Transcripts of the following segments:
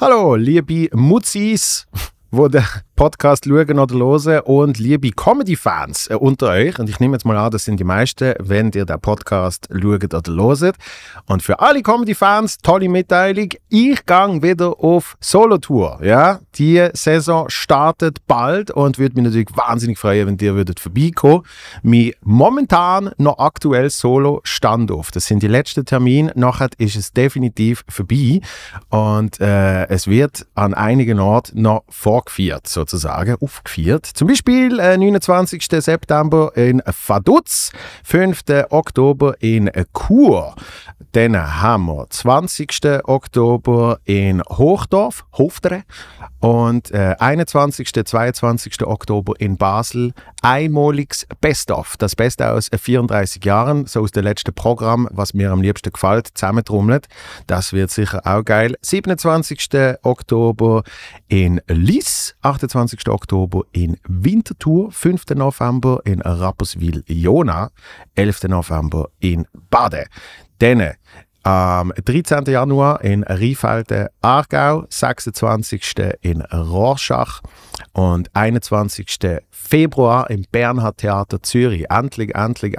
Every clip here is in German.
Hallo, liebe Mutzis, die den Podcast schauen oder hören, und liebe Comedy-Fans unter euch. Und ich nehme jetzt mal an, das sind die meisten, wenn ihr den Podcast schaut oder hört. Und für alle Comedy-Fans, tolle Mitteilung, ich gehe wieder auf Solo-Tour. Ja? Die Saison startet bald und würde mich natürlich wahnsinnig freuen, wenn ihr vorbeikommen würdet. Mein momentan noch aktuell Solo-Standoff. Das sind die letzten Termine. Nachher ist es definitiv vorbei. Und es wird an einigen Orten noch vorgeführt, sozusagen. Aufgeführt. Zum Beispiel 29. September in Vaduz, 5. Oktober in Chur, dann haben wir 20. Oktober in Hochdorf, und 21. 22. Oktober in Basel, einmaliges Best-of. Das Beste aus 34 Jahren, so aus dem letzten Programm, was mir am liebsten gefällt, zusammentrommelt. Das wird sicher auch geil. 27. Oktober in Liss, 28. 20. Oktober in Winterthur, 5. November in Rapperswil-Jona, 11. November in Baden. Dann am 13. Januar in Rheinfelden, Aargau, 26. in Rorschach und 21. Februar im Bernhard-Theater Zürich. Endlich.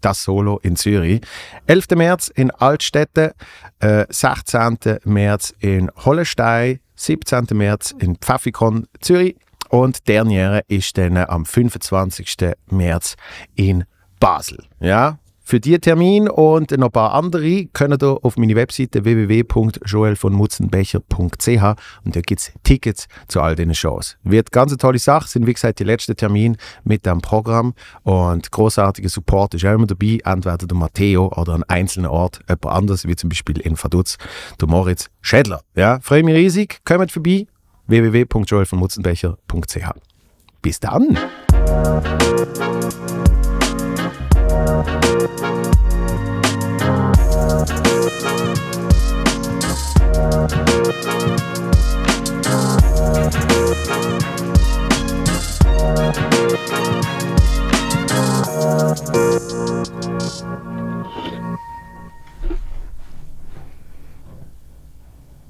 Das Solo in Zürich. 11. März in Altstädte, 16. März in Hollenstein, 17. März in Pfäffikon, Zürich, und derniere ist dann am 25. März in Basel. Ja? Für diesen Termin und noch ein paar andere könnt ihr auf meine Webseite www.joelvonmutzenbecher.ch, und da gibt es Tickets zu all diesen Shows. Wird ganz eine tolle Sache, sind wie gesagt die letzten Termine mit dem Programm, und großartiger Support ist auch immer dabei, entweder der Matteo oder an einzelnen Ort jemand anders, wie zum Beispiel in Vaduz, der Moritz Schädler. Ja, freue mich riesig, kommt vorbei, www.joelvonmutzenbecher.ch. Bis dann!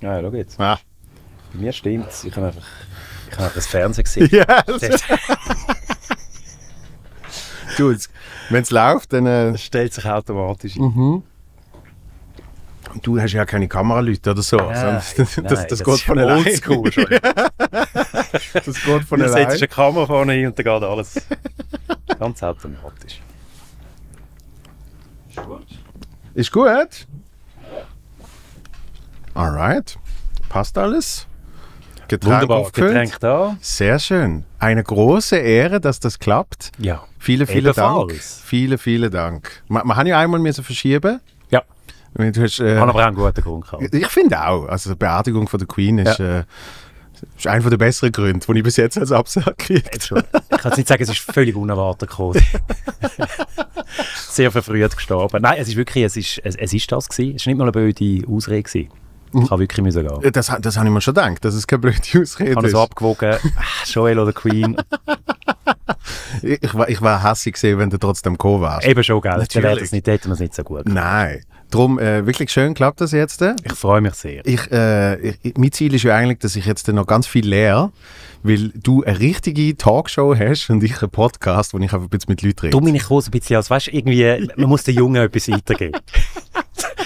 Ja, schau jetzt. Ah. Bei mir stimmt's. Ich kann einfach das Fernsehen sehen. Yes. Du, wenn es läuft, dann... Das stellt sich automatisch ein. Mhm. Und du hast ja keine Kameraleute oder so. Nein, das geht von allein. Oldschool schon. Das geht von allein. Du setzt eine Kamera vorne hin und dann geht alles ganz automatisch. Ist gut. Ist gut? Alright. Passt alles? Getränk wunderbar, aufgefüllt. Getränk da. Sehr schön. Eine große Ehre, dass das klappt. Ja. Vielen Dank. Vielen Dank. Wir haben ja einmal verschieben. Ja. Ich habe aber auch einen guten Grund gehabt. Ich finde auch. Also die Beerdigung von der Queen ist, ja, ist einer der besseren Gründe, den ich bis jetzt als Absage kriegt. Ich kann nicht sagen, es ist völlig unerwartet gekommen. Sehr verfrüht gestorben. Nein, es ist wirklich, es ist das gewesen. Es war nicht mal eine blöde Ausrede gewesen. Ich habe wirklich müssen gehen. Das habe ich mir schon gedacht, dass es keine blöde Ausrede ist. Ich habe es abgewogen, Joel oder Queen. Ich war hässig gewesen, wenn du trotzdem gekommen warst. Eben schon, gell? Natürlich. Hätten wir es nicht so gut gemacht. Nein. Darum, wirklich schön klappt das jetzt. Ich freue mich sehr. Mein Ziel ist ja eigentlich, dass ich jetzt noch ganz viel lehre, weil du eine richtige Talkshow hast und ich einen Podcast, wo ich einfach ein bisschen mit Leuten rede. Du, meine Kurse ein bisschen als, weißt du, irgendwie, man muss den Jungen etwas weitergeben.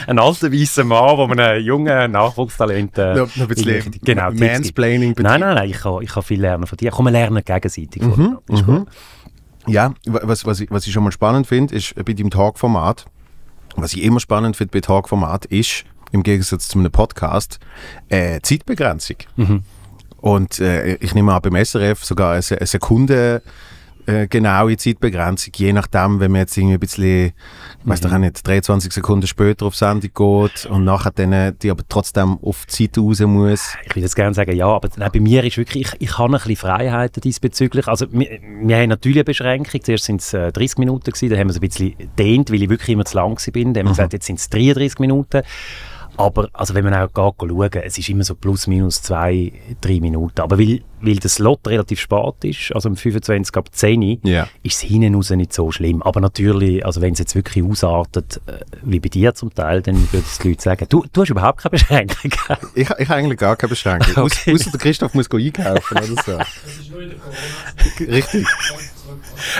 Ein alter, weißer Mann, der einem jungen Nachwuchstalent... ein bisschen genau, Mansplaining betreibt. Nein, ich kann viel lernen von dir. Komm, wir lernen gegenseitig von dir. Mhm. Ja, was ich schon mal spannend finde, ist bei deinem Talk-Format, was ich immer spannend finde bei Talk-Format ist, im Gegensatz zu einem Podcast, Zeitbegrenzung. Mhm. Und ich nehme an, beim SRF sogar eine Sekunde... genaue Zeitbegrenzung, je nachdem, wenn man jetzt irgendwie ein bisschen, weiss doch auch nicht, 23 Sekunden später auf Sendung geht und nachher dann, die aber trotzdem auf die Zeit raus muss. Ich würde jetzt gerne sagen, ja, aber nein, bei mir ist wirklich, ich habe ein bisschen Freiheiten diesbezüglich. Also, wir haben natürlich eine Beschränkung. Zuerst waren es 30 Minuten, dann haben wir es ein bisschen gedehnt, weil ich wirklich immer zu lang war. Dann haben wir gesagt, jetzt sind es 33 Minuten. Aber also wenn man auch schaut, es ist immer so plus minus 2-3 Minuten. Aber weil der Slot relativ spät ist, also um 25 ab 10, yeah, ist es hinten raus nicht so schlimm. Aber natürlich, also wenn es jetzt wirklich ausartet, wie bei dir zum Teil, dann würden die Leute sagen, du hast überhaupt keine Beschränkung. Ich habe eigentlich gar keine Beschränkung. Okay. Außer der Christoph muss einkaufen oder so. Das ist nur in der Corona. Richtig.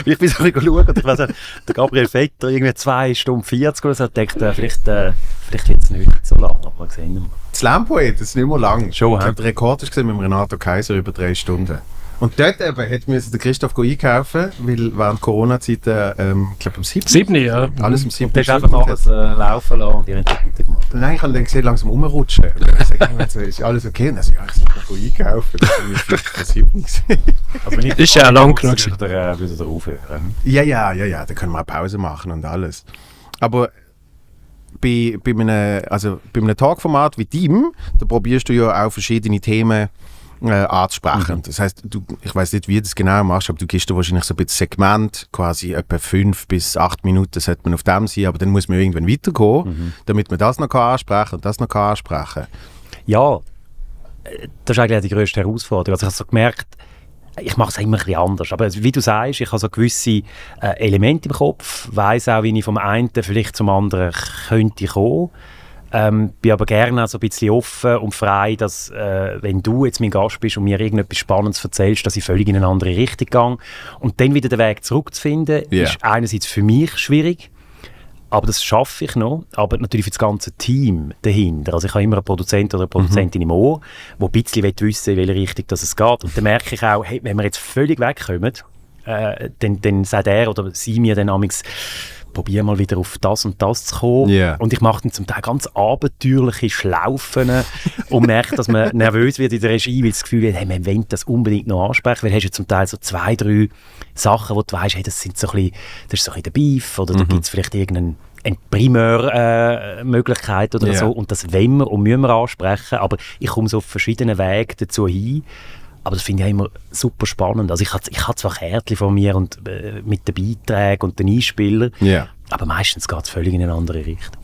Ich bin so geschaut, ich weiss nicht, der Gabriel Vetter irgendwie 2 Stunden 40 oder so, denkt, vielleicht wird es nicht so lang, aber sehen wir mal. Das Lampoet, das ist nicht mehr lang. Schon, ja. Der Rekord ist mit Renato Kaiser über 3 Stunden. Und dort eben hätte der Christoph einkaufen müssen, weil während Corona-Zeiten, ich glaube am 7. Ja. Alles am 7. Und einfach alles laufen lassen und ihre Zeit gemacht. Nein, ich habe dann gesehen, langsam rumrutschen. Und dann gesagt, ist alles okay? Und dann so, ja, ich sollte einkaufen. Das war am 7. Aber nicht ist ja auch lang genug. Dann müssen wir aufhören. Ja, dann können wir auch Pause machen und alles. Aber bei einem Talkformat wie deinem, da probierst du ja auch verschiedene Themen anzusprechen. Mhm. Das heisst, ich weiss nicht, wie du das genau machst, aber du gibst dir wahrscheinlich so ein bisschen Segment, quasi etwa 5 bis 8 Minuten sollte man auf dem sein, aber dann muss man irgendwann weitergehen, damit man das noch ansprechen und das noch ansprechen. Ja, das ist eigentlich die grösste Herausforderung. Also ich habe so gemerkt, ich mache es immer ein bisschen anders, aber wie du sagst, ich habe so gewisse Elemente im Kopf, weiss auch, wie ich vom einen vielleicht zum anderen könnte kommen. Bin aber gerne auch so ein bisschen offen und frei, dass wenn du jetzt mein Gast bist und mir irgendetwas Spannendes erzählst, dass ich völlig in eine andere Richtung gehe. Und dann wieder den Weg zurückzufinden, ist einerseits für mich schwierig, aber das schaffe ich noch, aber natürlich für das ganze Team dahinter. Also ich habe immer einen Produzent oder eine Produzentin im Ohr, der ein bisschen wissen will, in welche Richtung das es geht. Und dann merke ich auch, hey, wenn wir jetzt völlig wegkommen, dann sagt er oder sie mir dann amigs, probiere mal wieder auf das und das zu kommen. Yeah. Und ich mache dann zum Teil ganz abenteuerliche Schlaufen und merke, dass man nervös wird in der Regie, weil das Gefühl hat, hey, man will das unbedingt noch ansprechen, weil du hast ja zum Teil so 2, 3 Sachen, wo du weißt, hey, das sind so ein bisschen, das ist so ein bisschen der Beef oder da gibt es vielleicht irgendeinen eine Primärmöglichkeit oder so und das wollen wir und müssen wir ansprechen, aber ich komme so auf verschiedenen Wegen dazu hin. Aber das finde ich ja immer super spannend. Also ich habe zwar Kärtchen von mir und mit den Beiträgen und den Einspielern, aber meistens geht es völlig in eine andere Richtung.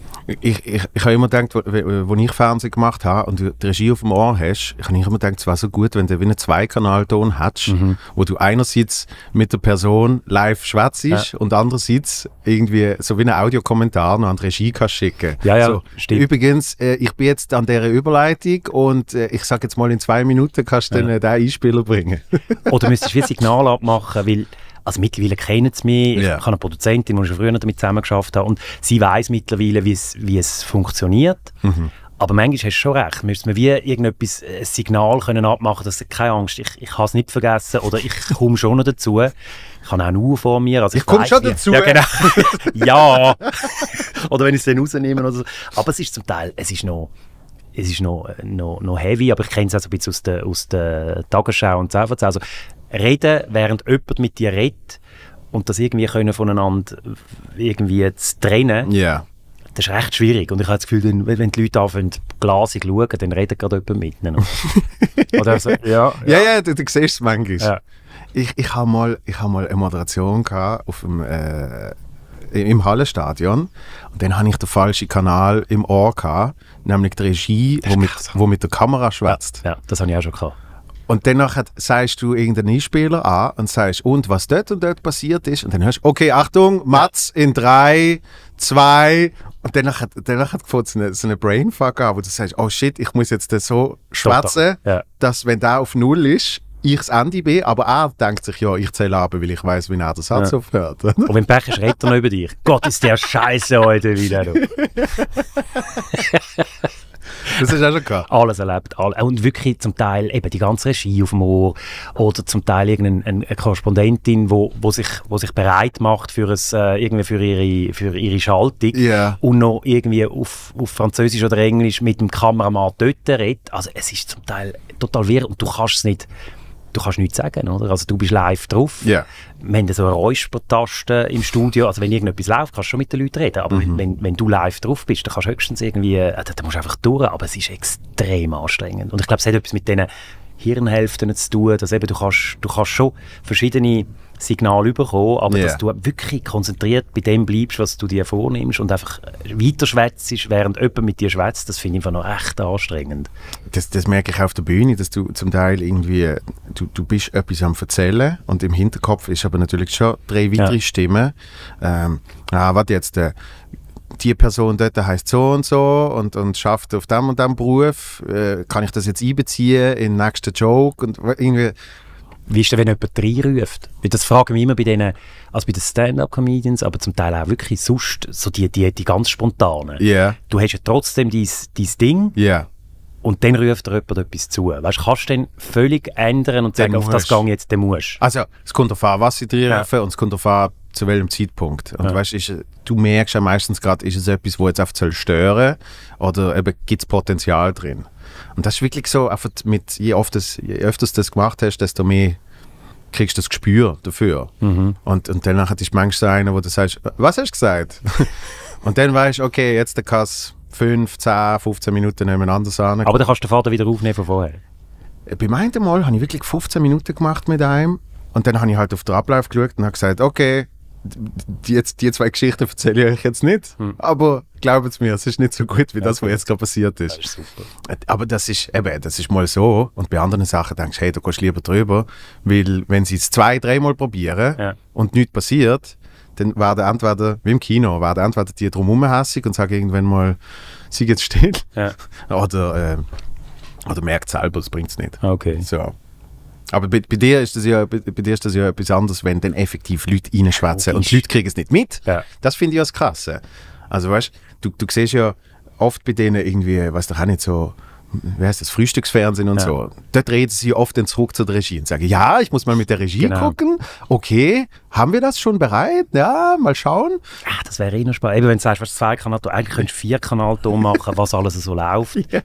Ich habe immer gedacht, als ich Fernsehen gemacht habe und du die Regie auf dem Ohr hast, ich habe immer gedacht, es wäre so gut, wenn du wie einen Zweikanalton hättest, wo du einerseits mit der Person live schwätzt und andererseits irgendwie so wie einen Audiokommentar noch an die Regie kannst schicken. Ja, so, stimmt. Übrigens, ich bin jetzt an dieser Überleitung und ich sage jetzt mal, in 2 Minuten kannst du den Einspieler bringen. Oder müsstest du ein Signal abmachen, weil... Also mittlerweile kennen sie mich, ich habe eine Produzentin, die ich schon früher damit zusammengearbeitet habe und sie weiss mittlerweile, wie es funktioniert. Aber manchmal hast du schon recht, müsste man wie irgendetwas, ein Signal können abmachen, dass keine Angst, ich habe es nicht vergessen oder ich komme schon noch dazu. Ich habe auch eine Uhr vor mir. Also ich komme schon dazu. Ja, genau. Ja. Oder wenn ich es dann rausnehme oder so. Aber es ist zum Teil, es ist noch heavy, aber ich kenne es auch so ein bisschen aus der Tagesschau und so. Also, reden, während jemand mit dir redet und das irgendwie können voneinander irgendwie zu trennen, das ist recht schwierig. Und ich habe das Gefühl, wenn die Leute anfangen, glasig schauen, dann redet gerade jemand miteinander. Oder also, du siehst es manchmal. Ja. Ich habe mal eine Moderation gehabt auf dem, im Hallenstadion und dann habe ich den falschen Kanal im Ohr gehabt, nämlich die Regie, die mit der Kamera schwätzt. Ja, das habe ich auch schon gehabt. Und danach sagst du irgendeinen Einspieler an und sagst, und was dort und dort passiert ist. Und dann hörst du, okay, Achtung, Mats in 3, 2. Und danach hat so eine Brainfuck an, wo du sagst, oh shit, ich muss jetzt das so schwätzen, dass wenn der auf 0 ist, ich das Ende bin, aber er denkt sich, ja, ich zähle ab, weil ich weiss, wie er den Satz aufhört. Und wenn Pech ist, redet er noch über dich. Gott, ist der Scheiße heute wieder. Das ist auch schon klar. Alles erlebt. Und wirklich zum Teil eben die ganze Regie auf dem Ohr oder zum Teil irgendeine Korrespondentin, die wo sich bereit macht für ihre Schaltung und noch irgendwie auf Französisch oder Englisch mit dem Kameramann dort redet. Also es ist zum Teil total wirr und du kannst nichts sagen, oder? Also du bist live drauf. Yeah. Wir haben so eine Räuspertaste im Studio. Also wenn irgendetwas läuft, kannst du schon mit den Leuten reden. Aber wenn du live drauf bist, dann kannst du höchstens irgendwie, dann musst du einfach durch. Aber es ist extrem anstrengend. Und ich glaube, es hat etwas mit diesen Hirnhälften zu tun, dass eben du kannst schon verschiedene Signale bekommen, aber dass du wirklich konzentriert bei dem bleibst, was du dir vornimmst und einfach weiter schwätzt, während jemand mit dir schwätzt, das finde ich einfach noch echt anstrengend. Das merke ich auf der Bühne, dass du zum Teil irgendwie, du bist etwas am Erzählen und im Hinterkopf ist aber natürlich schon drei weitere Stimmen. Warte jetzt, die Person dort heisst so und schafft auf dem und dem Beruf, kann ich das jetzt einbeziehen in den nächsten Joke und irgendwie. Wie ist denn, wenn jemand reinruft? Das fragen wir immer bei denen, also bei den Stand-up-Comedians, aber zum Teil auch wirklich sonst, so die ganz spontanen. Yeah. Du hast ja trotzdem dein Ding und dann ruft dir jemand etwas zu. Weißt, kannst du dann völlig ändern und sagen, auf das Gang jetzt, dann musst du. Also es kommt darauf an, was sie reinrufen und es kommt darauf an, zu welchem Zeitpunkt. Und weißt, du merkst ja meistens gerade, ist es etwas, das jetzt einfach stören soll oder gibt es Potenzial drin? Und das ist wirklich so, einfach mit, je öfter du das gemacht hast, desto mehr kriegst du das Gespür dafür. Mhm. Und dann ist manchmal einer, wo du sagst, was hast du gesagt? Und dann weißt du, okay, jetzt kann es 5, 10, 15 Minuten nebeneinander sagen. Aber dann kannst du den Vater wieder aufnehmen von vorher? Beim einen Mal habe ich wirklich 15 Minuten gemacht mit einem und dann habe ich halt auf den Ablauf geschaut und habe gesagt, okay, die zwei Geschichten erzähle ich euch jetzt nicht, aber glaubt mir, es ist nicht so gut wie das, was jetzt gerade passiert ist. Das ist super. Aber das ist mal so und bei anderen Sachen denkst du, hey, du gehst lieber drüber, weil wenn sie es 2-3 Mal probieren und nichts passiert, dann werden entweder, wie im Kino, werden entweder die drumherum hässig und sagen irgendwann mal, sei jetzt still oder merkt selber, das bringt es nicht. Okay. So. Aber bei dir ist das ja etwas anderes, wenn dann effektiv Leute reinschwätzen und die Leute kriegen es nicht mit. Ja. Das finde ich ja das Krasse. Also weißt du siehst ja oft bei denen irgendwie, weißt du auch nicht so, wie heißt das, Frühstücksfernsehen und so. Dort reden sie oft dann zurück zur Regie und sagen, ja, ich muss mal mit der Regie gucken. Okay, haben wir das schon bereit? Ja, mal schauen. Ja, das wäre eh noch spannend. Eben, wenn du sagst, was 2 Kanalton, eigentlich könntest du 4 Kanalton machen, was alles so läuft. Ja.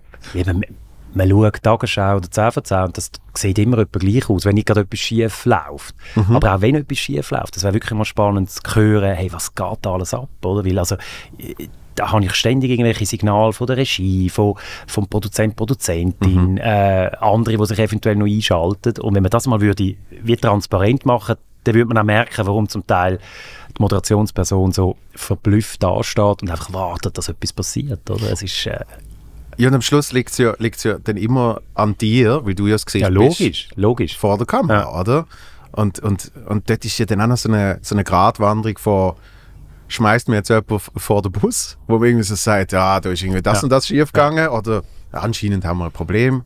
Man schaut Tagesschau oder 10 von 10 und das sieht immer etwa gleich aus, wenn nicht gerade etwas schief läuft. Mhm. Aber auch wenn etwas schief läuft, das wäre wirklich mal spannend zu hören, hey, was geht da alles ab, oder? Weil also, da habe ich ständig irgendwelche Signale von der Regie, vom Produzent, Produzentin, andere, die sich eventuell noch einschalten. Und wenn man das mal wie transparent machen, dann würde man auch merken, warum zum Teil die Moderationsperson so verblüfft dasteht und einfach wartet, dass etwas passiert, oder? Es ist... Ja, und am Schluss liegt's ja dann immer an dir, weil du ja das Gesicht bist, vor der Kamera, oder? Und dort ist ja dann auch noch so eine Gratwanderung von, schmeißt mir jetzt jemand vor den Bus, wo man irgendwie so sagt, ja, da ist irgendwie das und das schief gegangen, oder anscheinend haben wir ein Problem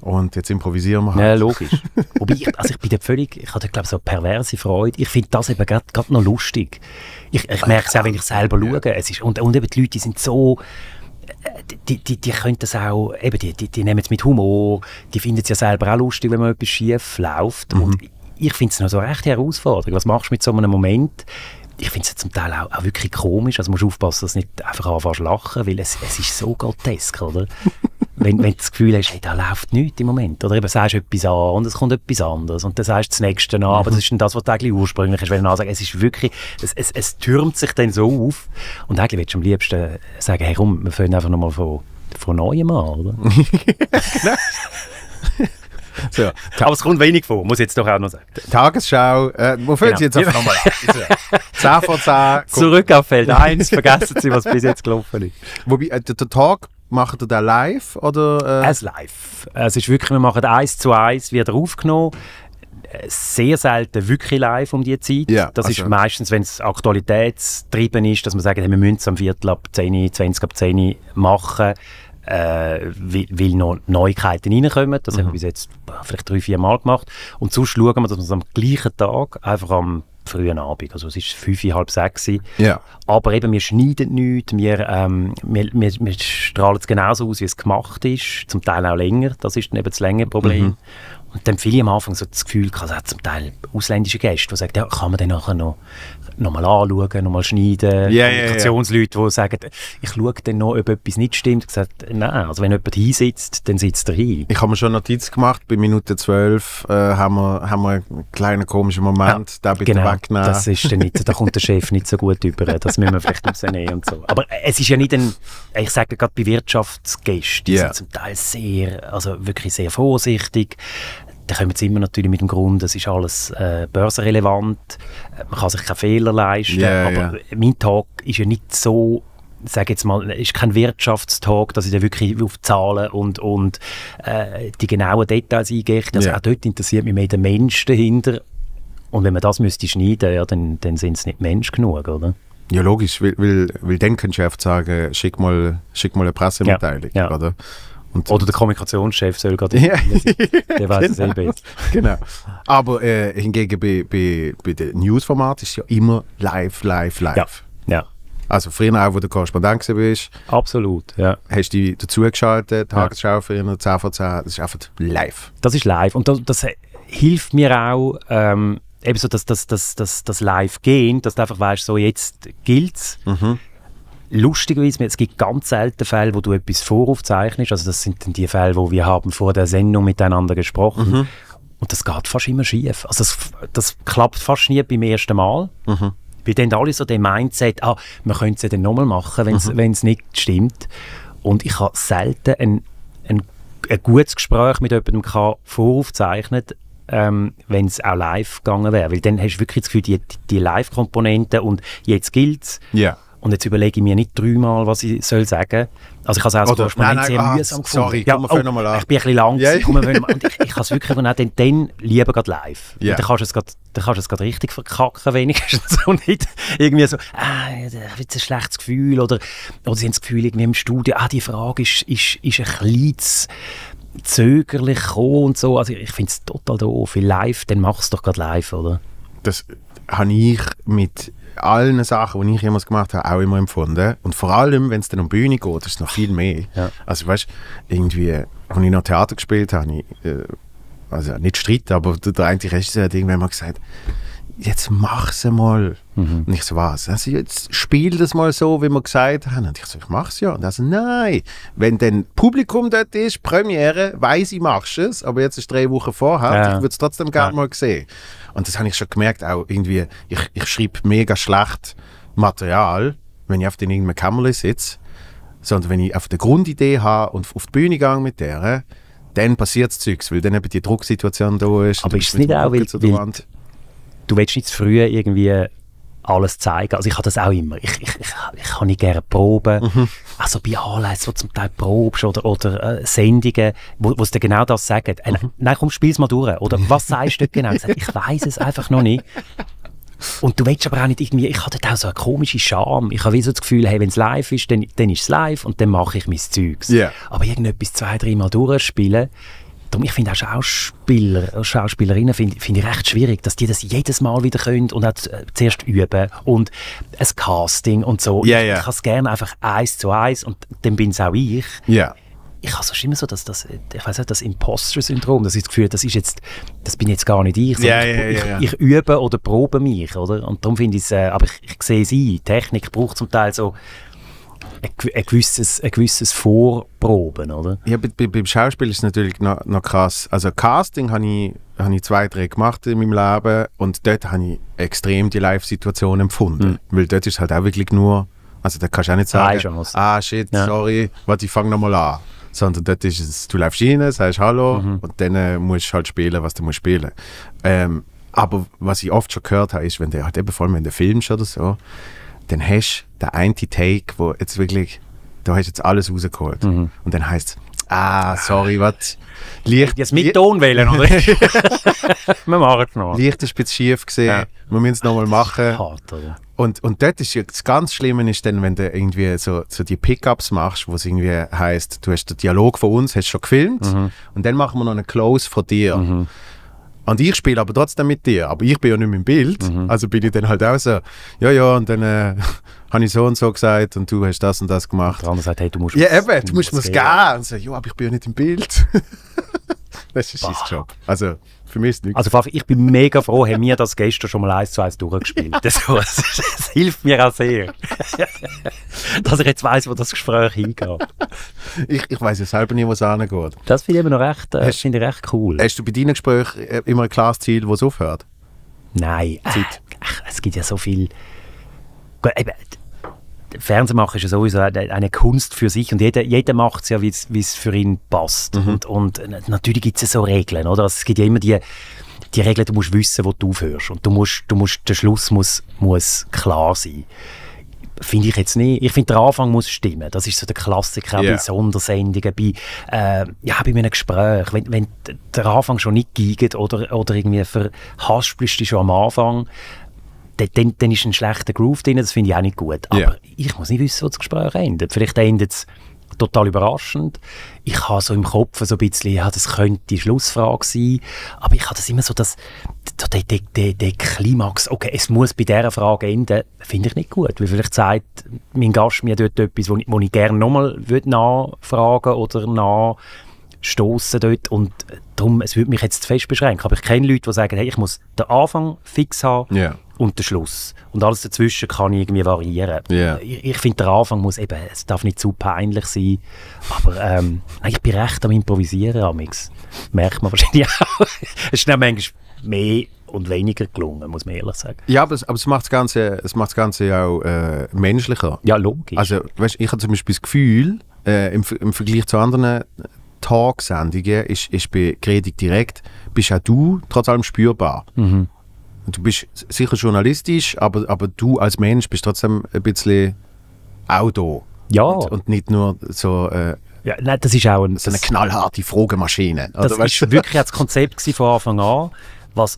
und jetzt improvisieren wir halt. Ja, logisch. Wobei, ich bin da völlig, ich habe da, glaube ich, so eine perverse Freude. Ich finde das eben gerade noch lustig. Ich merke es auch, wenn ich selber schaue. Es ist, und eben die Leute sind so... Die können das auch, eben, die nehmen es mit Humor, die finden es ja selber auch lustig, wenn man etwas schief läuft. Mhm. Und ich finde es noch so eine rechte Herausforderung. Was machst du mit so einem Moment? Ich finde es ja zum Teil auch wirklich komisch. Also musst du aufpassen, dass du nicht einfach anfängst zu lachen, weil es ist so grotesk, oder? wenn du das Gefühl hast, hey, da läuft nichts im Moment. Oder eben sagst du etwas an und es kommt etwas anderes und dann sagst du das Nächste an, aber das ist dann das, was du eigentlich ursprünglich hast. Wenn du sagst, es ist wirklich, es türmt sich dann so auf und eigentlich willst du am liebsten sagen, hey komm, wir fangen einfach nochmal von Neuem an, oder? So, aber es kommt wenig vor, muss ich jetzt doch auch noch sagen. Tagesschau, wo fällt sie jetzt einfach nochmal ab? 10 vor 10. Zurück auf Feld 1, vergessen Sie, was bis jetzt gelaufen ist. Wobei, der Tag, macht ihr das live? Oder, Es live. Es ist wirklich, wir machen 1:1, wird aufgenommen. Sehr selten wirklich live um diese Zeit. Ja, das ist meistens, wenn es aktualitätstrieben ist, dass man sagt, hey, wir müssen es am 10:15, 10:20 machen. Weil noch Neuigkeiten reinkommen. Das haben wir bis jetzt vielleicht 3-4 Mal gemacht. Und sonst schauen wir, dass wir es am gleichen Tag, einfach am frühen Abend, also es ist 5, 5:30. Yeah. Aber eben, wir schneiden nichts, wir strahlen es genauso aus, wie es gemacht ist, zum Teil auch länger, das ist dann eben das Längenproblem. Und dann viele am Anfang so das Gefühl, also zum Teil ausländische Gäste, die sagen, ja, kann man dann nachher noch mal anschauen, noch mal schneiden. Yeah, Kommunikationsleute, die sagen, ich schaue dann noch, ob etwas nicht stimmt. Ich sage, nein, also wenn jemand hinsitzt, dann sitzt er hin. Ich habe mir schon Notiz gemacht, bei Minute 12 haben wir einen kleinen komischen Moment, ja, da bitte genau, wegnehmen. Das ist dann nicht, da kommt der Chef nicht so gut über, das müssen wir vielleicht rausnehmen und so. Aber es ist ja nicht ein, ich sage gerade bei Wirtschaftsgästen, die sind zum Teil sehr, also wirklich sehr vorsichtig. Da kommen sie immer natürlich mit dem Grund, es ist alles börsenrelevant, man kann sich keinen Fehler leisten, aber mein Tag ist ja nicht so, sage jetzt mal, ist kein Wirtschaftstag, dass ich da wirklich auf Zahlen und die genauen Details eingehe. Also auch dort interessiert mich mehr der Mensch dahinter. Und wenn man das müsste schneiden, ja, dann sind es nicht Mensch genug, oder? Ja, logisch, weil dann kannst du einfach sagen, schick mal eine Pressemitteilung, oder? Oder der Kommunikationschef soll gerade der weiß es eh besser. Genau. Aber hingegen bei den Newsformaten ist es ja immer live. Ja. Also früher auch, wo der Korrespondent warst. Absolut, ja. Hast du dich dazugeschaltet, Tagesschau früher, 10 vor 10, das ist einfach live. Das ist live und das hilft mir auch, eben so das Live-Gehen, dass du einfach weißt, so jetzt gilt es. Mhm. Lustigerweise, es gibt ganz selten Fälle, wo du etwas voraufzeichnest. Also das sind dann die Fälle, wo wir haben vor der Sendung miteinander gesprochen. Mhm. Und das geht fast immer schief. Also das klappt fast nie beim ersten Mal. Mhm. Weil dann alle so den Mindset, wir können es ja dann nochmal machen, wenn es nicht stimmt. Und ich habe selten ein gutes Gespräch mit jemandem voraufzeichnet, wenn es auch live gegangen wäre. Weil dann hast du wirklich das Gefühl, die Live-Komponente und jetzt gilt es. Yeah. Und jetzt überlege ich mir nicht dreimal, was ich soll sagen soll. Also ich habe es auch sehr mühsam gefunden. Sorry, komm, noch mal an. Ich bin ein bisschen langsam. Ich habe es wirklich dann lieber gerade live. Yeah. Dann kannst du es gerade richtig verkacken, wenigstens. Und nicht irgendwie so, ich habe jetzt ein schlechtes Gefühl. Oder sie haben das Gefühl, irgendwie im Studio, die Frage ist ein kleines zögerlich gekommen und so. Also ich finde es total doof. Live, dann mach es doch gerade live, oder? Das habe ich mit allen Sachen, die ich jemals gemacht habe, auch immer empfunden. Und vor allem, wenn es dann um die Bühne geht, ist es noch viel mehr. Ja. Also weißt du, irgendwie, als ich noch Theater gespielt habe, also nicht Streit, aber der eigentliche Regisseur hat irgendwann mal gesagt, jetzt mach's mal. Mhm. Und ich so, was? Also jetzt spiel das mal so, wie wir gesagt haben. Und ich so, ich mach's ja. Und er so, nein. Wenn dann Publikum dort ist, Premiere, weiss ich, machst es, aber jetzt ist 3 Wochen vorher, ich würde es trotzdem gerne mal sehen. Und das habe ich schon gemerkt, auch irgendwie, ich schreibe mega schlecht Material, wenn ich auf den irgendeinem Kämmerlein sitze, sondern wenn ich auf der Grundidee habe und auf die Bühne gehe mit der, dann passiert das Zeugs, weil dann eben die Drucksituation da ist. Aber ist es nicht auch, weil du willst nicht zu früh irgendwie alles zeigen. Also ich habe das auch immer. Ich kann nicht gerne proben. Mhm. Also bei Anlässen, wo zum Teil probst oder Sendungen, wo sie genau das sagen. Nein, komm, spiel's mal durch. Oder was sagst du genau? Ich weiß es einfach noch nicht. Und du willst aber auch nicht irgendwie, ich habe dort auch so eine komische Scham. Ich habe wie so das Gefühl, hey, wenn es live ist, dann ist es live und dann mache ich mein Zeugs. Yeah. Aber irgendetwas 2-3 Mal durchspielen, ich finde auch Schauspielerinnen finde ich recht schwierig, dass die das jedes Mal wieder können und auch zuerst üben und ein Casting und so. Ich kann es gerne einfach 1:1 und dann bin es auch ich. Yeah. Ich habe sonst immer so das Imposter-Syndrom, das ist das Gefühl, das bin jetzt gar nicht ich. Ich übe oder probe mich, oder? Und darum finde ich es, aber ich sehe es ein, Technik braucht zum Teil so ein gewisses Vorproben, oder? Ja, beim Schauspiel ist es natürlich noch krass. Also Casting habe ich 2-3 gemacht in meinem Leben und dort habe ich extrem die Live-Situation empfunden. Mhm. Weil dort ist halt auch wirklich nur, also da kannst du auch nicht sagen, sorry, ich fange nochmal an. Sondern dort ist es, du läufst rein, sagst hallo und dann musst du halt spielen, was du musst spielen. Aber was ich oft schon gehört habe, ist, wenn du halt eben vor allem, wenn du filmst oder so, dann hast du den einen Take, wo jetzt wirklich, da hast du jetzt alles rausgeholt. Mhm. Und dann heisst es, sorry, was? Jetzt mit Ton wählen, oder? Wir machen es noch. Licht ist ein bisschen schief gesehen, wir müssen es nochmal machen. Hart, oder? Und dort ist das ganz Schlimme, ist dann, wenn du irgendwie so die Pickups machst, wo es irgendwie heisst, du hast den Dialog von uns, hast schon gefilmt und dann machen wir noch einen Close von dir. Mhm. Und ich spiele aber trotzdem mit dir, aber ich bin ja nicht mehr im Bild, also bin ich dann halt auch so, und dann habe ich so und so gesagt und du hast das und das gemacht. Und der andere sagt, hey, du musst mir es geben. Und so, aber ich bin ja nicht im Bild. Das ist sein Job. Also, für mich ist nichts. Also, ich bin mega froh, haben wir das gestern schon mal 1:1 durchgespielt. Das hilft mir auch sehr. Dass ich jetzt weiss, wo das Gespräch hingeht. Ich weiss ja selber nicht, wo es hingeht. Das finde ich immer noch recht, finde ich recht cool. Hast du bei deinen Gesprächen immer ein klares Ziel, wo es aufhört? Nein. Zeit. Es gibt ja so viel. Fernsehmachen ist ja sowieso eine Kunst für sich und jeder macht es ja, wie es für ihn passt. Mhm. Und natürlich gibt es ja so Regeln, oder? Also es gibt ja immer die Regeln, du musst wissen, wo du aufhörst. Und der Schluss muss klar sein. Finde ich jetzt nicht. Ich finde, der Anfang muss stimmen. Das ist so der Klassiker bei Sondersendungen, bei einem Gespräch. Wenn der Anfang schon nicht geht oder irgendwie verhaspelst du schon am Anfang, dann ist ein schlechter Groove drin, das finde ich auch nicht gut. Aber ich muss nicht wissen, wo das Gespräch endet. Vielleicht endet es total überraschend. Ich habe so im Kopf so ein bisschen, das könnte die Schlussfrage sein, aber ich habe das immer so, dass der Klimax, okay, es muss bei dieser Frage enden, finde ich nicht gut. Weil vielleicht sagt mein Gast mir dort etwas, wo ich gerne nochmal nachfragen oder nachstossen dort, und darum, es würde mich jetzt zu fest beschränken. Aber ich kenne Leute, die sagen, hey, ich muss den Anfang fix haben, und der Schluss. Und alles dazwischen kann irgendwie variieren. Yeah. Ich finde, der Anfang muss eben, es darf nicht zu peinlich sein, aber ich bin recht am Improvisieren, amix. Merkt man wahrscheinlich auch. Es ist dann manchmal mehr und weniger gelungen, muss man ehrlich sagen. Ja, aber es macht das Ganze auch menschlicher. Ja, logisch. Also, weißt, ich habe zum Beispiel das Gefühl, im Vergleich zu anderen Talksendungen, ist bei Creative Direct, bist auch du trotz allem spürbar. Mhm. Du bist sicher journalistisch, aber du als Mensch bist trotzdem ein bisschen auch da. Ja. Und nicht nur so, nein, das ist auch eine knallharte Fragemaschine. Das war wirklich das Konzept von Anfang an, was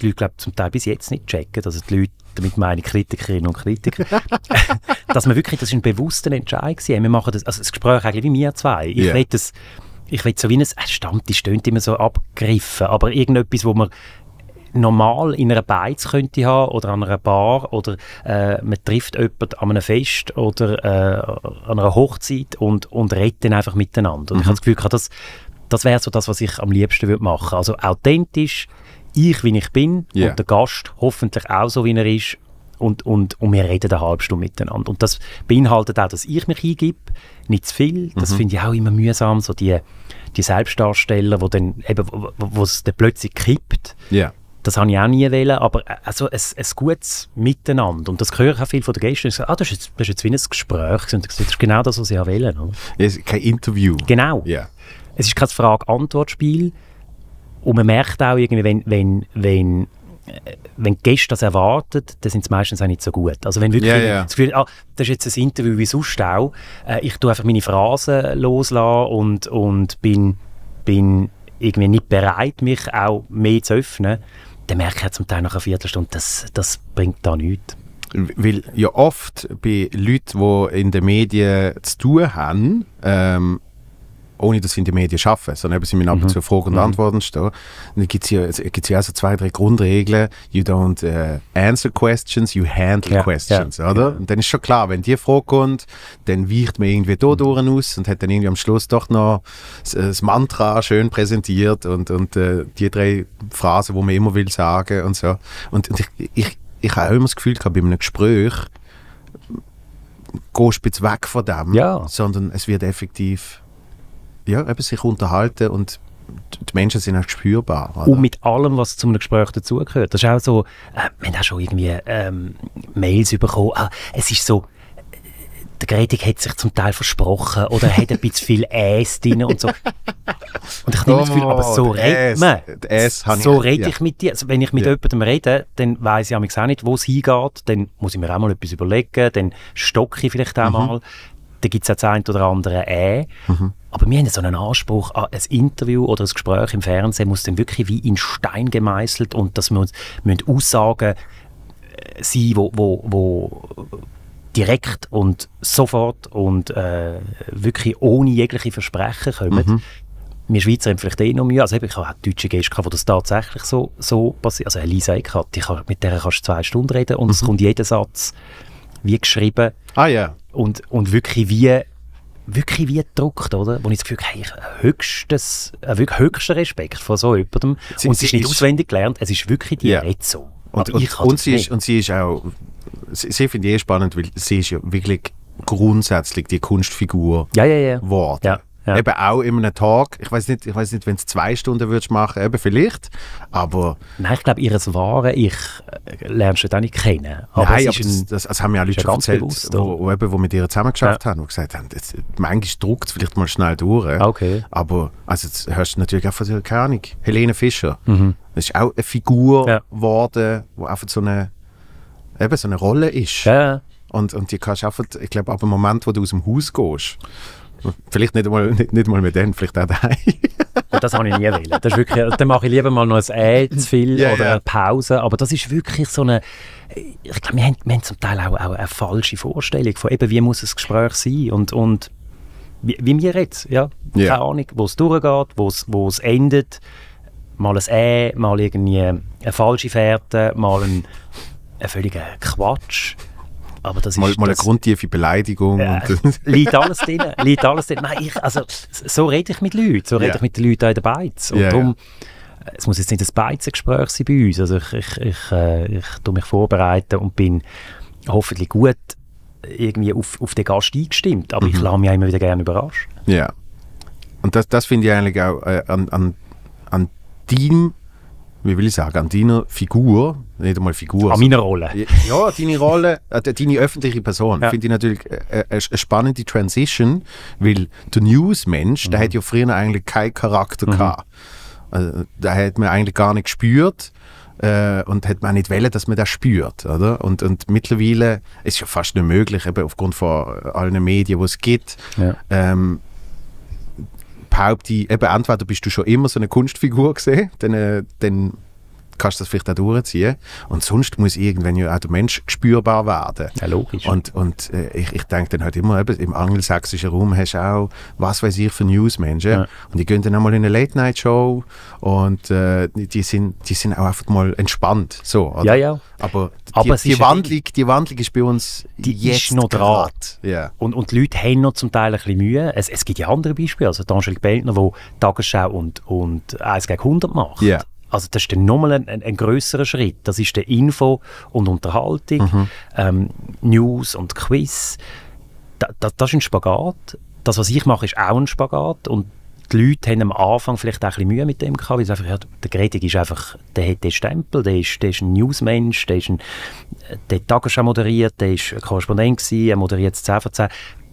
die Leute, glaube ich, zum Teil bis jetzt nicht checken. Also die Leute, damit meine Kritikerinnen und Kritiker, dass man wirklich, das ist ein bewusster Entscheid war. Wir machen das, also das Gespräch eigentlich wie wir zwei. Ich will das, so wie ein Stammtisch, tönt immer so abgegriffen, aber irgendetwas, wo man normal in einer Beiz könnte ich haben oder an einer Bar oder man trifft jemanden an einem Fest oder an einer Hochzeit und redet dann einfach miteinander. Und ich habe das Gefühl, das wäre so das, was ich am liebsten würde machen. Also authentisch, ich wie ich bin und der Gast hoffentlich auch so, wie er ist, und wir reden eine halbe Stunde miteinander. Und das beinhaltet auch, dass ich mich hingebe, nicht zu viel. Das finde ich auch immer mühsam, so die Selbstdarsteller, wo es dann plötzlich kippt. Yeah. Das habe ich auch nie wollen, aber also ein gutes Miteinander. Und das höre ich auch viel von den Gästen. Ich sage, das ist jetzt wie ein Gespräch. Und das ist genau das, was ich auch wollen. Oder? Es ist kein Interview. Genau. Yeah. Es ist kein Frage-Antwort-Spiel. Und man merkt auch, irgendwie, wenn die Gäste das erwarten, dann sind es meistens auch nicht so gut. Also wenn wirklich das Gefühl, das ist jetzt ein Interview wie sonst auch, ich tue einfach meine Phrasen loslassen und bin irgendwie nicht bereit, mich auch mehr zu öffnen, dann merke ich ja zum Teil nach einer Viertelstunde, das bringt da nichts. Weil ja oft bei Leuten, die in den Medien zu tun haben, ohne dass sie in den Medien arbeiten, sondern sie müssen ab und zu Fragen und Antworten stehen. Dann gibt es ja auch so 2, 3 Grundregeln. You don't answer questions, you handle questions. Ja. Oder? Ja. Und dann ist schon klar, wenn die Frage kommt, dann weicht man irgendwie da durch aus und hat dann irgendwie am Schluss doch noch das Mantra schön präsentiert und die 3 Phrasen, die man immer will sagen und so. Und ich habe auch immer das Gefühl gehabt, bei einem Gespräch gehst du jetzt weg von dem, sondern es wird effektiv eben sich unterhalten und die Menschen sind auch spürbar. Oder? Und mit allem, was zu einem Gespräch dazugehört. Das ist auch so, wir haben auch schon irgendwie Mails bekommen. Es ist so, der Gretig hat sich zum Teil versprochen oder hat ein bisschen viel Äs drin und so. Und ich habe immer das Gefühl, aber so redet man. So rede ich mit dir. Also wenn ich mit jemandem rede, dann weiss ich auch nicht, wo es hingeht. Dann muss ich mir auch mal etwas überlegen. Dann stocke ich vielleicht auch mal. Da gibt es das ein oder andere aber wir haben so einen Anspruch an ein Interview oder ein Gespräch im Fernsehen muss dann wirklich wie in Stein gemeißelt und dass wir uns Aussagen sein, wo direkt und sofort und wirklich ohne jegliche Versprechen kommen. Wir Schweizer haben vielleicht noch Mühe. Also ich habe auch deutsche Gäste gehabt, wo das tatsächlich so passiert. Also Elisa Eckhardt, mit der kannst du 2 Stunden reden und es kommt jeder Satz wie geschrieben und wirklich wie wirklich wie gedruckt, oder? Wo ich das Gefühl habe, ich habe wirklich höchsten Respekt vor so jemandem. Und es ist nicht auswendig gelernt, es ist wirklich die Rezzo. Und sie ist auch, sie finde ich eh spannend, weil sie ist ja wirklich grundsätzlich die Kunstfigur geworden. Ja. Ja. Eben auch in einem Tag. Ich weiß nicht, wenn es 2 Stunden würdest machen, eben vielleicht, aber... Nein, ich glaube, ihr wahre Ich lernst du das nicht kennen. Aber nein, aber das haben wir auch Leute schon erzählt, wo mit ihr zusammen geschafft haben, die gesagt haben, jetzt, manchmal druckt es vielleicht mal schnell durch. Okay. Aber, also jetzt hörst du natürlich auch von, keine Ahnung, Helene Fischer. Mhm. Das ist auch eine Figur geworden, die einfach so eine Rolle ist. Ja. Und die kannst du einfach, ich glaube, ab dem Moment, wo du aus dem Haus gehst, vielleicht nicht mal mit denen, vielleicht auch daheim. Das habe ich nie wollen. Das ist wirklich, dann mache ich lieber mal noch ein zu viel oder eine Pause. Aber das ist wirklich so eine... Ich glaube, wir haben zum Teil auch eine falsche Vorstellung von eben, wie muss ein Gespräch sein und wie wir jetzt. Ja? Yeah. Keine Ahnung, wo es durchgeht, wo es endet. Mal ein mal irgendwie eine falsche Fährte, mal ein völliger Quatsch. Aber das mal, ist mal eine grundtiefe Beleidigung. Liegt alles drin. Nein, so rede ich mit Leuten. So rede ich mit den Leuten in den Beiz. Und darum, es muss jetzt nicht ein Beizengespräch sein bei uns. Also ich tue mich vorbereiten und bin hoffentlich gut irgendwie auf den Gast eingestimmt. Aber ich lasse mich immer wieder gerne überraschen. Ja. Und das finde ich eigentlich auch an deinem, wie will ich sagen, an deiner Figur, nicht einmal Figur. An meiner Rolle. Ja, deine Rolle, deine öffentliche Person. Ja. Finde ich natürlich eine spannende Transition, weil der Newsmensch, der hat ja früher eigentlich keinen Charakter gehabt. Also, da hat man eigentlich gar nicht gespürt und hat man auch nicht wollen, dass man das spürt. Oder? Und mittlerweile ist es ja fast nicht möglich, eben aufgrund von allen Medien, die es gibt. Ja. Entweder bist du schon immer so eine Kunstfigur gesehen, dann kannst du das vielleicht auch durchziehen. Und sonst muss irgendwann ja auch der Mensch spürbar werden. Ja, logisch. Und ich denke dann halt immer, eben, im angelsächsischen Raum hast du auch, was weiß ich, für Newsmenschen. Ja. Und die gehen dann einmal in eine Late-Night-Show und die sind auch einfach mal entspannt. So, oder? Ja. Aber die Wandlung ist bei uns jetzt noch dran. Yeah. Und die Leute haben noch zum Teil ein bisschen Mühe. Es gibt ja andere Beispiele. Also die Angelique Bellner, die Tagesschau und 1 gegen 100 macht. Yeah. Also das ist dann nochmal ein grösserer Schritt. Das ist der Info und Unterhaltung, News und Quiz. Das ist ein Spagat. Das, was ich mache, ist auch ein Spagat. Und die Leute haben am Anfang vielleicht auch ein bisschen Mühe mit dem gehabt, weil sie einfach, der Gretig ist einfach, der hat den Stempel, der ist ein Newsmensch, der hat Tagesschau moderiert, der ist ein Korrespondent gewesen, er moderiert das 10/10.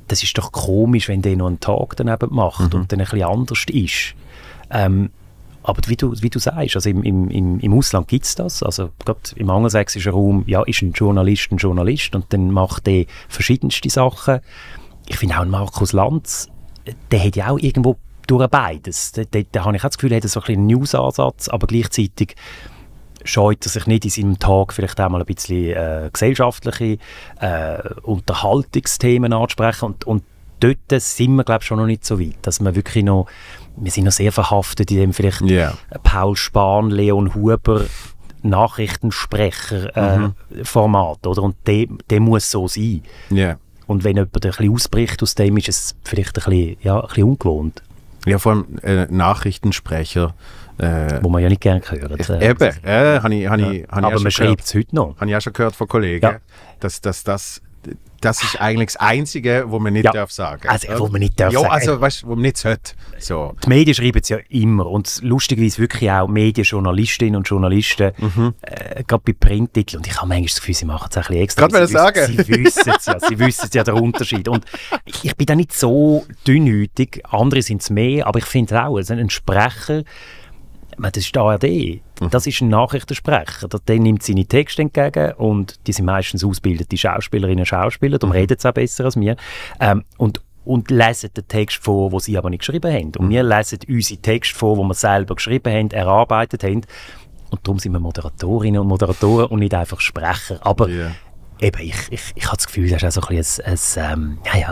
Das ist doch komisch, wenn der noch einen Tag daneben macht und dann ein bisschen anders ist. Aber wie du sagst, also im Ausland gibt es das. Also gerade im angelsächsischen Raum ist ein Journalist und dann macht der verschiedenste Sachen. Ich finde auch ein Markus Lanz, der hat ja auch irgendwo durch beides. Da habe ich auch das Gefühl, er hat so ein bisschen einen News-Ansatz, aber gleichzeitig scheut er sich nicht in seinem Tag vielleicht auch mal ein bisschen gesellschaftliche Unterhaltungsthemen anzusprechen. Und dort sind wir, glaube ich, schon noch nicht so weit, dass man wirklich noch... Wir sind noch sehr verhaftet in dem vielleicht Paul Spahn, Leon Huber Nachrichtensprecher-Format. Und der muss so sein. Yeah. Und wenn jemand ein bisschen ausbricht aus dem, ist es vielleicht ein bisschen ungewohnt. Ja, vor allem Nachrichtensprecher. Wo man ja nicht gerne hört. Aber man schreibt es heute noch. Habe ich auch schon gehört von Kollegen, dass das... Das ist eigentlich das Einzige, was man nicht darf sagen. Also, wo man nicht darf sagen. Also, weißt, wo man nicht sollte. So. Die Medien schreiben es ja immer. Und lustigerweise wirklich auch Medienjournalistinnen und Journalisten, gerade bei Printtiteln. Und ich habe manchmal das Gefühl, sie machen es ein bisschen extra. Sie wissen ja den Unterschied. Und ich bin da nicht so dünnhütig. Andere sind es mehr. Aber ich finde auch, also ein Sprecher, das ist die ARD. Das ist ein Nachrichtensprecher. Der nimmt seine Texte entgegen und die sind meistens ausgebildete Schauspielerinnen und Schauspieler, darum reden sie auch besser als wir. Und lesen den Text vor, den sie aber nicht geschrieben haben. Und wir lesen unsere Texte vor, die wir selber geschrieben haben, erarbeitet haben. Und darum sind wir Moderatorinnen und Moderatoren und nicht einfach Sprecher. Aber eben, ich habe das Gefühl, das ist auch so ein bisschen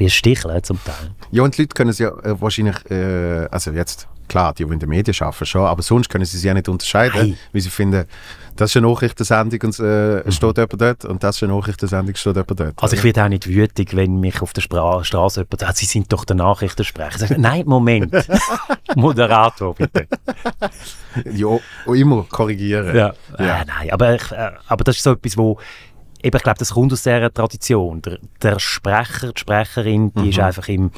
ein Sticheln zum Teil. Ja, und die Leute können es ja wahrscheinlich, also jetzt Klar, die, die in den Medien arbeiten schon, aber sonst können sie sich ja nicht unterscheiden, hey, weil sie finden, das ist eine Nachrichtensendung und steht jemand dort und das ist eine Nachrichtensendung, steht jemand dort. Also ich werde auch nicht wütig, wenn mich auf der Straße jemand sagt, Sie sind doch der Nachrichtensprecher. Nein, Moment, Moderator bitte. Ja, immer korrigieren. Ja. Ja. Nein, aber das ist so etwas, wo eben, ich glaube, das kommt aus dieser Tradition. Der Sprecher, die Sprecherin, die ist einfach im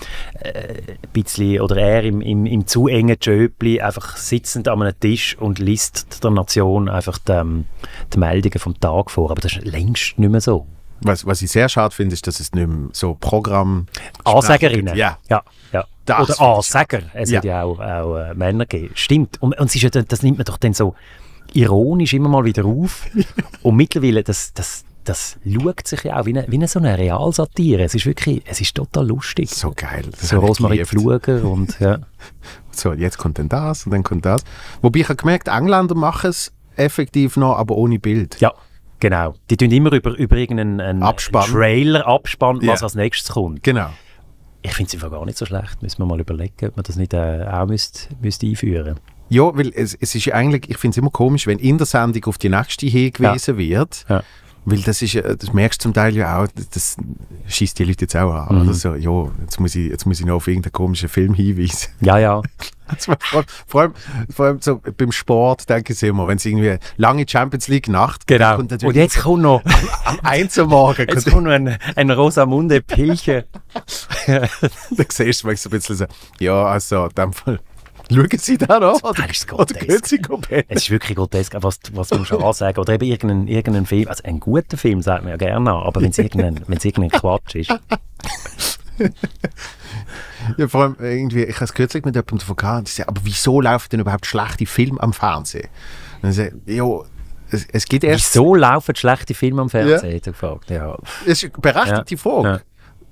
zu engen Schöpli einfach sitzend an einem Tisch und liest der Nation einfach die Meldungen vom Tag vor. Aber das ist längst nicht mehr so. Was ich sehr schade finde, ist, dass es nicht mehr so Programm... Ansagerinnen. Ja. Ja, ja. Oder Ansager. Es hat ja auch Männer gegeben. Stimmt. Und sie ist ja, das nimmt man doch dann so ironisch immer mal wieder auf. Und mittlerweile, das schaut sich ja auch wie eine so eine Realsatire. Es ist total lustig. So geil. So Rosmarie Pfluger und ja. So, jetzt kommt dann das und dann kommt das. Wobei ich habe gemerkt, Engländer machen es effektiv noch, aber ohne Bild. Ja, genau. Die tun immer über irgendeinen Trailer, Abspann, was als nächstes kommt. Genau. Ich finde es einfach gar nicht so schlecht. Müssen wir mal überlegen, ob man das nicht auch müsste einführen. Ja, weil es ist eigentlich, ich finde es immer komisch, wenn in der Sendung auf die nächste hingewiesen wird. Ja. Weil das merkst du zum Teil ja auch, das schießt die Leute jetzt auch an. Also so, ja, jetzt muss ich noch auf irgendeinen komischen Film hinweisen. Ja, ja. Vor allem so beim Sport denke ich immer, wenn es irgendwie lange Champions League Nacht. Genau. Und jetzt kommt noch am 1 Uhr morgen. Jetzt kommt noch ein Rosamunde Pilcher. Da siehst du so ein bisschen so, ja, also in dem Fall. Schauen Sie da noch? Es ist wirklich grotesk, was man schon ansagen. Oder eben irgendeinen Film, also einen guten Film sagt man ja gerne an, aber wenn es irgendein Quatsch ist. Ja, vor allem irgendwie, ich habe es kürzlich mit jemandem davon gehabt, ich sage, aber wieso laufen denn überhaupt schlechte Filme am Fernsehen? Und ich sage, jo, es gibt erst... Wieso laufen schlechte Filme am Fernsehen, hat er gefragt. Ja. Es ist eine berechtigte Frage.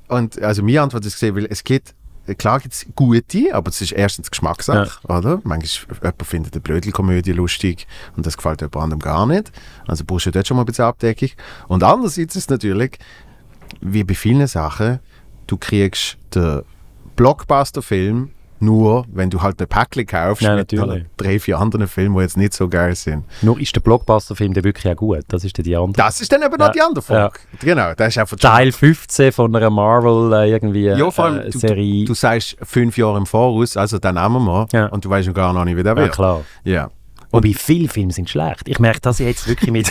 Ja. Und also meine Antwort ist gesehen, weil es gibt... Klar gibt es gute, aber es ist erstens Geschmackssache, oder? Manchmal jemand findet eine Blödelkomödie lustig und das gefällt jemand anderem gar nicht. Also brauchst du dort schon mal ein bisschen Abdeckung. Und andererseits ist es natürlich, wie bei vielen Sachen, du kriegst den Blockbuster-Film nur, wenn du halt ein Päckchen kaufst mit 3, 4 anderen Filmen, die jetzt nicht so geil sind. Nur ist der Blockbuster-Film dann wirklich auch gut? Das ist dann die andere. Das ist dann eben noch die andere Frage. Ja. Genau, das ist einfach Teil 15 von einer Marvel irgendwie ja, vor allem, Serie. Du sagst 5 Jahre im Voraus, also dann nehmen wir und du weißt noch gar nicht, wie der wird. Ja, klar. Ja. Wobei viele Filme sind schlecht. Ich merke das jetzt wirklich mit...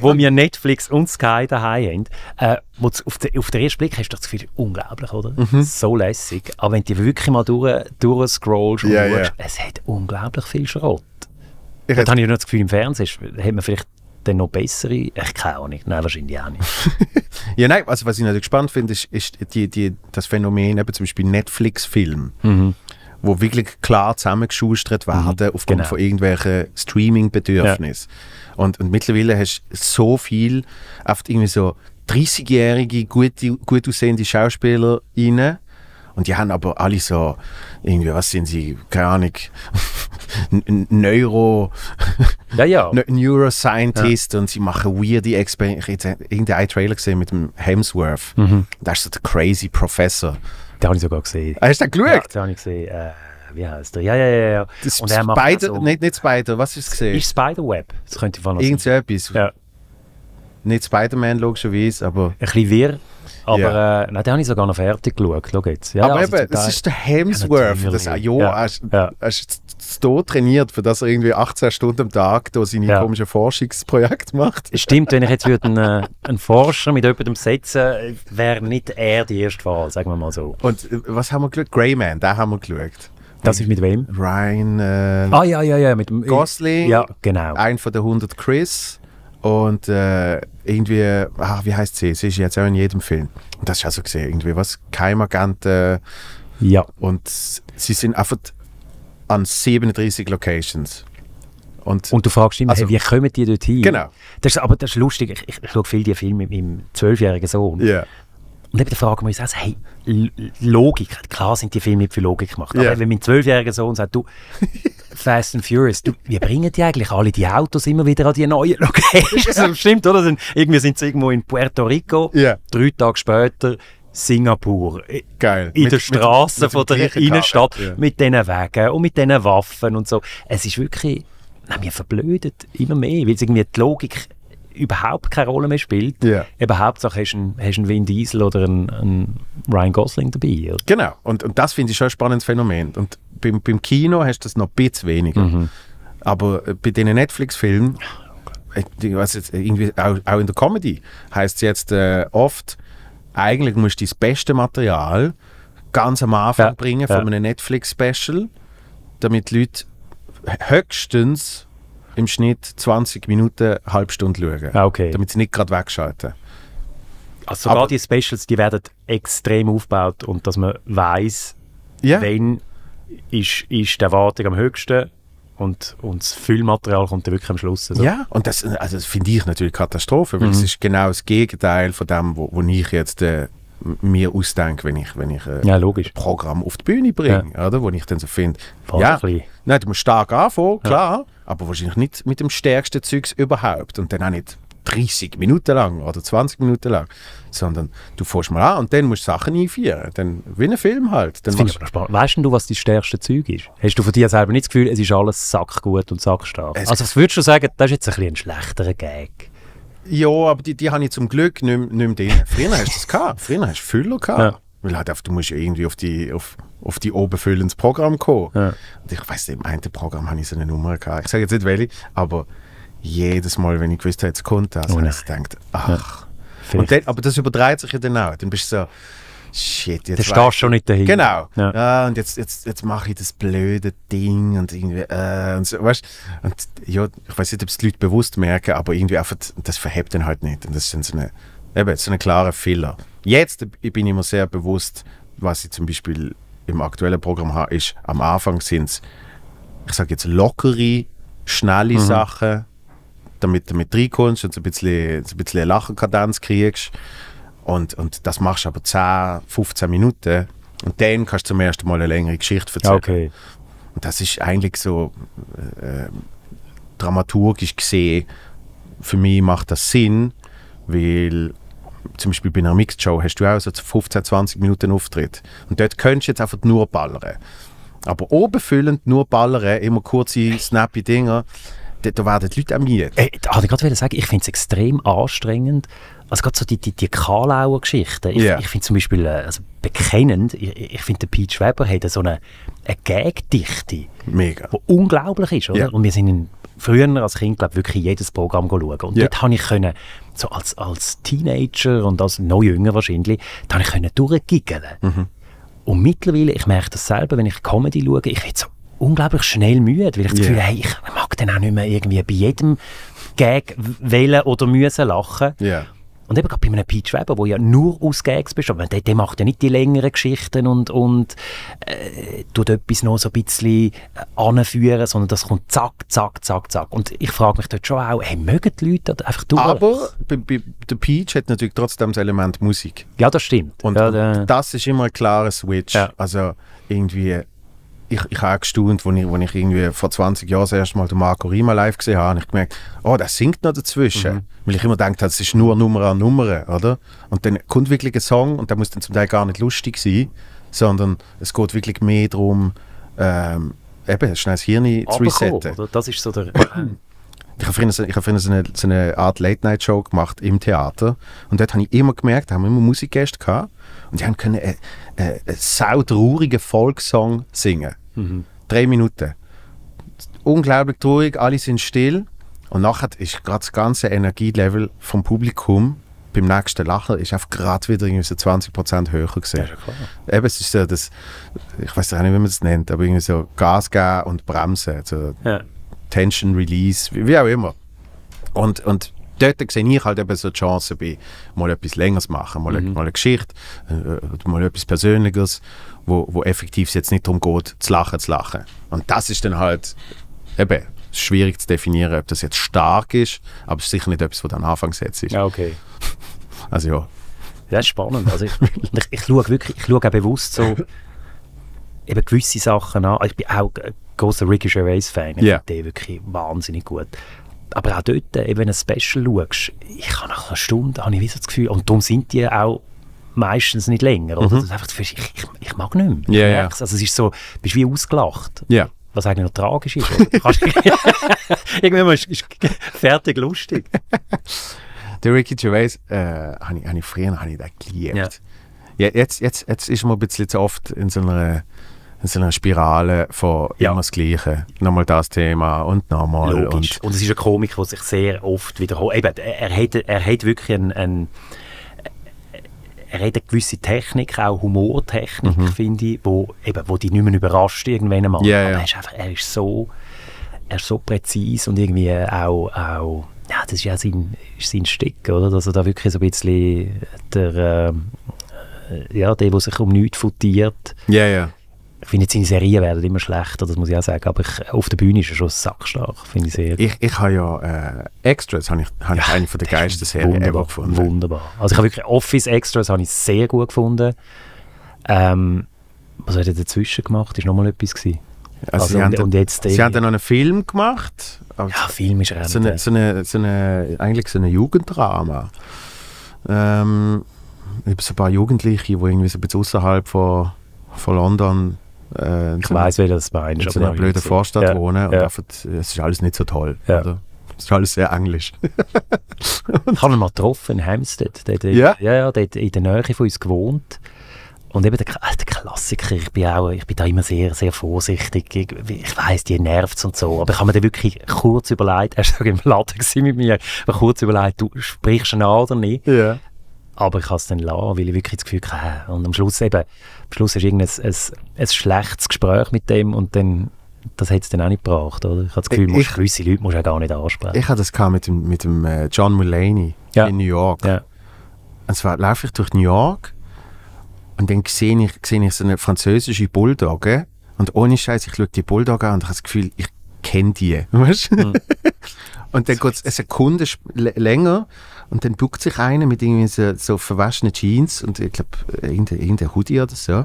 wo wir Netflix und Sky daheim haben. Auf den ersten Blick hast du das Gefühl, unglaublich, oder? So lässig. Aber wenn du wirklich mal durchscrollst und schaust, es hat unglaublich viel Schrott. Da habe ich nur das Gefühl, im Fernsehen hat man vielleicht dann noch bessere. Ich kann auch nicht. Nein, wahrscheinlich auch nicht. Ja, nein, also was ich natürlich spannend finde, ist das Phänomen, eben zum Beispiel Netflix-Film. Wo wirklich klar zusammengeschustert werden aufgrund von irgendwelchen Streaming-Bedürfnissen. Ja. Und mittlerweile hast du so viel, oft irgendwie so 30-jährige, gut aussehende Schauspieler rein. Und die haben aber alle so, irgendwie, was sind sie, keine Ahnung, Neuroscientist und sie machen weirde Experimente. Ich habe irgendeinen Trailer gesehen mit dem Hemsworth. Das ist so der crazy Professor. Den habe ich sogar gesehen. Hast du den geschaut? Ja, den habe ich gesehen. Wie heißt der? Ja. Das und er macht Spider, so. Nicht Spider, was ist es gesehen? Ist Spiderweb. Das könnte ich irgend so etwas. Ja. Nicht Spider-Man, logischerweise, aber... Ein bisschen wirr, aber nein, den habe ich sogar noch fertig geschaut. Schau jetzt. Ja, aber also eben, es ist der Hemsworth. Ja, das er ist so trainiert, für das er irgendwie 18 Stunden am Tag seine komischen Forschungsprojekte macht. Stimmt, wenn ich jetzt würde einen Forscher mit jemandem setzen, wäre nicht er die erste Wahl, sagen wir mal so. Und was haben wir geschaut? Greyman, den haben wir geschaut. Das ist mit wem? Ryan mit dem Gosling. Ja, genau. Ein von den 100 Chris. Und irgendwie, wie heißt sie? Sie ist jetzt auch in jedem Film. Und das ist ja so gesehen, irgendwie was? Keimagenten. Ja. Und sie sind einfach an 37 Locations. Und du fragst ihn, also, hey, wie kommen die dort hin? Genau. Aber das ist lustig, ich schaue viel die Filme mit meinem 12-jährigen Sohn. Yeah. Und eben fragen wir uns also, hey, Logik, klar sind die Filme nicht für Logik gemacht. Aber wenn mein 12-jähriger Sohn sagt, du, Fast and Furious, wir bringen die eigentlich alle die Autos immer wieder an die neuen Locations. Stimmt, oder? Irgendwie sind sie irgendwo in Puerto Rico, 3 Tage später Singapur. Geil. In der Straße von der Innenstadt. Ja. Mit diesen Wegen und mit diesen Waffen und so. Es ist wirklich... wir verblödet immer mehr, weil irgendwie die Logik überhaupt keine Rolle mehr spielt. Yeah. Eben Hauptsache hast einen Vin Diesel oder einen Ryan Gosling dabei. Oder? Genau, und das finde ich schon ein spannendes Phänomen. Und beim Kino hast du das noch ein bisschen weniger. Mhm. Aber bei diesen Netflix-Filmen, auch in der Comedy, heisst es jetzt oft, eigentlich musst du das beste Material ganz am Anfang bringen von einem Netflix-Special, damit die Leute höchstens im Schnitt 20 Minuten, eine halbe Stunde schauen, damit sie nicht gerade wegschalten. Also sogar die Specials, die werden extrem aufgebaut und dass man weiss, wenn ist die Erwartung am höchsten und das Füllmaterial kommt dann wirklich am Schluss. So. Ja, und das finde ich natürlich Katastrophe, weil es ist genau das Gegenteil von dem, was ich jetzt mir ausdenke, wenn ich ein Programm auf die Bühne bringe, oder? Wo ich dann so finde, nein, du musst stark anfangen, klar, aber wahrscheinlich nicht mit dem stärksten Zeugs überhaupt und dann auch nicht 30 Minuten lang oder 20 Minuten lang, sondern du fährst mal an und dann musst du Sachen einführen, dann wie ein Film halt. Dann weißt du, was die stärkste Zeug ist? Hast du von dir selber nicht das Gefühl, es ist alles sackgut und sackstark? Also was würdest du sagen, das ist jetzt ein bisschen ein schlechterer Gag? Ja, aber die habe ich zum Glück nicht mehr drin. Früher hast du das gehabt. Früher hast du Füller gehabt. Ja. Weil du musst ja irgendwie auf die oben füllendes Programm kommen. Ja. Und ich weiss nicht, im einen Programm habe ich so eine Nummer gehabt. Ich sage jetzt nicht welche, aber jedes Mal, wenn ich gewusst habe, jetzt kommt das, habe ich gedacht, ach. Ja. Und dann, aber das übertreibt sich ja dann auch. Dann bist du so, shit. Jetzt stehst du schon nicht dahin. Genau. Ja. Und jetzt mache ich das blöde Ding und irgendwie, und so, weißt du? Und ja, ich weiß nicht, ob es die Leute bewusst merken, aber irgendwie einfach, das verhebt dann halt nicht. Und das sind so eine klare Fehler. Jetzt bin ich mir sehr bewusst, was ich zum Beispiel im aktuellen Programm habe, ist, am Anfang sind es, ich sage jetzt, lockere, schnelle Sachen, damit du mit reinkommst und so ein bisschen Lacherkadenz kriegst. Und das machst du aber 10, 15 Minuten und dann kannst du zum ersten Mal eine längere Geschichte erzählen. Okay. Und das ist eigentlich so dramaturgisch gesehen, für mich macht das Sinn, weil zum Beispiel bei einer Mixed-Show hast du auch so 15, 20 Minuten Auftritt. Und dort könntest du jetzt einfach nur ballern. Aber oberfüllend nur ballern, immer kurze, snappy Dinger, da werden die Leute auch müde. Ich finde es extrem anstrengend. Also gerade so die Kalauer-Geschichten. Ich finde zum Beispiel, also bekennend, ich finde, der Pete Schweber hat so eine Gagdichte, die unglaublich ist. Oder? Yeah. Und wir sind früher als Kind, glaube ich, wirklich jedes Programm schauen. Und dort habe ich können, so als Teenager und als noch jünger wahrscheinlich, da habe ich können durchgiggeln. Und mittlerweile, ich merke das selber, wenn ich Comedy schaue, ich werde so unglaublich schnell müde, weil ich das Gefühl, hey, ich mag dann auch nicht mehr irgendwie bei jedem Gag wählen oder müssen lachen. Yeah. Und eben gerade bei einem Pete Schweber, der ja nur aus Gags besteht, der macht ja nicht die längeren Geschichten und tut etwas noch so ein bisschen anführen, sondern das kommt zack, zack, zack, zack. Und ich frage mich dort schon auch, hey, mögen die Leute das einfach durch? Aber der Pete hat natürlich trotzdem das Element Musik. Ja, das stimmt. Und das ist immer ein klarer Switch. Ja. Also irgendwie... Ich habe auch gestaunt, als ich irgendwie vor 20 Jahren das erste Mal den Marco Rima live gesehen habe, habe ich gemerkt, oh, das singt noch dazwischen. Weil ich immer gedacht habe, es ist nur Nummer an Nummer, oder? Und dann kommt wirklich ein Song und der muss dann zum Teil gar nicht lustig sein, sondern es geht wirklich mehr darum, eben schnell das Hirn zu resetten. Oder? Das ist so der... Ich habe früher so eine Art Late-Night-Show gemacht im Theater und dort habe ich immer gemerkt, da haben wir immer Musikgäste gehabt und die haben können einen sautraurigen Folksong singen. 3 Minuten. Unglaublich traurig, alle sind still und nachher ist gerade das ganze Energielevel vom Publikum beim nächsten Lachen ist einfach gerade wieder irgendwie so 20% höher gesehen. Ja, eben, es ist so das, ich weiß auch nicht, wie man es nennt, aber irgendwie so Gas geben und bremsen. So. Ja. Tension Release, wie auch immer. Und dort sehe ich halt eben so die Chance, mal etwas Längeres machen, mal eine Geschichte, mal etwas Persönliches, wo effektiv es jetzt nicht darum geht, zu lachen. Und das ist dann halt eben schwierig zu definieren, ob das jetzt stark ist, aber es ist sicher nicht etwas, was am Anfang setzt ist. Ja, okay. Also ja. Das ist spannend. Also ich schaue auch bewusst so eben gewisse Sachen an. Ich bin auch großer Ricky Gervais-Fan, ich finde den wirklich wahnsinnig gut. Aber auch dort, wenn du ein Special schaust, ich habe nach einer Stunde, habe ich wieder das Gefühl, und darum sind die auch meistens nicht länger. Oder? Mhm. Das ist einfach, ich mag nicht mehr. Yeah, also es ist so, du bist wie ausgelacht. Yeah. Was eigentlich noch tragisch ist. Irgendwann mal ist fertig lustig. Der Ricky Gervais habe ich früher geliebt. Ja. Ja, jetzt ist man ein bisschen zu oft in so einer Spirale von immer das Gleiche. Nochmal das Thema und nochmal. Und es ist ein Komiker, der sich sehr oft wiederholt. Eben, er hat wirklich er hat eine gewisse Technik, auch Humortechnik, finde ich, wo die nicht mehr überrascht irgendwann einmal. Yeah, aber er ist so präzise und irgendwie auch ja, das ist ja sein Stück, oder? Dass er da wirklich so ein bisschen der sich um nichts futiert. Ja, ja. Ich finde, seine Serien werden immer schlechter, das muss ich auch sagen. Aber auf der Bühne ist er schon sackstark, finde ich sehr. Ich habe ja Extras, habe ich eine von der geilsten Serien ever gefunden. Wunderbar. Also ich habe wirklich Office Extras habe ich sehr gut gefunden. Was hat er dazwischen gemacht? Ist nochmal etwas gewesen? Sie haben dann noch einen Film gemacht. Ja, Film ist er eigentlich so ein Jugenddrama. Über so ein paar Jugendliche, die irgendwie so ein bisschen außerhalb von London ich weiss, wie das meinst, in so einer blöden Vorstadt wohnen und einfach, es ist alles nicht so toll. Ja. Oder? Das ist alles sehr englisch. Ich habe ihn mal getroffen in Hampstead. Der hat in der Nähe von uns gewohnt. Und eben der Klassiker, ich bin da immer sehr, sehr vorsichtig. Ich weiss, die nervt es und so. Aber ich habe mir dann wirklich kurz überlegt, er war im Laden mit mir, kurz überlegt, du sprichst ihn an oder nicht. Ja. Aber ich kann es dann lassen, weil ich wirklich das Gefühl habe, und am Schluss ist ein schlechtes Gespräch mit dem und dann, das hat es dann auch nicht gebracht, oder? Ich habe das Gefühl, gewisse Leute musst du auch gar nicht ansprechen. Ich hatte das mit dem John Mulaney in New York. Ja. Und zwar laufe ich durch New York und dann sehe ich so eine französische Bulldogge und ohne Scheiß, ich schaue die Bulldogge an und habe das Gefühl, ich kenne die, weißt du? Mhm. Und dann geht es eine Sekunde länger und dann buckt sich einer mit irgendwie so verwaschenen Jeans und ich glaube irgendein Hoodie oder so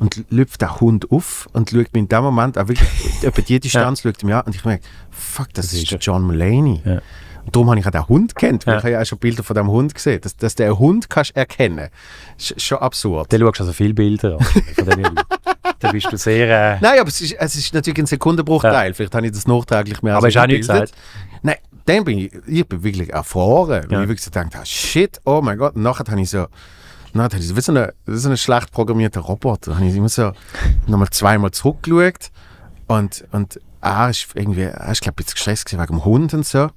und läuft der Hund auf und schaut mir in dem Moment auch wirklich über die Distanz schaut mir an und ich merke, fuck, das ist der John Mulaney. Ja. Und darum habe ich auch den Hund gekannt, weil ich habe ja auch schon Bilder von dem Hund gesehen. Dass du den Hund kannst erkennen kannst, ist schon absurd. Du schaust also viele Bilder an von dem Hund. Da bist du sehr... Nein, aber es ist natürlich ein Sekundenbruchteil. Ja. Vielleicht habe ich das nachträglich mehr aber als Aber ist auch nicht gesagt. Nein, dann bin ich wirklich erfahren, weil ich wirklich so gedacht habe, shit, oh mein Gott. Und nachher habe ich so... wie so ein schlecht programmierter Roboter. Da habe ich immer so nochmal zweimal zurückgeschaut. Und er ist irgendwie... Er ist, glaube ich, jetzt gestresst gewesen wegen dem Hund und so.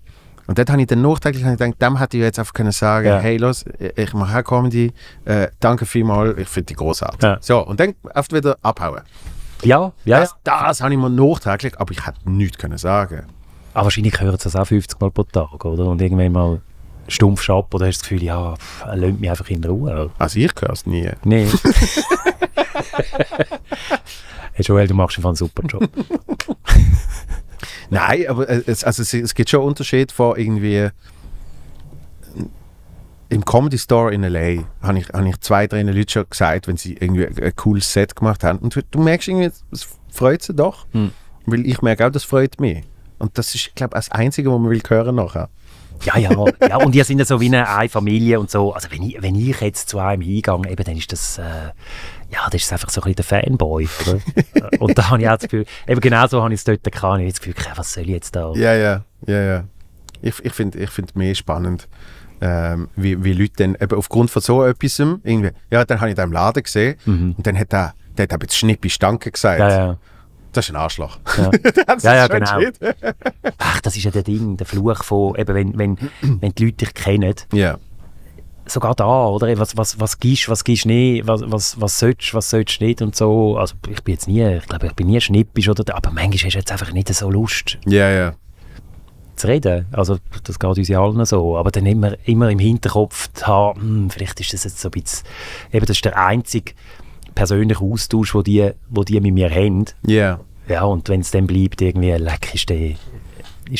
Und dort habe ich dann nachträglich gedacht, dem hätte ich jetzt einfach können sagen, hey, los, ich mache auch Comedy, danke vielmals, ich finde die großartig. Ja. So, und dann oft wieder abhauen. Ja. Das habe ich mir nachträglich, aber ich hätte nichts können sagen. Aber wahrscheinlich hören sie das auch 50 Mal pro Tag, oder? Und irgendwann mal stumpf ab oder hast du das Gefühl, ja, er lässt mich einfach in Ruhe. Oder? Also ich höre es nie. Nein. Hey Joel, du machst einfach einen super Job. Nein, aber es gibt schon einen Unterschied von irgendwie im Comedy Store in L.A. habe ich 2, 3 Leute schon gesagt, wenn sie irgendwie ein cooles Set gemacht haben. Und du merkst irgendwie, es freut sie doch. Hm. Weil ich merke auch, das freut mich. Und das ist, glaube ich, das Einzige, was man will hören nachher. Ja, und die sind ja so wie eine Familie und so. Also wenn ich jetzt zu einem hingehe, eben, dann ist das... das ist einfach so ein bisschen der Fanboy. Oder? Und da habe ich auch das Gefühl, eben genau so habe ich es dort gehabt. Ich habe das Gefühl, was soll ich jetzt da? Ja. Ich find mehr spannend, wie Leute dann eben aufgrund von so etwas irgendwie, dann habe ich da im Laden gesehen und dann hat er ein bisschen schnippisch Danke gesagt. Ja. Das ist ein Arschloch. Ja, genau. Ach, das ist ja der Ding, der Fluch von, eben, wenn die Leute dich kennen. Yeah. Sogar da, oder? Was gibst du nicht, was sollst du nicht und so. Also ich bin nie schnippisch, oder, aber manchmal hast du jetzt einfach nicht so Lust zu reden. Also das geht uns ja allen so, aber dann immer im Hinterkopf haben, vielleicht ist das jetzt so ein bisschen, eben das ist der einzige persönliche Austausch, wo die mit mir haben. Yeah. Ja, und wenn es dann bleibt, irgendwie, leck, ist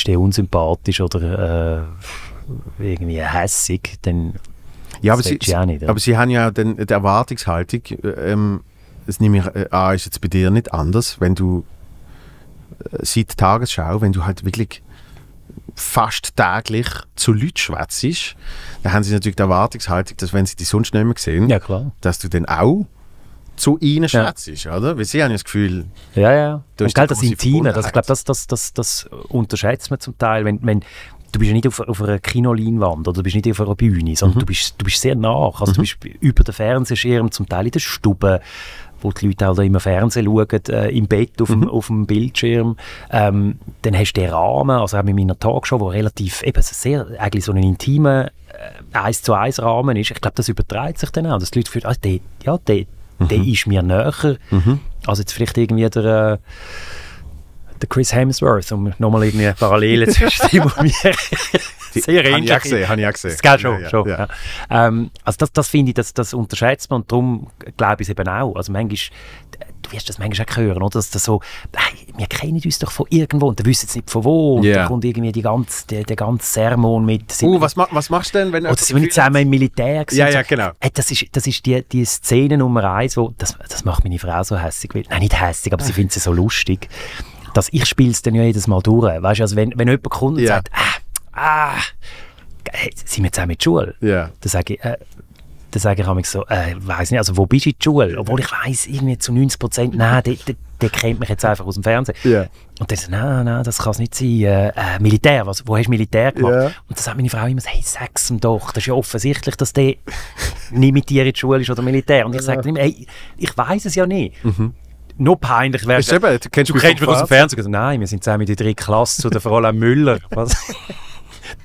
der unsympathisch oder irgendwie hässig, dann... Ja, aber sie haben ja dann die Erwartungshaltung, das nehme ich an, ist jetzt bei dir nicht anders, wenn du seit Tagesschau, wenn du halt wirklich fast täglich zu Leuten schwätzt, dann haben sie natürlich die Erwartungshaltung, dass wenn sie dich sonst nicht mehr sehen, ja, klar, dass du dann auch zu ihnen schwätzt, ja, oder? Weil sie haben ja das Gefühl... Ja, ja. Und gerade das Intime, das, ich glaube, das unterschätzt man zum Teil, wenn du bist ja nicht auf einer Kinoleinwand oder du bist nicht auf einer Bühne, sondern du bist sehr nach. Also du bist über den Fernsehschirm, zum Teil in der Stube, wo die Leute halt immer Fernsehen schauen, im Bett, auf dem Bildschirm. Dann hast du den Rahmen, also auch mit meiner Talkshow, wo relativ eben sehr, eigentlich so einen intimen 1:1 Rahmen ist. Ich glaube, das überträgt sich dann auch, dass die Leute fühlen, also der ist mir näher. Also jetzt vielleicht irgendwie der Chris Hemsworth, um nochmal irgendwie Parallelen zwischen dem und mir. Sehr ähnlich. Habe ich auch gesehen. Das geht schon. Ja. Also das finde ich, das unterschätzt man und darum glaube ich es eben auch. Also manchmal, du wirst das manchmal auch hören, oder? Dass das so, hey, wir kennen uns doch von irgendwo und du wüsstest nicht von wo. Yeah. Und dann kommt irgendwie der ganze Sermon mit. Was machst du denn, wenn... Oder sind wir nicht zusammen im Militär gewesen? Ja, ja, genau. Hey, das ist die Szene Nummer 1, wo, das macht meine Frau so hässig. Nein, nicht hässig, aber sie findet sie so lustig. Dass ich spiele es dann ja jedes Mal durch. Weißt du, also wenn jemand kommt und sagt, sind wir zusammen in der Schule? Yeah. Dann sage ich manchmal so, weiss nicht, also wo bist du in der Schule? Obwohl ich weiss, irgendwie zu 90%, nein, der kennt mich jetzt einfach aus dem Fernsehen. Yeah. Und dann so, nein, das kann es nicht sein. Militär, wo hast du Militär gemacht? Yeah. Und dann sagt meine Frau immer so, hey, sag's ihm doch, das ist ja offensichtlich, dass der nicht mit dir in der Schule ist oder Militär. Und ich sage immer, hey, ich weiss es ja nicht. Noch peinlich wäre es. Du kennst mich aus dem Fernsehen. Also, nein, wir sind zusammen in der 3. Klasse zu der Fräulein Müller. Was?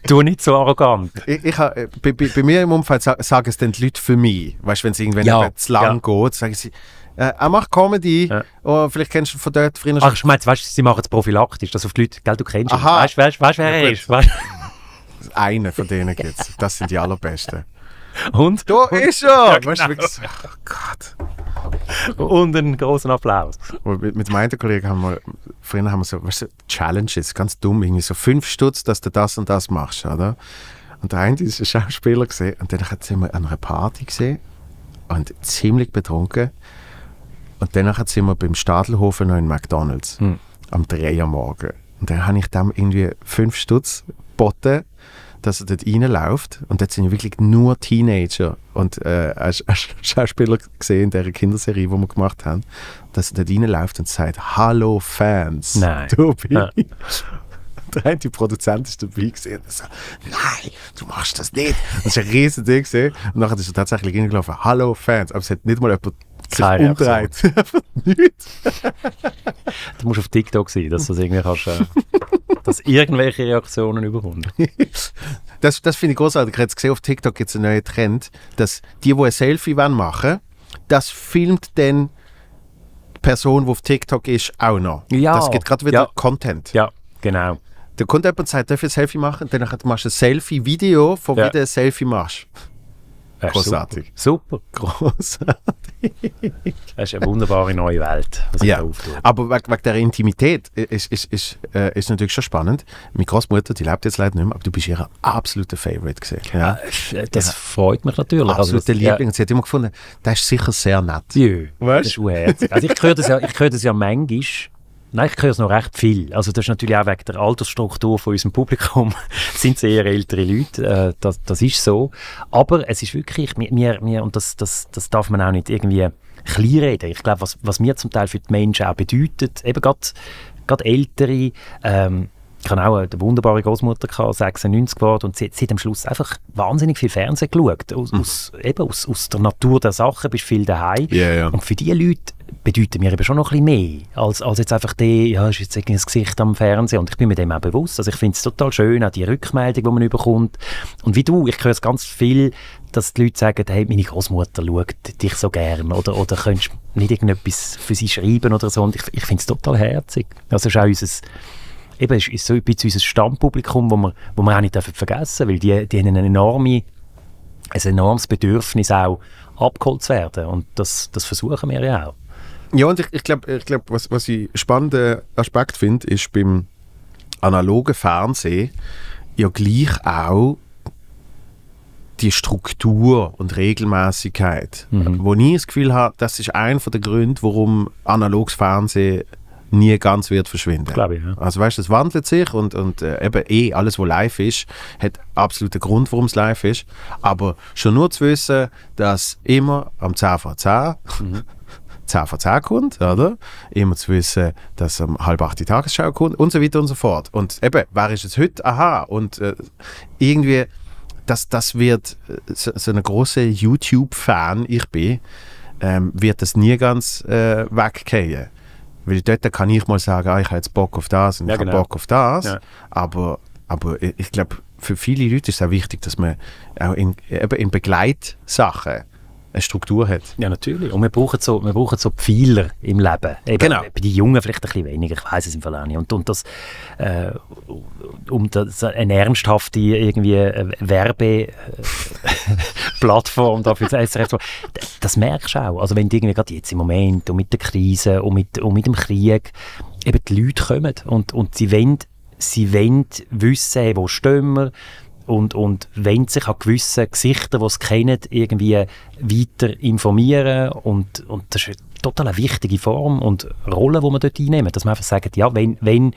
Du nicht so arrogant. Bei mir im Umfeld sagen es dann die Leute für mich. Weißt du, wenn es irgendwann zu lang geht, sagen sie, er macht Comedy. Ja. Oh, vielleicht kennst du von dort. Ach, ich meine, sie machen es prophylaktisch, dass auf die Leute, gell, du kennst ihn. Weißt wer er ist? Einer von denen gibt es. Das sind die allerbesten. Und? Da ist er! Ja, genau. Oh Gott. Und einen großen Applaus. Mit meinen Kollegen haben wir so, weißt du, Challenges, ganz dumm, irgendwie so 5 Stutz, dass du das und das machst, oder? Und der eine ist ein Schauspieler gesehen und dann sind wir an einer Party gesehen und ziemlich betrunken. Und danach sind wir beim Stadelhofen noch in McDonalds am 3 Uhr morgens. Und dann habe ich dem irgendwie 5 Stutz geboten, dass er dort reinläuft und dort sind ja wirklich nur Teenager und ein Schauspieler gesehen in dieser Kinderserie, die wir gemacht haben, dass er dort reinläuft und sagt, hallo Fans, du bist... Ja. Der eine Produzent ist dabei gesehen und so, nein, du machst das nicht. Das war ein riesen Ding gesehen und nachher ist er tatsächlich reingelaufen, hallo Fans, aber es hat nicht mal jemand sich umdreht. Du musst auf TikTok sein, dass du das irgendwie kannst... Dass irgendwelche Reaktionen überkommen. Das finde ich großartig. Ich habe jetzt gesehen, auf TikTok gibt es einen neuen Trend, dass die ein Selfie machen wollen, das filmt dann die Person, die auf TikTok ist, auch noch. Ja. Das gibt gerade wieder Content. Ja, genau. Da kommt jemand und sagt, darf ich ein Selfie machen? Und dann machst du ein Selfie-Video, von wie du ein Selfie machst. Großartig. Super. Großartig. Das ist eine wunderbare neue Welt. Aber wegen der Intimität ist natürlich schon spannend. Meine Großmutter, die lebt jetzt leider nicht mehr, aber du bist ihr absoluter Favorite gewesen. Ja. Das freut mich natürlich. Absoluter Liebling. Und sie hat immer gefunden, das ist sicher sehr nett. Ja, das ist unherzig. Also ich höre das ja manchmal. Nein, ich höre es noch recht viel. Also das ist natürlich auch wegen der Altersstruktur von unserem Publikum. Sind es eher ältere Leute, das ist so. Aber es ist wirklich, und das darf man auch nicht irgendwie kleinreden. Ich glaube, was mir zum Teil für die Menschen auch bedeutet, eben gerade Ältere, ich hatte auch eine wunderbare Großmutter, 96 geworden, und sie hat am Schluss einfach wahnsinnig viel Fernsehen geschaut. Aus der Natur der Sachen bist du viel daheim. Yeah, yeah. Und für diese Leute bedeutet mir eben schon noch ein bisschen mehr, als jetzt einfach ist jetzt irgendwie das Gesicht am Fernsehen. Und ich bin mir dem auch bewusst. Also ich finde es total schön, auch die Rückmeldung, die man bekommt. Und wie du, ich höre es ganz viel, dass die Leute sagen, hey, meine Großmutter schaut dich so gern, oder könntest du nicht irgendetwas für sie schreiben oder so. Und ich finde es total herzig. Also es ist auch eben ist so ein bisschen unser Stammpublikum, wo wir auch nicht vergessen dürfen, weil die haben ein enormes Bedürfnis, auch abgeholt zu werden. Und das versuchen wir ja auch. Ja, und ich glaube, was ich einen spannenden Aspekt finde, ist beim analogen Fernsehen ja gleich auch die Struktur und Regelmäßigkeit, wo ich das Gefühl habe, das ist einer der Gründe, warum analoges Fernsehen nie ganz wird verschwinden. Glaube ich, ja. Also weißt du, es wandelt sich und eben alles, was live ist, hat absoluten Grund, warum es live ist. Aber schon nur zu wissen, dass immer am 10:10 10:10 kommt, oder? Immer zu wissen, dass um 7:30 die Tagesschau kommt und so weiter und so fort. Und eben, wer ist es heute? Aha! Und irgendwie, das wird so ein großer YouTube-Fan, ich bin, wird das nie ganz weggehen. Weil dort kann ich mal sagen, ah, ich habe jetzt Bock auf das und ja, ich habe Bock auf das. Ja. Aber ich glaube, für viele Leute ist es auch wichtig, dass man auch in Begleitsachen eine Struktur hat. Ja, natürlich. Und wir brauchen so Pfeiler im Leben. Eben, genau. Bei den Jungen vielleicht ein bisschen weniger, ich weiß es im Fall auch nicht. Und das, eine ernsthafte irgendwie Werbeplattform dafür zu SRF, das merkst du auch. Also wenn du irgendwie gerade jetzt im Moment und mit der Krise und mit dem Krieg eben die Leute kommen und sie wollen wissen, wo stehen wir, und wollen sich an gewissen Gesichtern, die es kennen, irgendwie weiter informieren und das ist eine total wichtige Form und Rolle, die man dort einnehmen, dass man einfach sagt, ja, wenn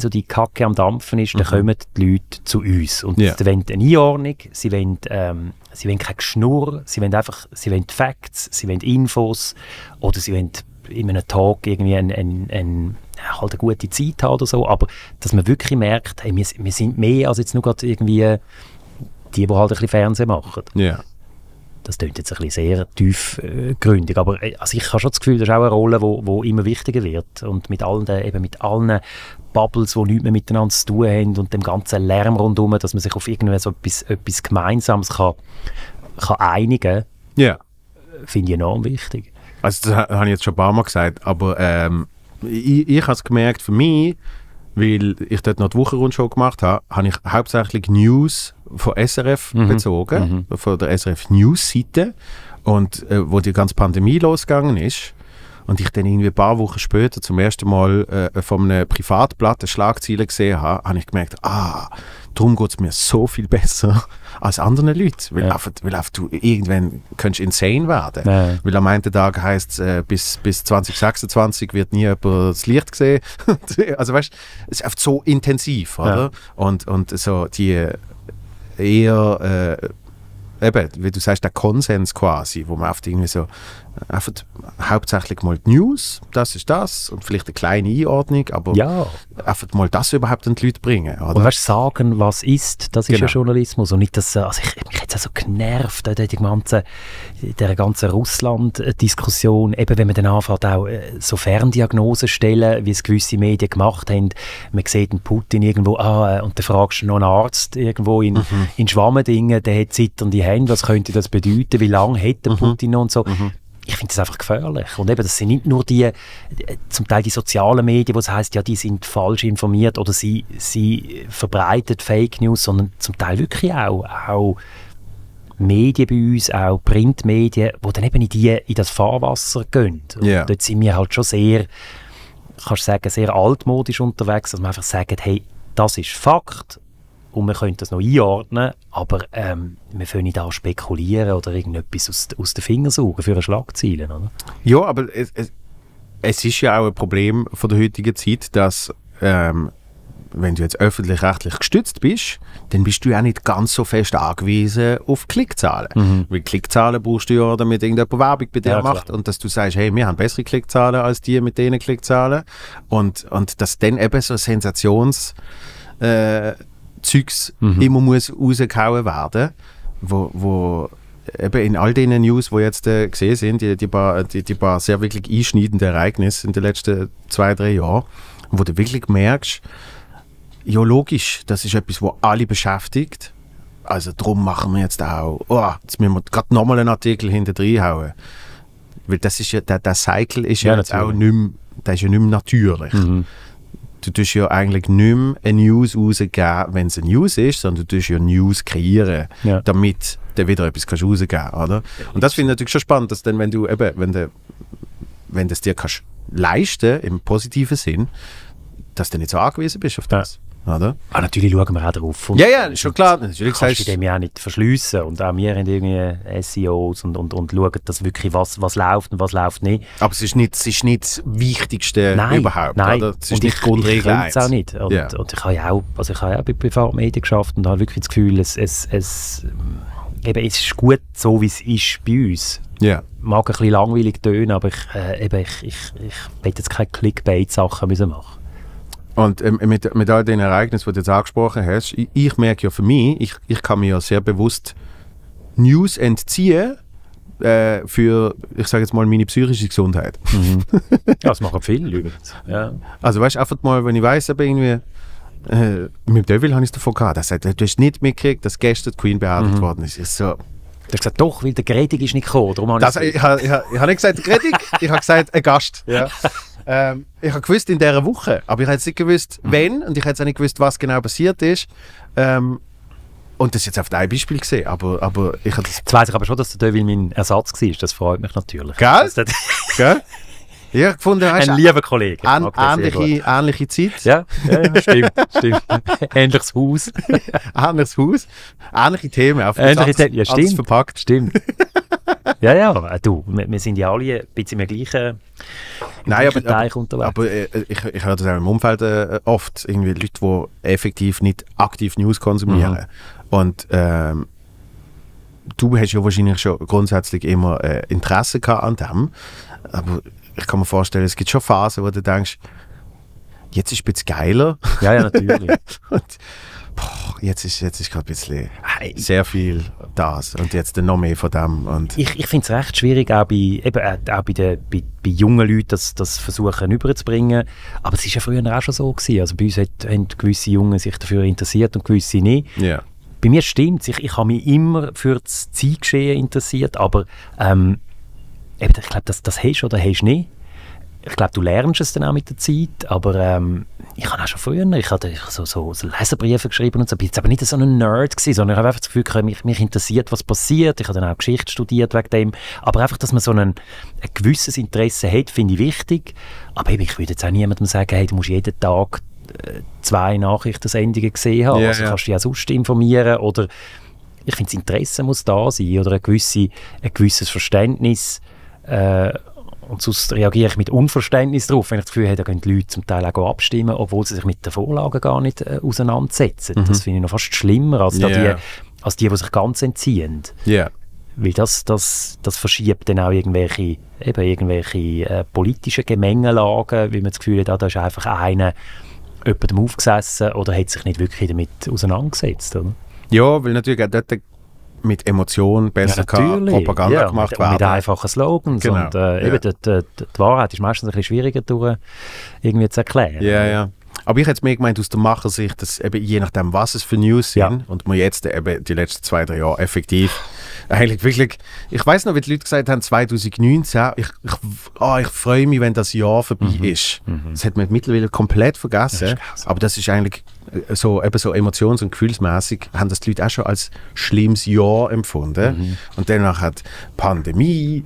so die Kacke am Dampfen ist, dann kommen die Leute zu uns und ja. Sie wollen eine Einordnung, sie wollen keine Geschnurr, sie wollen Facts, sie wollen Infos oder sie wollen in einem Tag irgendwie halt eine gute Zeit haben oder so, aber dass man wirklich merkt, hey, wir sind mehr als jetzt nur gerade irgendwie die halt ein bisschen Fernsehen machen. Yeah. Das klingt jetzt ein bisschen sehr tiefgründig, aber also ich habe schon das Gefühl, das ist auch eine Rolle, die immer wichtiger wird und mit allen Bubbles, die nichts mehr miteinander zu tun haben und dem ganzen Lärm rundherum, dass man sich auf irgendwie so etwas Gemeinsames kann einigen kann, yeah. Finde ich enorm wichtig. Also das habe ich jetzt schon ein paar Mal gesagt, aber ich habe es gemerkt, für mich, weil ich dort noch die Wochenrundschau gemacht habe, habe ich hauptsächlich News von SRF bezogen, von der SRF News-Seite, und wo die ganze Pandemie losgegangen ist. Und ich dann irgendwie ein paar Wochen später zum ersten Mal von einem Privatblatt eine Schlagzeile gesehen habe, habe ich gemerkt, darum geht es mir so viel besser als anderen Leuten. Weil, ja. weil du irgendwann könntest insane werden. Ja. Weil am einen Tag heisst es, bis 2026 wird nie jemand das Licht sehen. Also weißt du, es ist einfach so intensiv, oder? Ja. Und so die eher... Eben, wie du sagst, der Konsens quasi, wo man oft irgendwie so, einfach hauptsächlich mal die News, das ist das, und vielleicht eine kleine Einordnung, aber ja. Einfach mal das überhaupt an die Leute bringen. Oder? Und weißt, sagen, was ist, das ist ja Journalismus. Und nicht, dass, also ich habe mich jetzt auch so genervt, in der ganzen Russland-Diskussion, eben wenn man dann anfängt, auch so Ferndiagnosen stellen, wie es gewisse Medien gemacht haben. Man sieht einen Putin irgendwo, und dann fragst du noch einen Arzt irgendwo in Schwammendingen, der hat zitternde Hände, was könnte das bedeuten, wie lange hätte Putin und so. Ich finde das einfach gefährlich. Und eben, das sind nicht nur zum Teil die sozialen Medien, wo es heisst, ja, die sind falsch informiert oder sie verbreiten Fake News, sondern zum Teil wirklich auch Medien bei uns, auch Printmedien, die dann eben in das Fahrwasser gehen. Und yeah. Dort sind wir halt schon sehr, kannst du sagen, sehr altmodisch unterwegs, dass man einfach sagt, hey, das ist Fakt. Und man könnte das noch einordnen, aber wir können nicht da spekulieren oder irgendetwas aus den Fingern suchen für Schlagzeilen, oder? Ja, aber es ist ja auch ein Problem von der heutigen Zeit, dass wenn du jetzt öffentlich-rechtlich gestützt bist, dann bist du ja nicht ganz so fest angewiesen auf Klickzahlen. Weil Klickzahlen brauchst du ja, damit irgendjemand Werbung bei dir macht und dass du sagst, hey, wir haben bessere Klickzahlen als die mit denen Klickzahlen und dass dann eben so Sensations... Zeugs immer muss rausgehauen werden, wo eben in all diesen News, die jetzt gesehen sind, die paar sehr wirklich einschneidende Ereignisse in den letzten 2-3 Jahren, wo du wirklich merkst, ja logisch, das ist etwas, was alle beschäftigt, also darum machen wir jetzt auch, jetzt müssen wir gerade nochmal einen Artikel hinter reinhauen, weil das ist ja, der Cycle ist ja jetzt auch nicht mehr, der ist ja nicht mehr natürlich. Du tust ja eigentlich nicht mehr eine News rausgeben, wenn es eine News ist, sondern du tust ja News kreieren, damit du wieder etwas rausgeben kannst, oder? Und das finde ich natürlich schon spannend, dass dann, wenn du es dir kannst leisten, im positiven Sinn, dass du nicht so angewiesen bist auf das. oder? Ah, natürlich schauen wir auch drauf. Und ja, schon klar. Natürlich kannst du dem ja auch nicht verschliessen. Und auch wir haben irgendwie SEOs und schauen, dass wirklich was läuft und was läuft nicht. Aber es ist nicht das Wichtigste überhaupt. Nein, oder? Es ist nicht Grundregel 1. Ich kann es auch nicht. Und, yeah. Und ich habe ja auch, bei Privatmedien geschafft und habe wirklich das Gefühl, es ist gut so, wie es ist bei uns. Yeah. Mag ein bisschen langweilig tönen, aber ich will jetzt keine Clickbait-Sachen machen müssen. Und mit all den Ereignissen, die du jetzt angesprochen hast, ich merke ja für mich, ich kann mir ja sehr bewusst News entziehen für, ich sage jetzt mal, meine psychische Gesundheit. Mhm. Ja, das machen viele übrigens. Ja. Also weißt du, einfach mal, wenn ich weiss, aber irgendwie, mit Devil habe ich es davon gehabt, das heißt, du hast nicht mitgekriegt, dass gestern die Queen beerdigt worden ist. Ist so. Du hast gesagt, doch, weil der Gredig ist nicht gekommen. Ich habe nicht gesagt, Gredig, ich habe gesagt, ein Gast. Ja. Ich habe gewusst, in dieser Woche, aber ich habe jetzt nicht gewusst, wenn, und ich habe jetzt auch nicht gewusst, was genau passiert ist. Und das ist jetzt auf ein Beispiel gesehen, aber ich habe... Jetzt weiss ich aber schon, dass der Devil mein Ersatz war, das freut mich natürlich. Gell? Gell? Ja, gefunden, weißt, ein lieber Kollege. Ähnliche Zeit. Ja, stimmt. Ähnliches Haus. Ähnliches Haus. Ähnliche Themen. Auf ja, stimmt. Verpackt. Stimmt. Ja, du, wir sind ja alle ein bisschen im gleichen Teich unterwegs. Aber ich höre das auch im Umfeld oft. Irgendwie Leute, die effektiv nicht aktiv News konsumieren. Mhm. Und du hast ja wahrscheinlich schon grundsätzlich immer Interesse gehabt an dem. Aber ich kann mir vorstellen, es gibt schon Phasen, wo du denkst, jetzt ist es ein bisschen geiler. Ja, natürlich. Und, boah, jetzt ist gerade ein bisschen sehr viel das und jetzt noch mehr von dem. Und ich finde es recht schwierig, auch bei jungen Leuten das versuchen rüberzubringen. Aber es war ja früher auch schon so gewesen. Also bei uns haben gewisse Jungen sich dafür interessiert und gewisse nicht. Yeah. Bei mir stimmt es. Ich habe mich immer für das Zeitgeschehen interessiert, aber ich glaube, das hast du oder hast du nicht. Ich glaube, du lernst es dann auch mit der Zeit, aber ich habe auch schon früher, ich habe so Leserbriefe geschrieben und so, bin jetzt aber nicht so ein Nerd gewesen, sondern ich habe einfach das Gefühl, mich interessiert, was passiert, ich habe dann auch Geschichte studiert wegen dem, aber einfach, dass man so ein gewisses Interesse hat, finde ich wichtig, aber eben, ich würde jetzt auch niemandem sagen, hey, du musst jeden Tag 2 Nachrichtensendungen gesehen haben, yeah, also kannst du dich auch sonst informieren oder ich finde, das Interesse muss da sein oder ein gewisses Verständnis. Und sonst reagiere ich mit Unverständnis darauf, wenn ich das Gefühl habe, da gehen die Leute zum Teil auch abstimmen, obwohl sie sich mit den Vorlagen gar nicht auseinandersetzen. Mhm. Das finde ich noch fast schlimmer als, die sich ganz entziehen. Yeah. Weil das verschiebt dann auch irgendwelche politischen Gemengelagen, weil man das Gefühl hat, da ist einfach einer jemandem aufgesessen oder hat sich nicht wirklich damit auseinandergesetzt. Oder? Ja, weil natürlich auch dort mit Emotionen besser Propaganda gemacht werden. Mit einfachen Slogans. Genau. Und, die Wahrheit ist meistens ein bisschen schwieriger durch, irgendwie zu erklären. Ja. Aber ich hätte es mehr gemeint aus der Machersicht, dass eben je nachdem, was es für News sind, und man jetzt eben die letzten 2-3 Jahre effektiv eigentlich wirklich, ich weiß noch, wie die Leute gesagt haben, 2019, ich freue mich, wenn das Jahr vorbei ist. Mhm. Das hat man mittlerweile komplett vergessen. Aber das ist eigentlich so, eben so emotions- und gefühlsmäßig haben das die Leute auch schon als schlimmes Jahr empfunden. Mhm. Und danach hat Pandemie,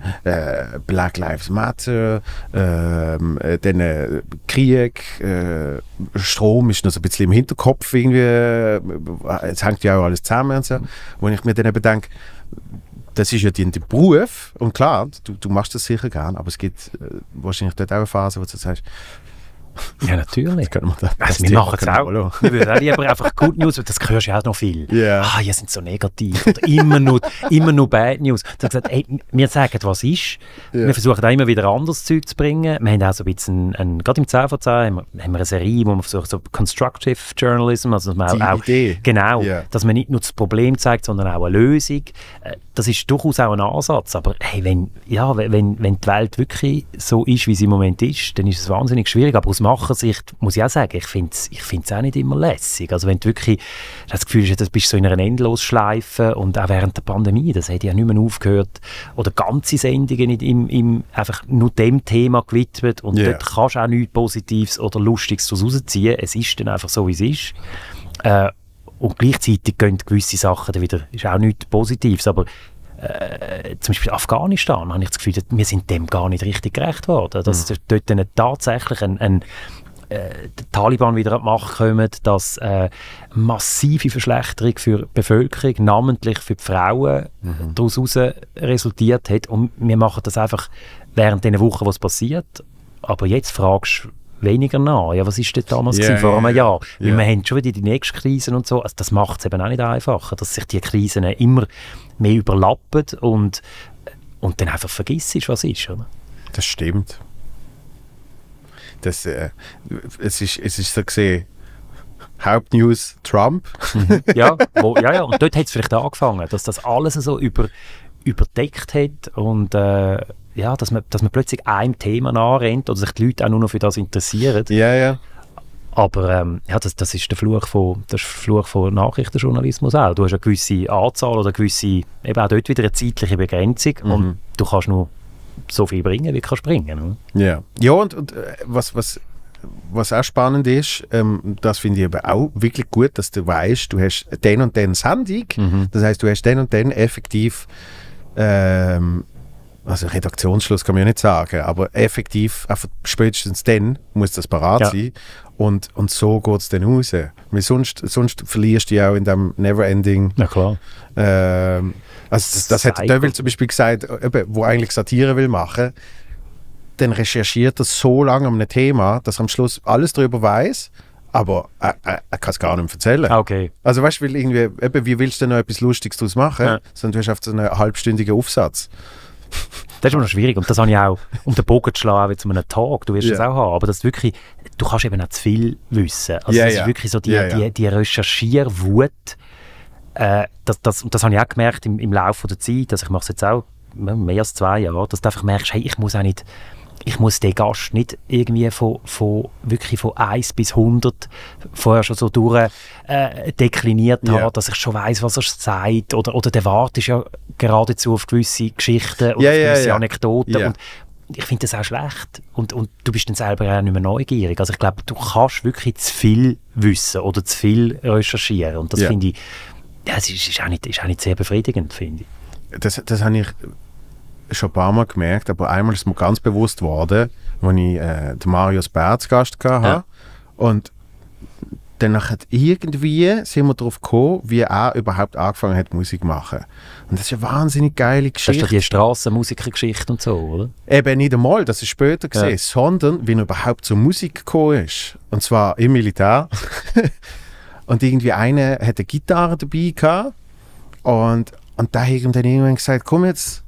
Black Lives Matter, dann Krieg, Strom ist noch so ein bisschen im Hinterkopf irgendwie, es hängt ja auch alles zusammen und so. Wo ich mir dann eben denke, das ist ja dein Beruf und klar, du machst das sicher gern, aber es gibt wahrscheinlich dort auch eine Phase, wo du sagst, ja, natürlich. Wir machen es auch. Wir würden auch lieber einfach Good News, weil das hörst ja auch noch viel. Yeah. Ah, ihr seid so negativ. Oder immer nur Bad News. Du hast gesagt, ey, wir sagen, was ist. Yeah. Wir versuchen auch immer wieder anderes Zeug zu bringen. Wir haben auch so ein bisschen, gerade im 10/10 haben wir eine Serie, wo man versucht, so Constructive Journalism, also dass man die Idee. Genau, yeah. Dass man nicht nur das Problem zeigt, sondern auch eine Lösung. Das ist durchaus auch ein Ansatz. Aber hey, wenn die Welt wirklich so ist, wie sie im Moment ist, dann ist es wahnsinnig schwierig. Aber aus Machersicht muss ich auch sagen, ich finde es auch nicht immer lässig. Also wenn du wirklich das Gefühl hast, du bist so in einer Endlosschleife und auch während der Pandemie, das hat ja nicht mehr aufgehört. Oder ganze Sendungen nicht einfach nur dem Thema gewidmet und dort kannst du auch nichts Positives oder Lustiges daraus rausziehen. Es ist dann einfach so, wie es ist. Und gleichzeitig gehen gewisse Sachen dann wieder, ist auch nichts Positives, aber zum Beispiel Afghanistan, habe ich das Gefühl, wir sind dem gar nicht richtig gerecht worden. Dass dort tatsächlich ein die Taliban wieder an die Macht kommen, dass massive Verschlechterung für die Bevölkerung, namentlich für die Frauen, daraus resultiert hat. Und wir machen das einfach während den Wochen, was passiert. Aber jetzt fragst du weniger nach. Ja, was war denn damals vor einem Jahr? Weil wir haben schon wieder die nächsten Krisen und so. Also das macht es eben auch nicht einfacher, dass sich die Krisen immer mehr überlappen und dann einfach vergisst, was ist. Oder? Das stimmt. Das, es ist so gesehen, Hauptnews Trump. Ja, und dort hat es vielleicht angefangen, dass das alles so überdeckt hat und dass man plötzlich einem Thema anrennt oder sich die Leute auch nur noch für das interessieren. Ja. Aber das ist der Fluch von Nachrichtenjournalismus auch. Du hast eine gewisse Anzahl oder eben auch dort wieder eine zeitliche Begrenzung und du kannst nur so viel bringen, wie du springen kannst. Ja, und was auch spannend ist, das finde ich aber auch wirklich gut, dass du weißt, du hast den und den Sendung, das heisst, du hast den und den effektiv, also Redaktionsschluss kann man ja nicht sagen, aber effektiv, spätestens dann muss das parat sein und so geht es dann raus. Weil sonst verlierst du ja auch in dem Neverending. Na klar. Also das hat Deville zum Beispiel gesagt, wo eigentlich Satire will machen, dann recherchiert er so lange um ein Thema, dass er am Schluss alles darüber weiß, aber er kann es gar nicht erzählen. Okay. Also weißt du, wie willst du denn noch etwas Lustiges daraus machen, sondern du hast so einen halbstündigen Aufsatz. Das ist immer noch schwierig und das habe ich auch, um den Bogen zu schlagen, wie zu einem Tag, du wirst es auch haben, aber das wirklich, du kannst eben auch zu viel wissen. Also das ist wirklich so die Recherchierwut, das habe ich auch gemerkt im Laufe der Zeit, dass ich mache es jetzt auch mehr als 2 Jahre, dass du einfach merkst, hey, ich muss den Gast nicht irgendwie von 1 bis 100 vorher schon so durch dekliniert haben, dass ich schon weiss, was er sagt. Oder der Wart ist ja geradezu auf gewisse Geschichten und gewisse Anekdoten. Und ich finde das auch schlecht. Und du bist dann selber auch nicht mehr neugierig. Also ich glaube, du kannst wirklich zu viel wissen oder zu viel recherchieren. Und das finde ich, das ist auch nicht sehr befriedigend, finde ich. Das habe ich schon ein paar Mal gemerkt, aber einmal ist mir ganz bewusst worden, als ich den Marius Berz Gast hatte. Und danach irgendwie sind wir darauf gekommen, wie er überhaupt angefangen hat, Musik zu machen. Und das ist eine wahnsinnig geile Geschichte. Das ist doch die Strassenmusiker-Geschichte und so, oder? Eben nicht einmal, das ist später gesehen, sondern wie er überhaupt zur Musik gekommen ist. Und zwar im Militär. Und irgendwie einer hat eine Gitarre dabei gehabt und da hat ihm dann irgendwann gesagt, komm jetzt,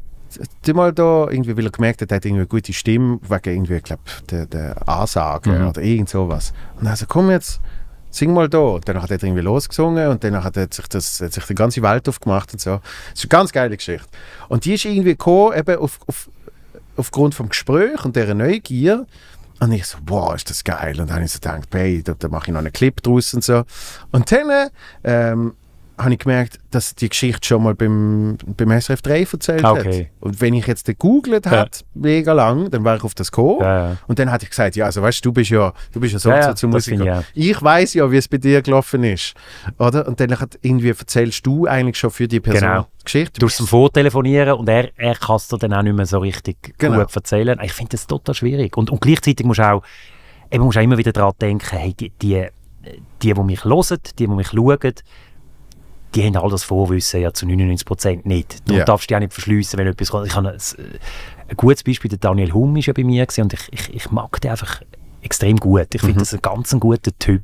mal da, irgendwie, weil er gemerkt hat, er hat irgendwie eine gute Stimme, wegen irgendwie, ich glaube, der Ansage oder irgend sowas. Und dann so, komm jetzt, sing mal da. Und dann hat er irgendwie losgesungen und dann hat sich die ganze Welt aufgemacht und so. Das ist eine ganz geile Geschichte. Und die ist irgendwie gekommen, eben aufgrund vom Gespräch und dieser Neugier. Und ich so, wow, ist das geil. Und dann habe ich so gedacht, hey, da mache ich noch einen Clip draus und so. Und dann, habe ich gemerkt, dass die Geschichte schon mal beim SRF 3 erzählt hat. Und wenn ich jetzt gegoogelt hätte, mega lang, dann wäre ich auf das gekommen. Und dann hatte ich gesagt, ja, also weißt du, du bist ja so zu Musiker. Ich weiss ja, wie es bei dir gelaufen ist. Oder? Und dann hat irgendwie erzählst du eigentlich schon für die Person die Geschichte. Du musst zum Vortelefonieren und er kann es dir dann auch nicht mehr so richtig gut erzählen. Ich finde das total schwierig. Und gleichzeitig musst du auch immer wieder daran denken, hey, die mich hören, die mich schauen, die haben all das Vorwissen ja zu 99% nicht. Du darfst dich auch nicht verschliessen, wenn etwas kommt. Ich habe ein gutes Beispiel, der Daniel Humm war ja bei mir und ich mag den einfach extrem gut. Ich finde das ein ganz guter Typ.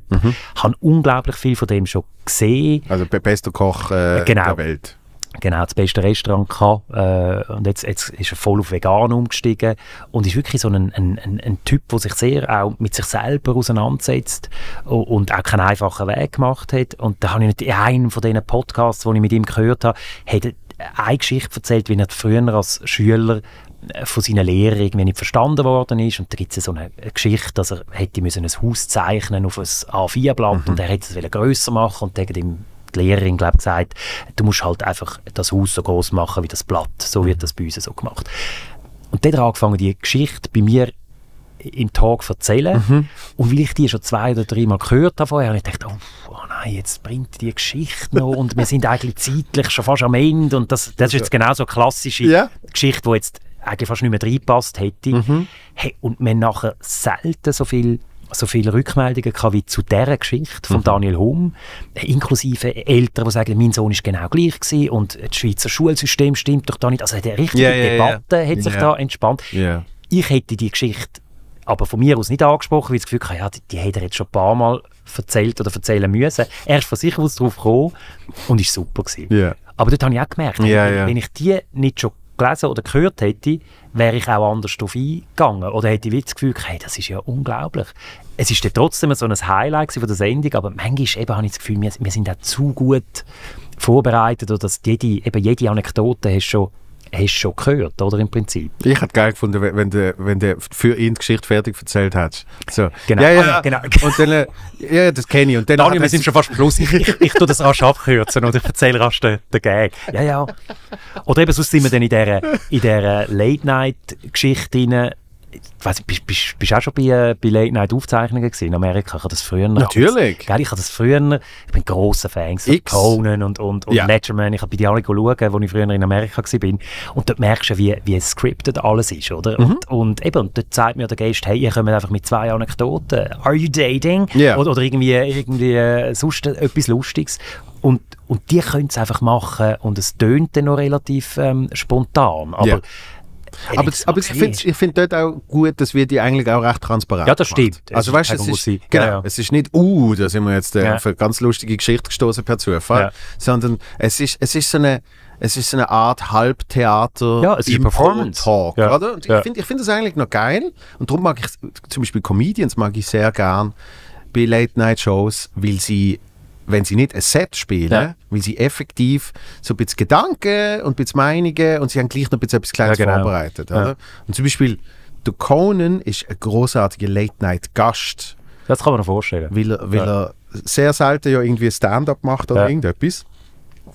Ich habe unglaublich viel von dem schon gesehen. Also bester Koch der Welt. Genau, das beste Restaurant gehabt. Und jetzt ist er voll auf vegan umgestiegen und ist wirklich so ein Typ, der sich sehr auch mit sich selber auseinandersetzt und auch keinen einfachen Weg gemacht hat. Und da habe ich nicht in einem von diesen Podcasts, die ich mit ihm gehört habe, hat eine Geschichte erzählt, wie er früher als Schüler von seinen Lehrern irgendwie nicht verstanden worden ist. Und da gibt es so eine Geschichte, dass er hätte müssen ein Haus zeichnen auf ein A4-Blatt und er hätte es grösser machen und gegen dem die Lehrerin gesagt, du musst halt einfach das Haus so groß machen wie das Blatt. So wird das bei uns so gemacht. Und dann angefangen, die Geschichte bei mir im Tag zu erzählen. Und weil ich die schon 2 oder 3 Mal gehört habe vorher, habe ich gedacht, oh nein, jetzt bringt die Geschichte noch und wir sind eigentlich zeitlich schon fast am Ende. Und das ist jetzt genau so eine klassische Geschichte, die jetzt eigentlich fast nicht mehr reingepasst hätte. Hey, und wir haben nachher selten so viel so viele Rückmeldungen gehabt wie zu dieser Geschichte von Daniel Humm, inklusive Eltern, die sagen, mein Sohn ist genau gleich gewesen und das Schweizer Schulsystem stimmt doch da nicht. Also eine richtige Debatte hat sich da entspannt. Yeah. Ich hätte die Geschichte aber von mir aus nicht angesprochen, weil ich das Gefühl hatte, ja, die hat er jetzt schon ein paar Mal erzählt oder erzählen müssen. Er ist von sich aus drauf gekommen und ist super gewesen. Yeah. Aber dort habe ich auch gemerkt, wenn ich die nicht schon gelesen oder gehört hätte, wäre ich auch anders darauf eingegangen. Oder hätte ich das Gefühl, hey, das ist ja unglaublich. Es ist dann trotzdem so ein Highlight von der Sendung, aber manchmal eben habe ich das Gefühl, wir sind auch zu gut vorbereitet, oder dass jede Anekdote hast schon gehört, oder im Prinzip. Ich hätte geil gefunden, wenn du für ihn die Geschichte fertig erzählt hättest. So. Genau. Genau. Und dann, das kenne ich. Und dann Daniel, wir sind schon fast plus. Ich tue das rasch abkürzen oder ich erzähle rasch den Gag. Ja. Oder eben, sonst sind wir dann in dieser Late-Night-Geschichte drin. Ich weiss nicht, bist du auch schon bei Late-Night-Aufzeichnungen in Amerika? Ich habe das früher... Natürlich! Ich bin grosser Fan von Conan und Letterman. Ich habe bei die alle geschaut, als ich früher in Amerika war. Und dort merkst du, wie scripted alles ist, oder? Und dort zeigt mir der Gast, hey, ihr kommt einfach mit 2 Anekdoten. Are you dating? Yeah. Oder irgendwie sonst etwas Lustiges. Und die können es einfach machen und es tönt dann noch relativ spontan. Aber... Yeah. Aber ich find dort auch gut, dass wir die eigentlich auch recht transparent machen. Ja, das stimmt. Also weißt, es ist nicht, da sind wir jetzt auf eine ganz lustige Geschichte gestoßen per Zufall, sondern es ist so eine Art Halbtheater, es ist Performance Talk, oder? Und ich find das eigentlich noch geil und darum mag ich zum Beispiel Comedians sehr gern bei Late-Night-Shows, weil sie, wenn sie nicht ein Set spielen, weil sie effektiv so ein bisschen Gedanken und ein bisschen Meinungen und sie haben gleich noch ein bisschen etwas Kleines vorbereitet. Oder? Ja. Und zum Beispiel, der Conan ist ein großartiger Late-Night-Gast. Das kann man sich vorstellen. Weil er sehr selten irgendwie Stand-up macht oder irgendetwas.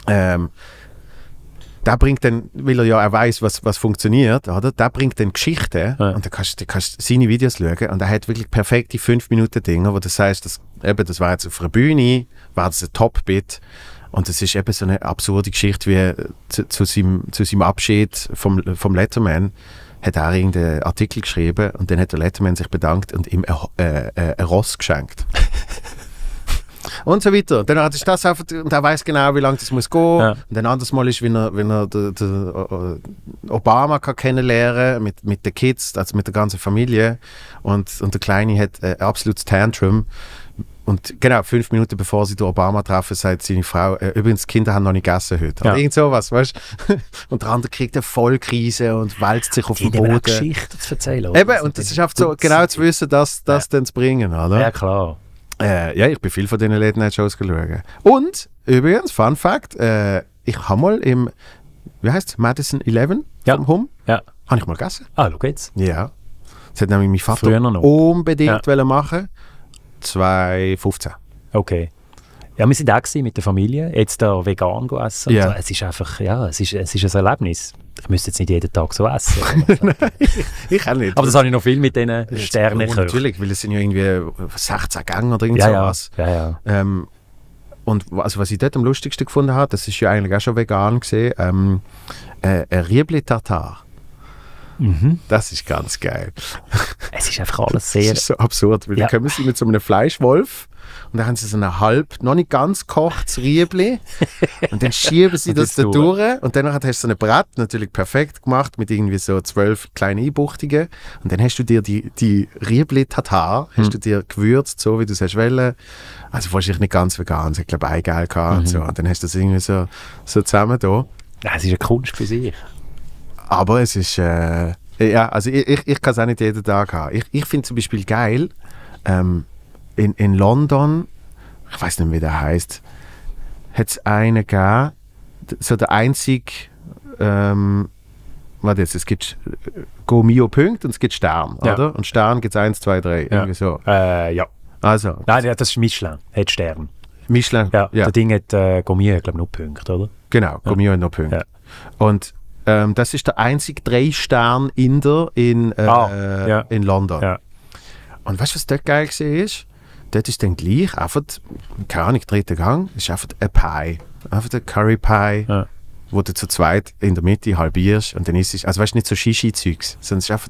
Der bringt dann, weil er ja auch weiss, was funktioniert, oder? Der bringt dann Geschichten und dann kannst du seine Videos schauen und er hat wirklich perfekte 5-Minuten-Dinger, wo du sagst, das war jetzt auf einer Bühne, war das ein Top-Bit und das ist eben so eine absurde Geschichte wie zu seinem Abschied vom Letterman hat er irgendeinen Artikel geschrieben und dann hat der Letterman sich bedankt und ihm ein Ross geschenkt. Und so weiter. Und dann hat er das einfach, und er weiß genau, wie lange das muss gehen. Ja. Und ein anderes Mal ist, wenn er den Obama kann kennenlernen mit den Kids, also mit der ganzen Familie. Und der Kleine hat ein absolutes Tantrum. Und genau, 5 Minuten bevor sie den Obama treffen, sagt seine Frau, übrigens, die Kinder haben noch nicht gegessen heute. Ja. Irgend sowas, weißt du? Und der andere kriegt eine Vollkrise und wälzt sich auf den Boden. Die Geschichte zu erzählen. Oder? Eben, und das ist einfach so, genau zu wissen, das dann zu bringen, oder? Ja, klar. Ich bin viel von diesen Late-Night-Shows geschaut. Und, übrigens, Fun Fact, ich habe mal im, wie heißt es, Madison 11 vom Hum, habe ich mal gegessen. Ah, schau jetzt. Ja. Das hat nämlich mein Vater unbedingt machen wollen. 2015. Okay. Ja, wir sind auch mit der Familie, jetzt da vegan essen. Yeah. So. Es ist einfach, es ist ein Erlebnis. Ich müsste jetzt nicht jeden Tag so essen. Nein, ich auch nicht. Aber das habe ich noch viel mit diesen Sternen gehört. Natürlich, weil es sind ja irgendwie 16 Gänge oder irgendwas. Ja. Und also, was ich dort am lustigsten gefunden habe, das ist ja eigentlich auch schon vegan gesehen, ein Riebli-Tatar. Das ist ganz geil. Es ist einfach alles sehr... Das ist so absurd, weil dann kommen sie mit so einem Fleischwolf und dann haben sie so eine noch nicht ganz gekochtes Riebli und dann schieben sie das da durch und dann hast du so ein Brett, natürlich perfekt gemacht, mit irgendwie so 12 kleinen Einbuchtungen und dann hast du dir die Riebli-Tatar gewürzt, so wie du es wolltest. Also wahrscheinlich nicht ganz vegan, es hat glaube ich Eigelb gehabt und so. Und dann hast du das irgendwie so zusammen da. Das ist eine Kunst für sich. Aber es ist, also ich kann es auch nicht jeden Tag haben. Ich finde zum Beispiel geil, in London, ich weiß nicht, wie der heißt, hat es einen gegeben, so der einzige, es gibt Go-Mio-Punkt und es gibt Stern, oder? Und Stern gibt es 1, 2, 3, irgendwie so. Also. Nein, das ist Michelin, hat Stern. Michelin, ja. Das Ding hat Go-Mio, glaube ich, noch Punkte, oder? Genau, Go-Mio hat noch Punkte. Ja. Und das ist der einzige 3-Stern-Inder in London. Ja. Und weißt du, was dort geil war? Dort ist dann gleich einfach, keine Ahnung, 3. Gang, ist einfach ein Pie. Einfach ein Curry Pie, wo du zu zweit in der Mitte halbierst und dann isst es. Also weißt du, nicht so Shishi-Zeugs, sondern es ist einfach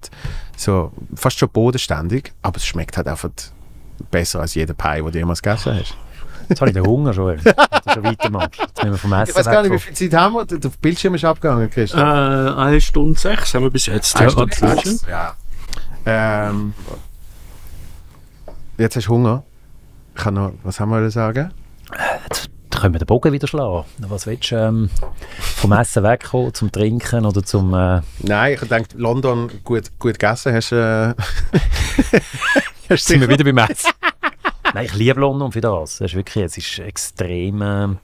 so, fast schon bodenständig, aber es schmeckt halt einfach Besser als jeder Pie, den du jemals gegessen hast. Jetzt habe ich den Hunger schon. Wenn du weitermachst. Jetzt müssen wir vom Essen. Ich weiß gar nicht, wie viel Zeit haben wir? Der Bildschirm ist abgegangen, Christoph. 1:06 haben wir bis jetzt. 1:06, ja. Jetzt hast du Hunger. Ich kann noch, was haben wir sagen? Jetzt können wir den Bogen wieder schlagen. Was willst du? Vom Essen wegkommen, zum Trinken oder zum... Nein, ich denke, London gut gegessen hast du... Jetzt sind wir wieder beim Essen. Nein, ich liebe London für das. Es ist wirklich, es ist extrem,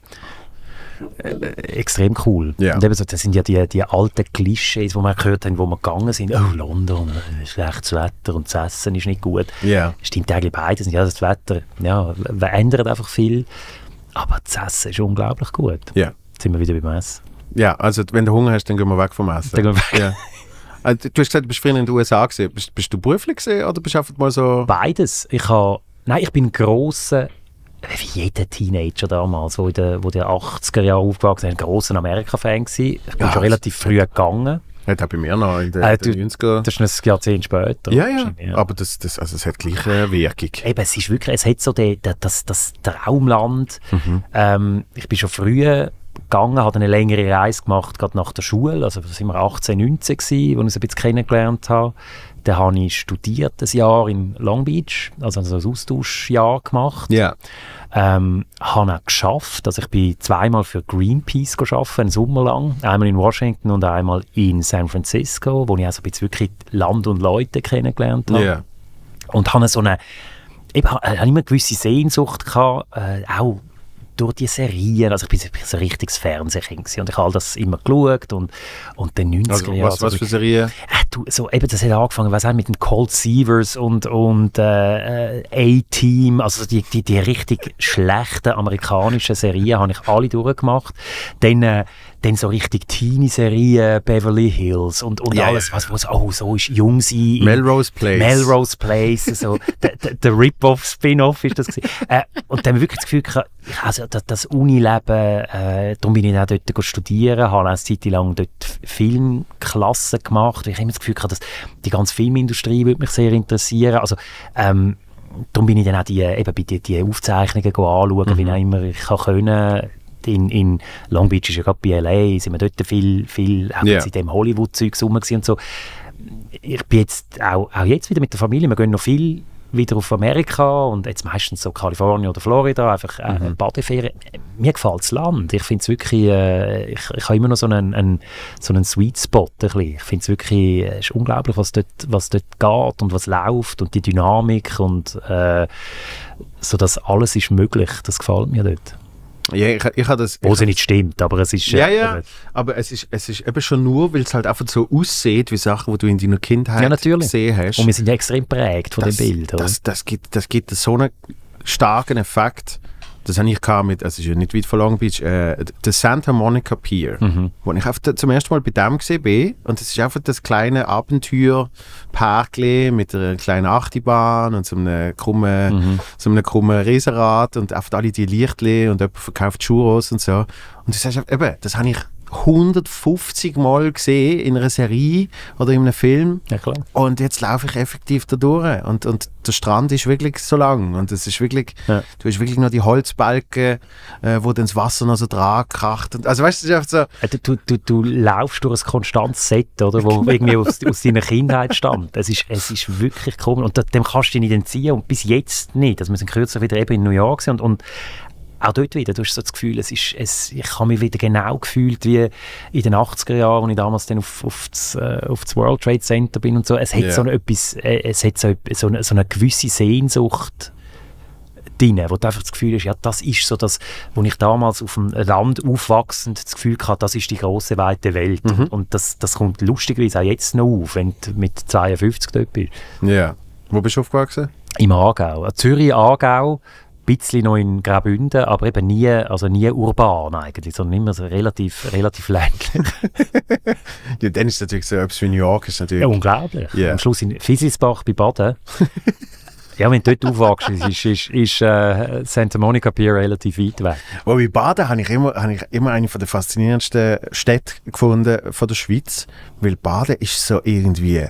extrem cool. Ja. Und eben so, das sind ja die alten Klischees, die wir gehört haben, wo wir gegangen sind. Oh, London, schlechtes Wetter und das Essen ist nicht gut. Ja. Stimmt eigentlich beides nicht. Also das Wetter, ja, ändert einfach viel. Aber das Essen ist unglaublich gut. Ja. Jetzt sind wir wieder beim Essen. Ja, also wenn du Hunger hast, dann gehen wir weg vom Essen. Dann gehen wir weg. Ja. Also, du hast gesagt, du bist früher in den USA gewesen. Bist du beruflich gewesen, oder bist du einfach mal so... Beides. Nein, ich bin grosser, wie jeder Teenager damals, der in den 80er Jahren aufgewachsen ist, ein grosser Amerika-Fan gewesen. Ich bin schon relativ früh gegangen. Ja, das bei mir noch, in den 90er. Das ist ein Jahrzehnt später. Ja, ja. Aber das hat gleich eine Wirkung. Eben, es ist wirklich, es hat so das Traumland. Mhm. Ich bin schon früh gegangen, habe eine längere Reise gemacht, gerade nach der Schule. Also da sind wir 18, 19 gewesen, wo ich es ein bisschen kennengelernt habe. Dann habe ich studiert, ein Jahr in Long Beach, also ein Austauschjahr gemacht. Yeah. Habe auch geschafft, also ich bin zweimal für Greenpeace gearbeitet, einen Sommer lang. Einmal in Washington und einmal in San Francisco, wo ich also wirklich Land und Leute kennengelernt habe. Yeah. Und habe habe immer eine gewisse Sehnsucht gehabt, auch durch die Serien, also ich bin so ein richtiges Fernsehkind und ich habe all das immer geschaut und den 90er Jahren. Also was für Serien? Das hat angefangen, was auch mit den Colt Seavers und A-Team, also die richtig schlechten amerikanischen Serien habe ich alle durchgemacht. Dann so richtig Teenie-Serien, Beverly Hills und yeah, alles, was so ist jung sein. Melrose Place, so der Rip-Off-Spin-Off ist das gewesen. Und dann habe ich wirklich das Gefühl gehabt, also das Unileben, darum bin ich auch dort studieren, habe auch eine Zeit lang dort Filmklassen gemacht, weil ich immer das Gefühl hatte, dass die ganze Filmindustrie würde mich sehr interessieren. Also, darum bin ich dann auch die Aufzeichnungen anschauen, wie auch immer ich konnte. In Long Beach ist ja gerade bei L.A., sind wir dort viel auch in dem Hollywood-Zeug rum und so. Ich bin jetzt auch jetzt wieder mit der Familie, wir gehen noch viel wieder auf Amerika und jetzt meistens so Kalifornien oder Florida, einfach Badeferien. Mir gefällt das Land, ich finde es wirklich, ich habe immer noch so einen Sweet Spot ein bisschen. Ich finde es wirklich, es ist unglaublich, was dort geht und was läuft und die Dynamik und so, dass alles ist möglich, das gefällt mir dort. Ja, ich habe das... Wo sie nicht stimmt, aber es ist... aber es ist eben schon nur, weil es halt einfach so aussieht wie Sachen, die du in deiner Kindheit gesehen hast. Und wir sind ja extrem prägt von dem Bild. Das gibt so einen starken Effekt, das habe ich mit, also es ist ja nicht weit von Long Beach, der Santa Monica Pier, wo ich zum ersten Mal bei dem gesehen bin. Und das ist einfach das kleine Abenteuer-Parkli mit einer kleinen Achterbahn und so einem krummen Riesenrad und einfach alle die Lichtli und jemand verkauft Churros und so. Und das heißt, eben, das habe ich 150 Mal gesehen in einer Serie oder in einem Film. Ja, klar. Und jetzt laufe ich effektiv da durch. Und der Strand ist wirklich so lang. Und es ist wirklich, du hast wirklich noch die Holzbalken, wo dann das Wasser noch so dran kracht. Und, also weißt du, das ist einfach so. Du laufst durch ein konstantes Set, oder? Wo irgendwie aus deiner Kindheit stammt. Es ist wirklich komisch. Und dem kannst du dich nicht entziehen. Und bis jetzt nicht. Also wir sind kürzlich wieder eben in New York gewesen und auch dort wieder, du hast so das Gefühl, ich habe mich wieder genau gefühlt wie in den 80er Jahren, als ich damals dann auf das World Trade Center bin und so. Es hat so eine gewisse Sehnsucht drin, wo du einfach das Gefühl hast, ja, das ist so das, wo ich damals auf dem Land aufwachsend das Gefühl hatte, das ist die grosse, weite Welt. Mhm. Und das kommt lustigerweise auch jetzt noch auf, wenn du mit 52 dort bist. Ja. Wo bist du aufgewachsen? Im Aargau. Zürich, Aargau. Ein bisschen noch in Graubünden, aber eben nie urban eigentlich, sondern immer so relativ ländlich. Ja, dann ist natürlich so etwas wie New York. Ist natürlich, ja, unglaublich. Yeah. Am Schluss in Fisisbach bei Baden. Ja, wenn du dort aufwachst, ist Santa Monica Pier relativ weit weg. Wobei Baden habe ich immer eine der faszinierendsten Städte gefunden von der Schweiz, weil Baden ist so irgendwie...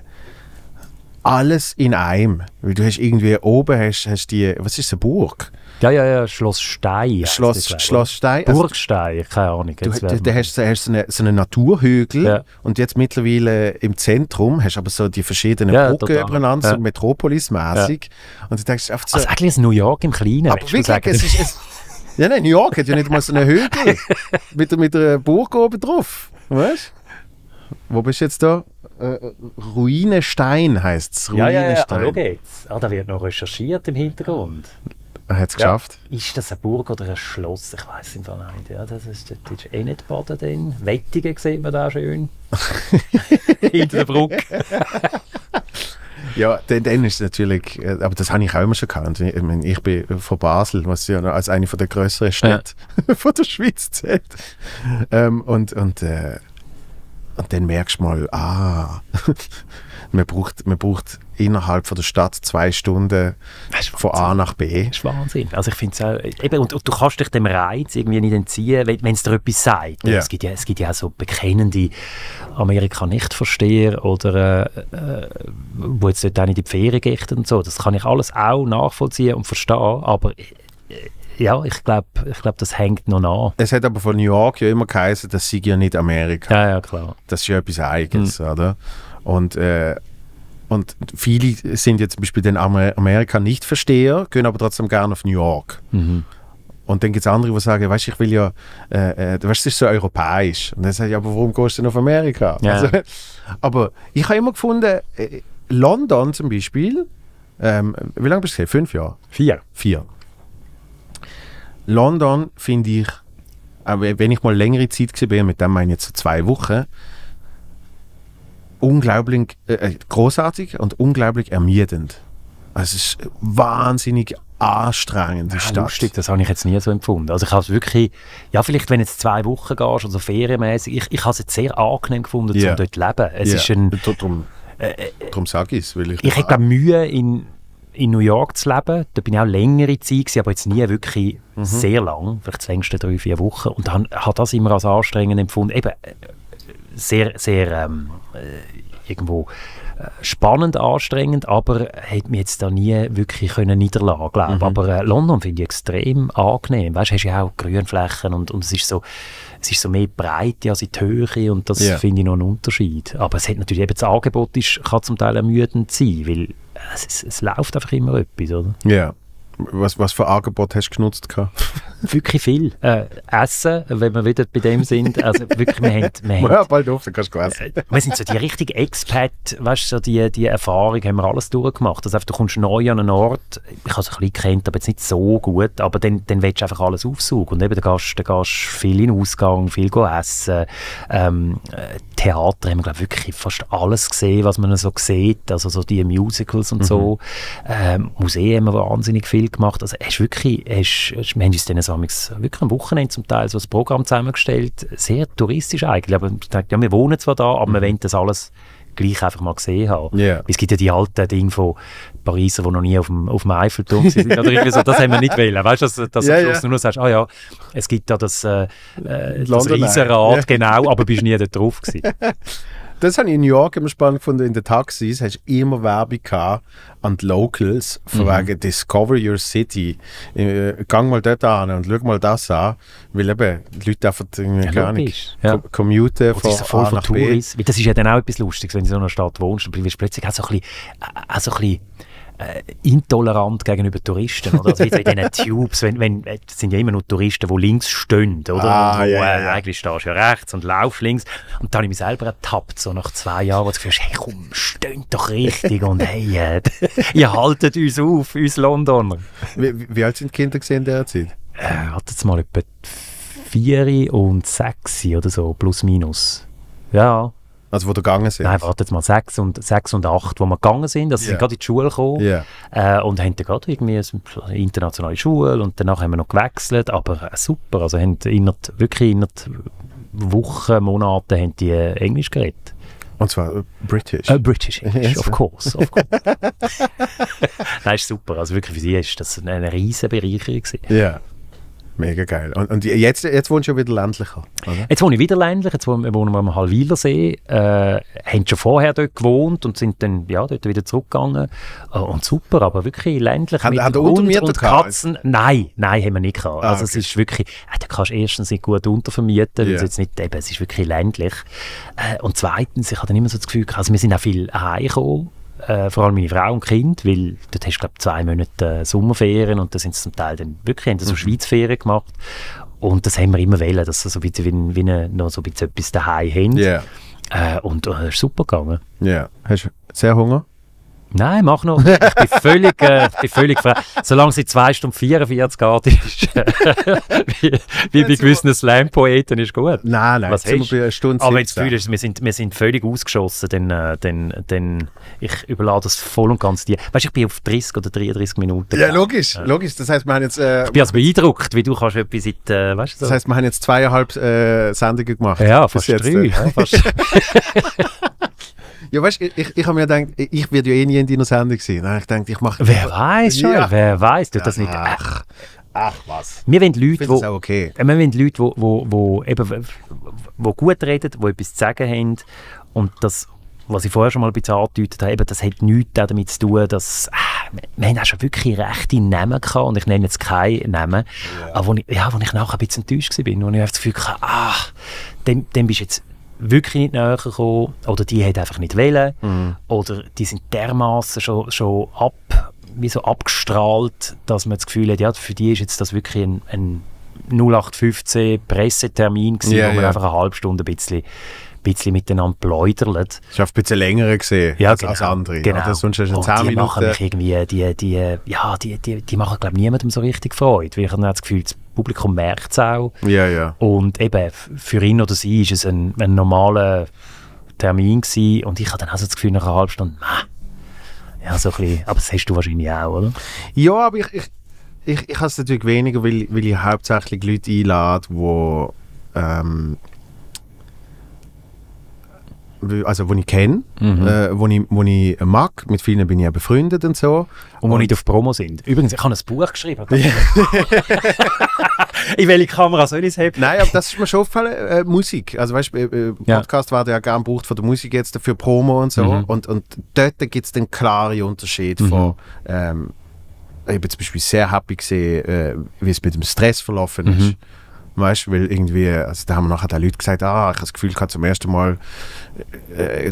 alles in einem. Weil du hast irgendwie oben hast die, was ist eine Burg? Ja, Schloss Stein. Schloss Stein. Burgstein, keine Ahnung. Du hast so einen Naturhügel, ja, und jetzt mittlerweile im Zentrum hast du aber so die verschiedenen Brücken übereinander, so Metropolis-mässig. Ja. Und du denkst oft so, also eigentlich ist New York im Kleinen. Aber wirklich, New York hat ja nicht mal so einen Hügel mit einer Burg oben drauf. Weißt du? Wo bist du jetzt da? Ruinestein heisst es. Ruinestein. Ja, okay. Da wird noch recherchiert im Hintergrund. Hat es geschafft? Ja. Ist das eine Burg oder ein Schloss? Ich weiß es nicht. Ja, das ist eh nicht Baden. Denn Wettigen sieht man da schön. Hinter der Brücke. Ja, dann ist es natürlich, aber das habe ich auch immer schon gehabt. Ich meine, ich bin von Basel, was ja als eine der grösseren Städte von der Schweiz zählt. Und dann merkst du mal, man braucht innerhalb von der Stadt 2 Stunden von A nach B. Das ist Wahnsinn. Also ich find's auch, eben, und du kannst dich dem Reiz irgendwie nicht entziehen, wenn es dir etwas sagt. Yeah. Es gibt ja auch so bekennende Amerika-Nicht-Versteher oder wo jetzt dort auch nicht in die Ferien geht und so. Das kann ich alles auch nachvollziehen und verstehen, aber ja, ich glaube, das hängt noch an. Es hat aber von New York ja immer geheißen, das sei ja nicht Amerika. Ja, klar. Das ist ja etwas Eigenes, oder? Und viele sind jetzt zum Beispiel den Amerika-Nicht-Versteher, gehen aber trotzdem gerne auf New York. Mhm. Und dann gibt es andere, die sagen, weißt du, ich will ja, es ist so europäisch. Und dann sage ich, aber warum gehst du denn auf Amerika? Ja. Also, aber ich habe immer gefunden, London zum Beispiel, wie lange bist du hier? 5 Jahre? 4. London finde ich, aber wenn ich mal längere Zeit war, mit dem meine ich jetzt so 2 Wochen, unglaublich großartig und unglaublich ermüdend. Also es ist wahnsinnig anstrengend, die Stadt. Lustig, das habe ich jetzt nie so empfunden. Also ich habe es wirklich, ja, vielleicht wenn jetzt 2 Wochen gehst, also ferienmäßig, ich habe es jetzt sehr angenehm gefunden, um dort zu leben. Darum sage ich es. Ich hätte Mühe, in New York zu leben. Da bin ich auch längere Zeit gewesen, aber jetzt nie wirklich sehr lang, vielleicht die längsten 3-4 Wochen. Und dann habe das immer als anstrengend empfunden. Eben, sehr, sehr irgendwo spannend, anstrengend, aber hätte mich jetzt da nie wirklich niederlassen können. Aber London finde ich extrem angenehm. Weißt, hast ja auch Grünflächen und es ist so mehr Breite als in die Höhe und das finde ich noch einen Unterschied. Aber es hat natürlich eben, das Angebot kann zum Teil ermüdend sein, weil es läuft einfach immer etwas, oder? Ja. Yeah. Was für Angebot hast du genutzt? Wirklich viel. Essen, wenn wir wieder bei dem sind. Also wirklich, wir haben ja, bald auf, dann kannst du essen. Wir sind so die richtige Expat, weißt du, so die Erfahrung haben wir alles durchgemacht. Also einfach, du kommst neu an einen Ort, ich habe es ein bisschen gekannt, aber jetzt nicht so gut, aber dann willst du einfach alles aufsaugen. Und eben, dann gehst viel in den Ausgang, viel essen. Theater haben wir, glaube ich, wirklich fast alles gesehen, was man so sieht. Also so die Musicals und so. Museen haben wir wahnsinnig viel gemacht. Also wir haben uns dann so wirklich am Wochenende zum Teil so ein Programm zusammengestellt. Sehr touristisch eigentlich. Aber ich dachte, ja, wir wohnen zwar da, aber wir wollen das alles gleich einfach mal gesehen haben. Yeah. Es gibt ja die alten Dinge von Pariser, die noch nie auf dem Eiffelturm sind. So, das haben wir nicht wollen. Weißt du, dass du am Schluss nur sagst, es gibt da das Riesenrad, genau, aber bist nie da drauf gewesen. Das habe ich in New York immer spannend gefunden. In den Taxis hast du immer Werbung gehabt an die Locals, von wegen Discover Your City. Gang mal dort an und schau mal das an. Weil eben, die Leute einfach gar nicht commuten von A nach B. Das ist ja dann auch etwas Lustiges, wenn du in so einer Stadt wohnst. Und du bist plötzlich auch so ein bisschen intolerant gegenüber Touristen. Oder? Also in diesen Tubes, das sind ja immer nur Touristen, die links stehen. Oder? Eigentlich stehst du ja rechts und laufst links. Und da habe ich mich selber ertappt, so nach 2 Jahren, wo du sagst, hey komm, steht doch richtig und hey, ihr haltet uns auf, uns Londoner. Wie alt sind die Kinder in der Zeit? Hatte jetzt mal etwa 4 und 6 oder so, plus minus. Ja. Also wo du gegangen sind? Nein, warte jetzt mal, 6 und 8, wo wir gegangen sind, also sind gerade in die Schule gekommen und haben dann gerade irgendwie eine internationale Schule und danach haben wir noch gewechselt, aber super, also haben wirklich innerhalb Wochen, Monaten haben die Englisch geredet. Und zwar British? British English, yes, of course. Nein, ist super, also wirklich für sie ist das eine riesen Bereicherung gewesen. Ja. Mega geil. Und jetzt wohnst du schon wieder ländlicher, oder? Jetzt wohne ich wieder ländlicher, jetzt wohnen wir am Halwilersee. Haben schon vorher dort gewohnt und sind dann dort wieder zurückgegangen. Und super, aber wirklich ländlich. Hat er untermietet und Katzen? Nein, haben wir nicht gehabt. Also es ist wirklich, da kannst du erstens nicht gut untervermieten, weil es jetzt nicht, eben, es ist wirklich ländlich. Und zweitens, ich hatte dann immer so das Gefühl, also wir sind auch viel heimgekommen. Vor allem meine Frau und Kind, weil dort hast du, glaube ich, 2 Monate Sommerferien und da sind sie zum Teil dann wirklich, haben so Schweizferien gemacht und das haben wir immer wollen, dass sie so ein bisschen wie noch so ein bisschen etwas daheim haben. Yeah. Und das ist super gegangen. Yeah. Hast du sehr Hunger? Nein, mach noch. Ich bin völlig, frei. Solange es in 2:44 geht, ist wie bei gewissen Slam-Poeten, ist gut. Nein, was hast du? Aber wenn das Gefühl ist, wir sind völlig ausgeschossen, dann ich überlade das voll und ganz dir. Weißt du, ich bin auf 30 oder 33 Minuten. Ja, logisch. Das heisst, wir haben jetzt... ich bin also beeindruckt, wie du kannst etwas in... weißt du, so. Das heisst, wir haben jetzt 2,5 Sendungen gemacht. Ja, fast 3. Ja, fast. Ja, weißt du, ich habe mir gedacht, ich werde ja eh nie in deiner Sendung sein. Nein, ich denke, ich mache... Wer weiß schon, wer weiß, tut das nicht. Ach was. Wir wollen Leute, die okay. Wo gut reden, die etwas zu sagen haben. Und das, was ich vorher schon mal ein bisschen angedeutet habe, das hat nichts damit zu tun, dass... wir haben auch schon wirklich rechte Namen gehabt. Und ich nenne jetzt keinen Namen. Ja. Aber wo ich nachher ein bisschen enttäuscht war. Und ich habe das Gefühl, dem bist du jetzt... wirklich nicht näher gekommen, oder die hat einfach nicht wollen, oder die sind dermaßen schon abgestrahlt, dass man das Gefühl hat, ja, für die ist jetzt das wirklich ein 0815 Pressetermin gewesen, wo man einfach eine halbe Stunde ein bisschen miteinander pläuderlet. Ich habe ein bisschen länger gesehen als andere. Genau. Also sonst hast du 10 Minuten. Machen mich irgendwie, die machen, glaube ich, niemandem so richtig Freude, weil ich habe das Gefühl, das Publikum merkt es auch. Ja. Und eben, für ihn oder sie war es ein normaler Termin gewesen. Und ich habe dann auch so das Gefühl, nach einer halben Stunde, ja, so ein bisschen, aber das hast du wahrscheinlich auch, oder? Ja, aber ich habe es natürlich weniger, weil ich hauptsächlich Leute einlade, die wo ich kenne, wo ich mag, mit vielen bin ich auch befreundet und so. Und wo nicht auf Promo sind. Übrigens, ich habe ein Buch geschrieben. In welche Kamera soll ich es haben? Nein, aber das ist mir schon aufgefallen, Musik. Also weißt du, Podcast werden ja gerne gebraucht von der Musik jetzt für Promo und so. Und dort gibt es dann klare Unterschiede von... ich bin zum Beispiel sehr happy gesehen, wie es mit dem Stress verlaufen ist. Weißt du, weil irgendwie, also da haben wir nachher den Leuten gesagt, ich habe das Gefühl, ich habe zum ersten Mal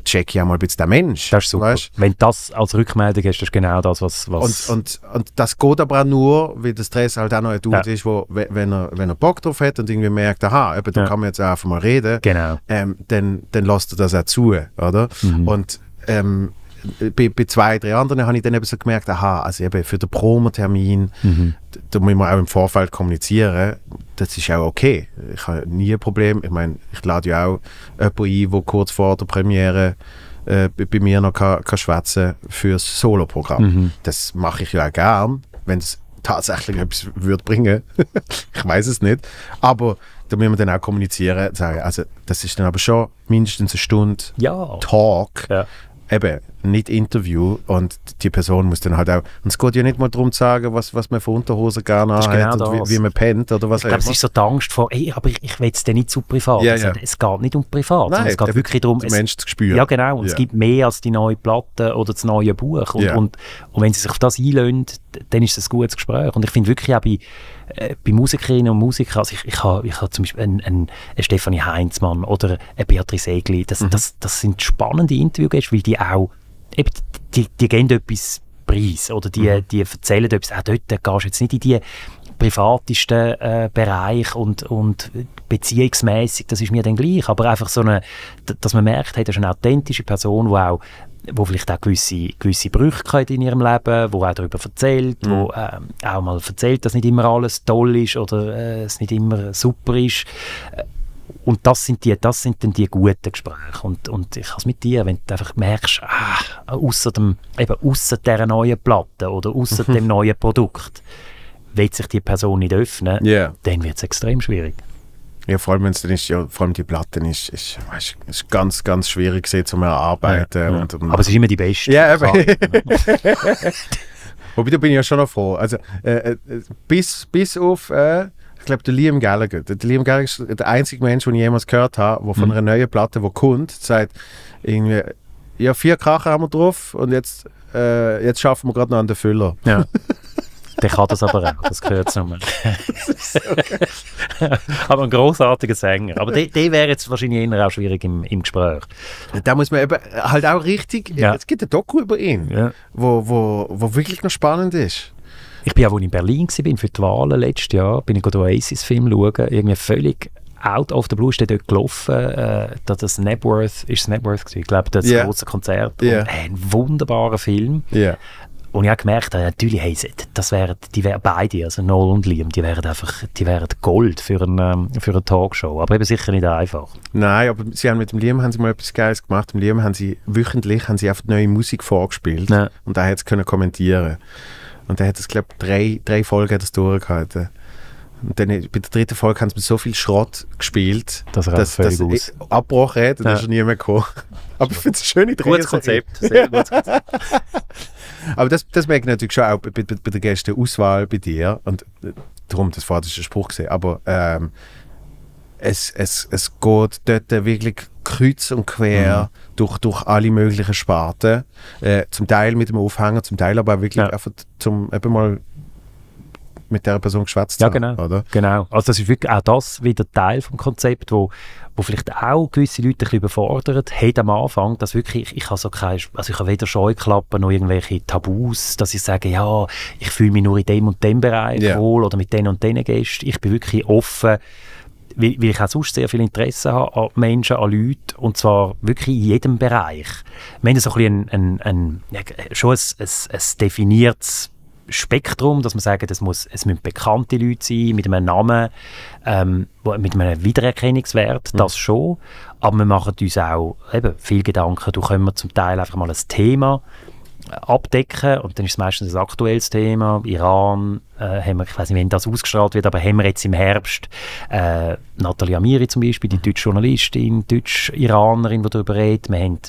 check ich auch mal ein bisschen den Mensch. Das ist super. Weißt? Wenn das als Rückmeldung ist, das ist genau das, was... Und das geht aber auch nur, weil der Stress halt auch noch ein Dude ist, wo, wenn er Bock drauf hat und irgendwie merkt, eben, da kann man jetzt einfach mal reden, dann lässt er das auch zu, oder? Und bei 2, 3 anderen habe ich dann eben so gemerkt, also eben für den Promotermin, da müssen wir auch im Vorfeld kommunizieren, das ist auch okay. Ich habe nie ein Problem. Ich meine, ich lade ja auch jemanden ein, der kurz vor der Premiere bei mir noch kann schwätzen für das Solo-Programm. Das mache ich ja auch gern, wenn es tatsächlich etwas würde bringen. Ich weiß es nicht. Aber da müssen wir dann auch kommunizieren, sagen, also das ist dann aber schon mindestens eine Stunde Talk. Ja. Eben, nicht Interview, und die Person muss dann halt auch, und es geht ja nicht mal darum zu sagen, was man für Unterhosen gerne hat, genau, und wie man pennt oder was auch immer. Ich glaube, es ist so die Angst vor, aber ich will es dann nicht zu privat. Ja. Es geht nicht um privat, sondern es geht wirklich darum, den Menschen zu spüren. Ja genau, und es gibt mehr als die neue Platte oder das neue Buch, und wenn sie sich auf das einlösen, dann ist es ein gutes Gespräch. Und ich finde wirklich auch bei Musikerinnen und Musikern, also ich habe zum Beispiel eine Stefanie Heinzmann oder eine Beatrice Egli, das sind spannende Interviewgäste, weil die auch, eben, die geben etwas preis oder die erzählen etwas, auch dort gehst du jetzt nicht in die privatesten Bereich und beziehungsmässig, das ist mir dann gleich, aber einfach so eine, dass man merkt, hey, das ist eine authentische Person, die vielleicht auch gewisse Brüche hat in ihrem Leben, die auch darüber erzählt, die auch mal erzählt, dass nicht immer alles toll ist oder es nicht immer super ist. Und das sind dann die guten Gespräche. Und ich habe es mit dir, wenn du einfach merkst, ausser dieser neuen Platte oder ausser dem neuen Produkt, will sich die Person nicht öffnen, dann wird es extrem schwierig. Ja, vor allem, wenn es dann ist, vor allem die Platten ist ganz, ganz schwierig zu erarbeiten. Ja. Und aber es ist immer die beste. Ja, Wobei, da bin ich ja schon noch froh. Also, bis auf... Ich glaube, der Liam Gallagher. Der Liam Gallagher ist der einzige Mensch, den ich jemals gehört habe, der von einer neuen Platte, die kommt, sagt irgendwie, ja, 4 Kracher haben wir drauf und jetzt schaffen wir gerade noch an den Füller. Ja. Der kann das aber auch, das gehört zu mir. Aber ein grossartiger Sänger. Aber der wäre jetzt wahrscheinlich eher auch schwierig im Gespräch. Da muss man eben halt auch richtig, ja. Es gibt ein Doku über ihn, ja. wo wirklich noch spannend ist. Ich bin auch, als ich in Berlin war, für die Wahlen letztes Jahr, bin ich gerade Oasis-Film schauen, irgendwie völlig out of the blue, ist der dort gelaufen, das Nebworth gewesen, ich glaube, das große Konzert. Yeah. Und ein wunderbarer Film. Yeah. Und ich habe gemerkt, natürlich, hey, die wären beide, also Noel und Liam, die wären Gold für eine Talkshow, aber eben sicher nicht einfach. Nein, aber sie haben mit dem Liam haben sie mal etwas Geiles gemacht. Mit dem Liam haben sie wöchentlich einfach neue Musik vorgespielt, ja. Und da hat sie kommentieren. Und dann hat es, glaube ich, drei Folgen hat das durchgehalten. Und dann, bei der 3. Folge haben sie mit so viel Schrott gespielt, dass es abgebrochen hat und dann ist nie mehr gekommen. Aber ich finde es eine schöne Drehung. Gutes Konzept. Sehr gutes Konzept. Aber das merke ich natürlich schon auch bei der Gästeauswahl bei dir. Und darum, das war der Spruch gesehen. Aber es geht dort wirklich kreuz und quer durch alle möglichen Sparten. Zum Teil mit dem Aufhänger, zum Teil aber auch wirklich einfach zum eben mal mit dieser Person geschwätzt haben. Ja, genau. Oder? Genau. Also das ist wirklich auch das wieder Teil vom Konzept, wo vielleicht auch gewisse Leute ein bisschen überfordert hat am Anfang, dass wirklich, ich habe so keine, also ich habe weder Scheuklappen noch irgendwelche Tabus, dass ich sage, ja, ich fühle mich nur in dem und dem Bereich wohl oder mit den und den Gästen. Ich bin wirklich offen, weil ich auch sonst sehr viel Interesse habe an Menschen, an Leuten, und zwar wirklich in jedem Bereich. Wir haben so ein definiertes Spektrum, dass man sagt, es müssen bekannte Leute sein, mit einem Namen, mit einem Wiedererkennungswert, das schon. Aber wir machen uns auch eben viel Gedanken, da können wir zum Teil einfach mal ein Thema abdecken und dann ist es meistens ein aktuelles Thema. Iran, haben wir, ich weiß nicht, wenn das ausgestrahlt wird, aber haben wir jetzt im Herbst Natalia Amiri zum Beispiel, die deutsche Journalistin, deutsch-Iranerin, die darüber redet. Wir haben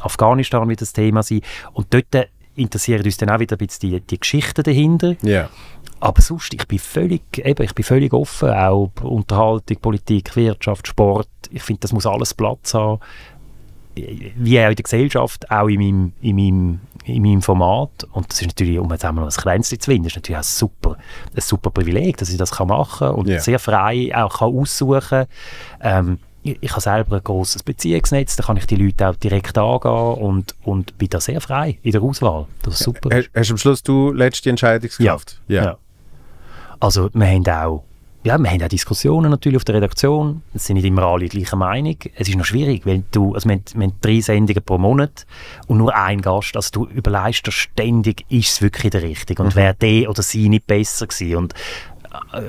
Afghanistan wieder das Thema sein und dort interessieren uns dann auch wieder ein bisschen die Geschichten dahinter. Yeah. Aber sonst, ich bin völlig offen, auch Unterhaltung, Politik, Wirtschaft, Sport. Ich finde, das muss alles Platz haben. Wie auch in der Gesellschaft, auch in meinem Format. Und das ist natürlich, um jetzt einmal ein Kleinste zu finden, ist natürlich auch ein super Privileg, dass ich das machen kann und sehr frei auch kann aussuchen kann. Ich habe selber ein grosses Beziehungsnetz, da kann ich die Leute auch direkt angehen und bin da sehr frei in der Auswahl. Das ist super. Hast am Schluss du letzte Entscheidung getroffen? Ja. Ja. Also wir haben auch Diskussionen natürlich auf der Redaktion, es sind nicht immer alle gleicher Meinung. Es ist noch schwierig, weil wir haben 3 Sendungen pro Monat und nur ein Gast, also du überlegst dir ständig, ist es wirklich der Richtige und wäre der oder sie nicht besser gewesen. Und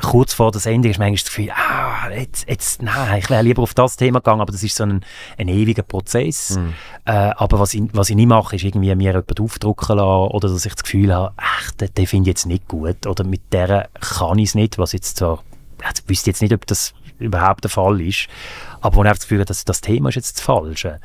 kurz vor der Sendung ist manchmal das Gefühl, nein, ich wäre lieber auf das Thema gegangen, aber das ist so ein ewiger Prozess. Mm. Aber was ich nicht mache, ist irgendwie mir jemanden aufdrücken lassen oder dass ich das Gefühl habe, ach, den finde ich jetzt nicht gut oder mit der kann ich es nicht, was jetzt zwar, ich wüsste jetzt nicht, ob das überhaupt der Fall ist, aber wo ich einfach das Gefühl habe, das Thema ist jetzt das Falsche.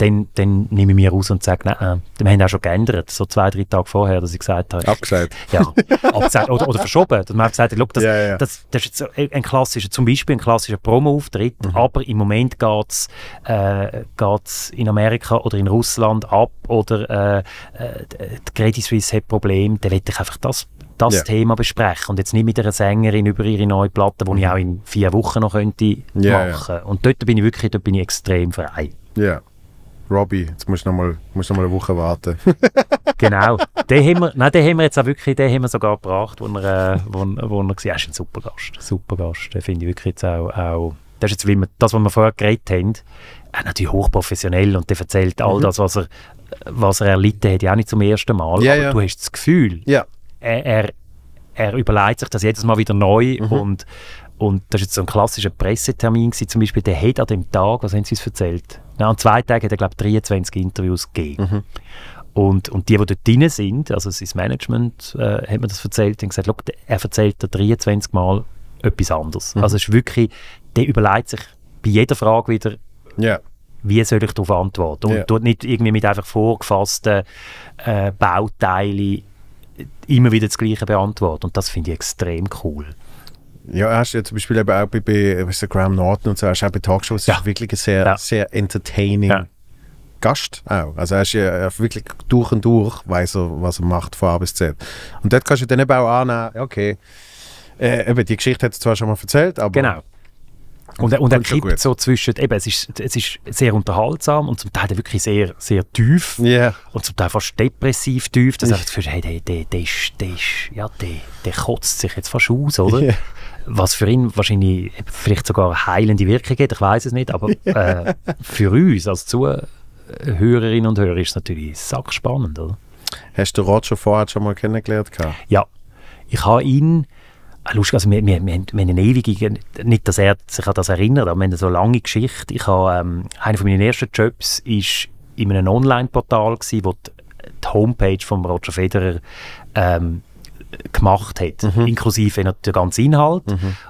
Dann nehme ich mich raus und sage, nein, wir haben auch schon geändert, so 2, 3 Tage vorher, dass ich gesagt habe. Abgesagt. Ja, abgesagt oder verschoben. Dass man einfach gesagt hat, look, das ist jetzt zum Beispiel ein klassischer Promo-Auftritt, aber im Moment geht es in Amerika oder in Russland ab oder die Credit Suisse hat Probleme, dann will ich einfach das Thema besprechen und jetzt nicht mit einer Sängerin über ihre neue Platte, die ich auch in 4 Wochen noch könnte machen. Yeah. Und dort bin ich extrem frei. Yeah. Robbie, jetzt musst du noch mal eine Woche warten. Genau. Den haben wir jetzt auch wirklich, den haben wir sogar gebracht, wo er war. Er ist ein super Gast. Super Gast. Den finde ich wirklich jetzt auch. Das ist jetzt, was wir vorher geredet haben, er ist natürlich hochprofessionell und der erzählt all das, was er erlitten hat, ja auch nicht zum ersten Mal. Yeah, aber du hast das Gefühl, er überlegt sich das jedes Mal wieder neu und das war jetzt so ein klassischer Pressetermin gewesen, zum Beispiel, der hat an dem Tag, was haben sie uns erzählt? Nein, an 2 Tagen hat er, glaube ich, 23 Interviews gegeben. Und die dort drin sind, also sein Management hat mir das erzählt, und gesagt, er erzählt dir 23 Mal etwas anderes. Also es ist wirklich, der überlegt sich bei jeder Frage wieder, wie soll ich darauf antworten? Und tut nicht irgendwie mit einfach vorgefassten Bauteilen immer wieder das Gleiche beantworten. Und das finde ich extrem cool. Ja, hast du ja zum Beispiel eben auch bei Graham Norton und so, hast du auch bei Talkshows, ja, ist wirklich ein sehr, ja, sehr entertaining, ja, Gast auch. Also er ist ja wirklich durch und durch, weiss er, was er macht, von A bis Z. Und dort kannst du dann eben auch annehmen, okay, eben, die Geschichte hat er zwar schon mal erzählt, aber... Genau. Und er kippt so zwischen, eben, es ist sehr unterhaltsam und zum Teil wirklich sehr, sehr tief, yeah, und zum Teil fast depressiv tief, dass ich das Gefühl, hey, der kotzt sich jetzt fast aus, oder? Yeah. Was für ihn wahrscheinlich vielleicht sogar eine heilende Wirkung hat, ich weiß es nicht, aber yeah, für uns als Zuhörerinnen und Hörer ist es natürlich sackspannend, oder? Hast du Roger vorher schon mal kennengelernt? Ja, ich habe ihn... Lustig, also wir haben eine ewige, nicht, dass er sich an das erinnert, aber wir haben so lange Geschichte. Ich habe, einer meiner ersten Jobs war in einem Online-Portal, wo die Homepage von Roger Federer gemacht hat, inklusive der ganzen Inhalt.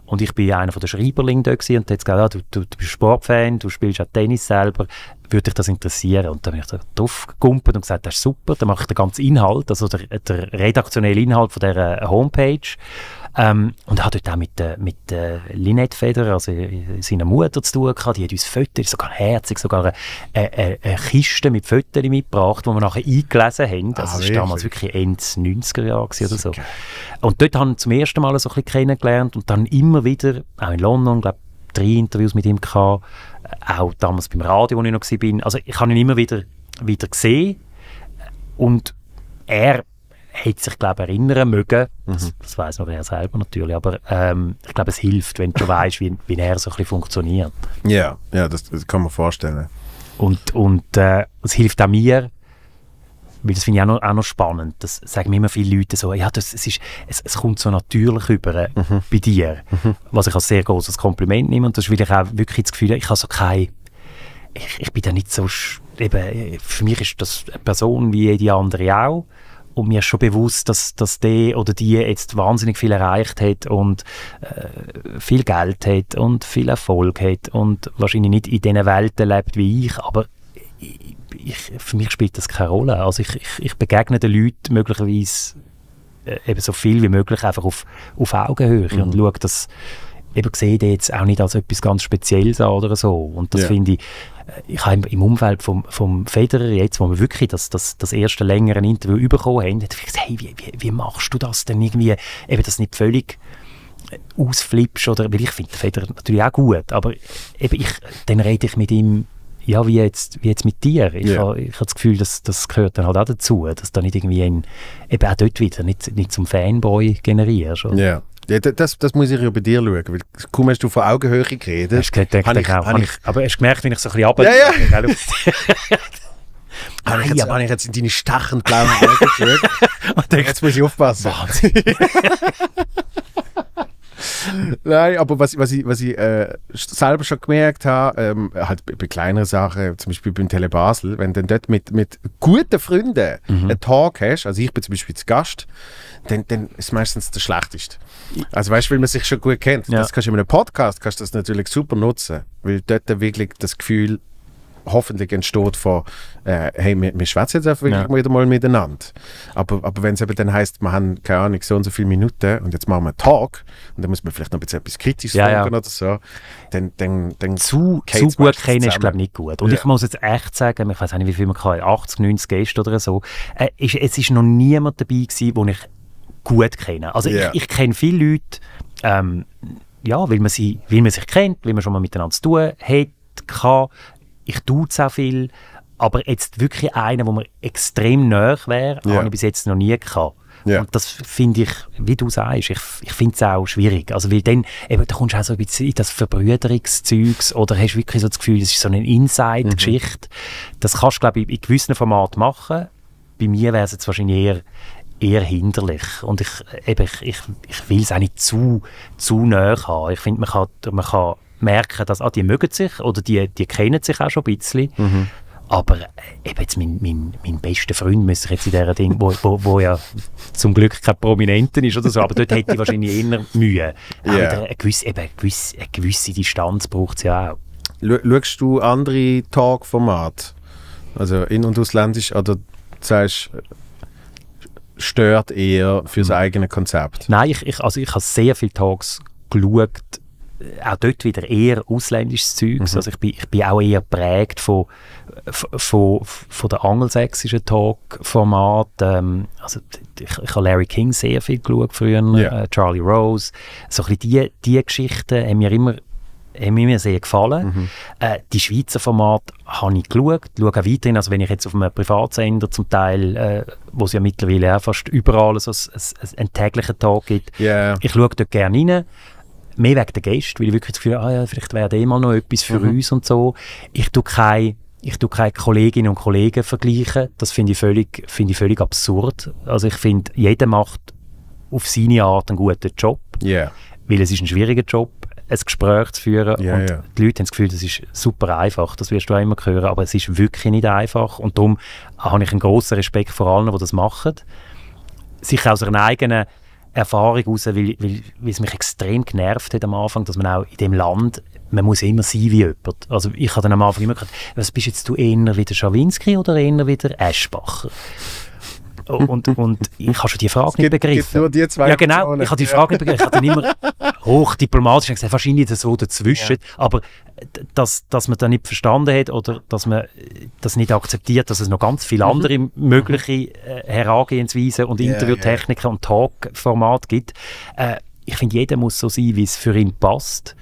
Und ich war einer der Schreiberlinge da und hat gesagt, ah, du bist Sportfan, du spielst auch Tennis selber, würde dich das interessieren? Und dann bin ich da drauf gekumpelt und gesagt, das ist super, dann mache ich den ganzen Inhalt, also der redaktionelle Inhalt von dieser Homepage. Und er hat dort auch mit Lynette Federer, also seiner Mutter, zu tun gehabt. Die hat uns Fotos, sogar herzig, sogar eine Kiste mit Fotos mitgebracht, die wir nachher eingelesen haben. Das war damals wirklich Ende 90er Jahre oder so. Okay. Und dort haben wir zum ersten Mal so ein bisschen kennengelernt und dann immer wieder, auch in London, glaube ich, 3 Interviews mit ihm gehabt, auch damals beim Radio, wo ich noch war. Also ich habe ihn immer wieder gesehen und er hätte sich, glaube ich, erinnern mögen. Das weiss noch er selber natürlich, aber ich glaube, es hilft, wenn du schon weißt, wie er so ein bisschen funktioniert. Ja, yeah, das kann man vorstellen. Und es hilft auch mir, weil das finde ich auch noch spannend. Das sagen mir immer viele Leute so, ja, es kommt so natürlich über bei dir, was ich als sehr großes Kompliment nehme. Und das ist, weil ich auch wirklich das Gefühl habe, ich habe so keine... Ich bin da nicht so... Eben, für mich ist das eine Person wie jede andere auch. Und mir ist schon bewusst, dass der oder die jetzt wahnsinnig viel erreicht hat und viel Geld hat und viel Erfolg hat und wahrscheinlich nicht in diesen Welten lebt wie ich, aber für mich spielt das keine Rolle. Also ich begegne den Leuten möglicherweise eben so viel wie möglich einfach auf Augenhöhe und schaue, dass eben sehe den jetzt auch nicht als etwas ganz Spezielles an oder so. Und das finde ich, habe im Umfeld vom Federer jetzt, wo wir wirklich das erste längere Interview bekommen haben, habe ich gesagt, hey, wie machst du das denn irgendwie, eben das nicht völlig ausflippst, oder, weil ich finde den Federer natürlich auch gut, aber eben dann rede ich mit ihm, ja, wie jetzt mit dir. Ich habe das Gefühl, das gehört dann halt auch dazu, dass du nicht irgendwie eben auch dort wieder nicht zum Fanboy generierst. Oder? Ja, das muss ich ja bei dir schauen, weil kaum hast du von Augenhöhe geredet. Hast gedacht, aber hast du gemerkt, wenn ich so ein bisschen runter... Ja, ja. Habe ich jetzt in deine stachend blauen Augen geschaut und denke, jetzt muss ich aufpassen. Wahnsinn. Nein, aber was ich selber schon gemerkt habe, halt bei kleineren Sachen, zum Beispiel beim Tele Basel, wenn du dann dort mit guten Freunden einen Tag hast, also ich bin zum Beispiel zu Gast, dann ist meistens der Schlechteste. Also weißt du, weil man sich schon gut kennt. Ja. Das kannst du in einem Podcast das natürlich super nutzen, weil dort wirklich das Gefühl hoffentlich entsteht von hey, wir schwätzen jetzt einfach wirklich wieder mal miteinander. Aber wenn es eben dann heisst, wir haben, keine Ahnung, so und so viele Minuten und jetzt machen wir einen Tag und dann muss man vielleicht noch ein bisschen etwas Kritisches sagen oder so, dann zu gut kennen ist, glaube ich, nicht gut. Und ich muss jetzt echt sagen, ich weiß nicht, wie viel man kann, 80, 90 Gäste oder so, es ist noch niemand dabei gewesen, den ich gut kenne. Also ich kenne viele Leute, weil man sich kennt, weil man schon mal miteinander zu tun hat, ich tue es auch viel, aber jetzt wirklich einer, der mir extrem nahe wäre, habe ich bis jetzt noch nie gehabt. Yeah. Und das finde ich, wie du sagst, ich finde es auch schwierig. Also weil dann eben, da kommst du auch so ein bisschen in das Verbrüderungszeugs oder hast wirklich so das Gefühl, das ist so eine Inside-Geschichte. Das kannst du, glaube ich, in gewissen Formaten machen. Bei mir wäre es jetzt wahrscheinlich eher hinderlich. Und ich will es auch nicht zu nahe haben. Ich finde, man kann merken, dass die mögen sich oder die kennen sich auch schon ein bisschen. Aber eben jetzt mein bester Freund müsste ich jetzt in dieser Ding, wo ja zum Glück kein Prominenten ist oder so, aber dort hätte ich wahrscheinlich eher Mühe. Eine gewisse Distanz braucht es ja auch. Schaust du andere Talk-Formate? Also in- und ausländisch, oder sagst du, stört eher fürs eigene Konzept? Nein, ich habe sehr viele Talks geschaut, auch dort wieder eher ausländisches Zeug. Mhm. Also ich bin auch eher geprägt von den angelsächsischen Talk-Formaten. Also ich habe Larry King sehr viel geschaut früher, yeah. Charlie Rose. So ein bisschen die Geschichten haben mir immer sehr gefallen. Mhm. Die Schweizer Formate habe ich geschaut, schaue auch weiterhin, also wenn ich jetzt auf einem Privatsender zum Teil, wo es ja mittlerweile auch fast überall so einen täglichen Talk gibt, yeah. Ich schaue dort gerne rein. Mehr wegen der Gäste, weil ich wirklich das Gefühl habe, ah ja, vielleicht wäre da mal noch etwas für mhm. uns und so. Ich tue keine Kolleginnen und Kollegen vergleichen. Das finde ich völlig absurd. Also ich finde, jeder macht auf seine Art einen guten Job, yeah. Weil es ist ein schwieriger Job, ein Gespräch zu führen. Yeah, und yeah. Die Leute haben das Gefühl, das ist super einfach, das wirst du auch immer hören, aber es ist wirklich nicht einfach. Und darum habe ich einen grossen Respekt vor allen, die das machen. Sich aus einer eigenen Erfahrung raus, weil es mich extrem genervt hat am Anfang, dass man auch in dem Land, man muss immer sein wie jemand. Also ich habe dann am Anfang immer gedacht, was bist jetzt du, eher wieder Schawinski oder eher wieder Eschbacher? Und ich habe schon die Frage nicht begriffen. Es gibt nur die zwei. Ja genau, ich habe die Frage nicht begriffen. Ich habe dann immer hochdiplomatisch gesagt, wahrscheinlich das so dazwischen. Ja. Aber dass man das nicht verstanden hat oder dass man das nicht akzeptiert, dass es noch ganz viele andere mögliche Herangehensweisen und Interviewtechniken und Talk-Formate gibt. Ich finde, jeder muss so sein, wie es für ihn passt.